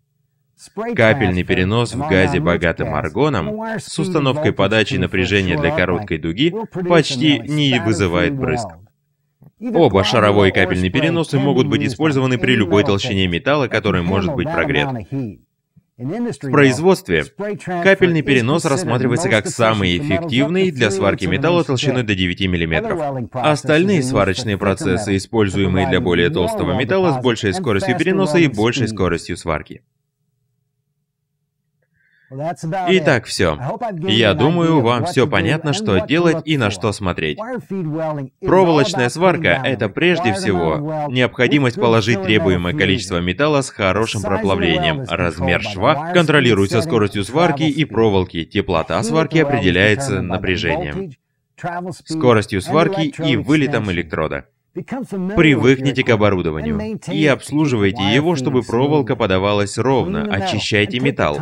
Капельный перенос в газе, богатым аргоном, с установкой подачи напряжения для короткой дуги почти не вызывает брызг. Оба, шаровой и капельный переносы, могут быть использованы при любой толщине металла, который может быть прогрет. В производстве капельный перенос рассматривается как самый эффективный для сварки металла толщиной до 9 мм. Остальные сварочные процессы, используемые для более толстого металла, с большей скоростью переноса и большей скоростью сварки. Итак, все. Я думаю, вам все понятно, что делать и на что смотреть. Проволочная сварка — это прежде всего необходимость положить требуемое количество металла с хорошим проплавлением. Размер шва контролируется скоростью сварки и проволоки, теплота сварки определяется напряжением, скоростью сварки и вылетом электрода. Привыкните к оборудованию и обслуживайте его, чтобы проволока подавалась ровно, очищайте металл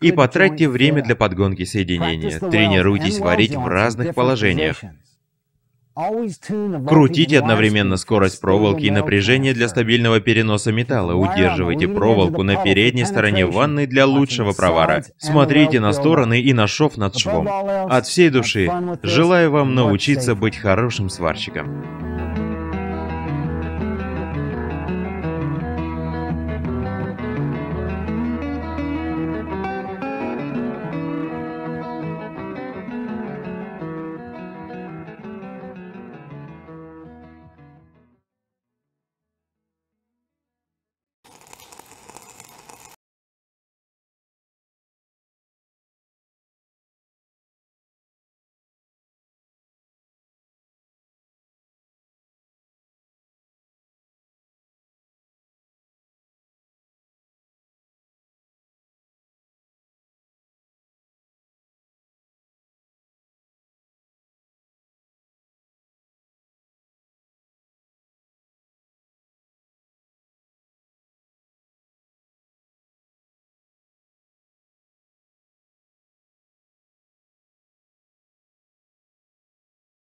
и потратьте время для подгонки соединения. Тренируйтесь варить в разных положениях. Крутите одновременно скорость проволоки и напряжение для стабильного переноса металла. Удерживайте проволоку на передней стороне ванны для лучшего провара. Смотрите на стороны и на шов над швом. От всей души желаю вам научиться быть хорошим сварщиком.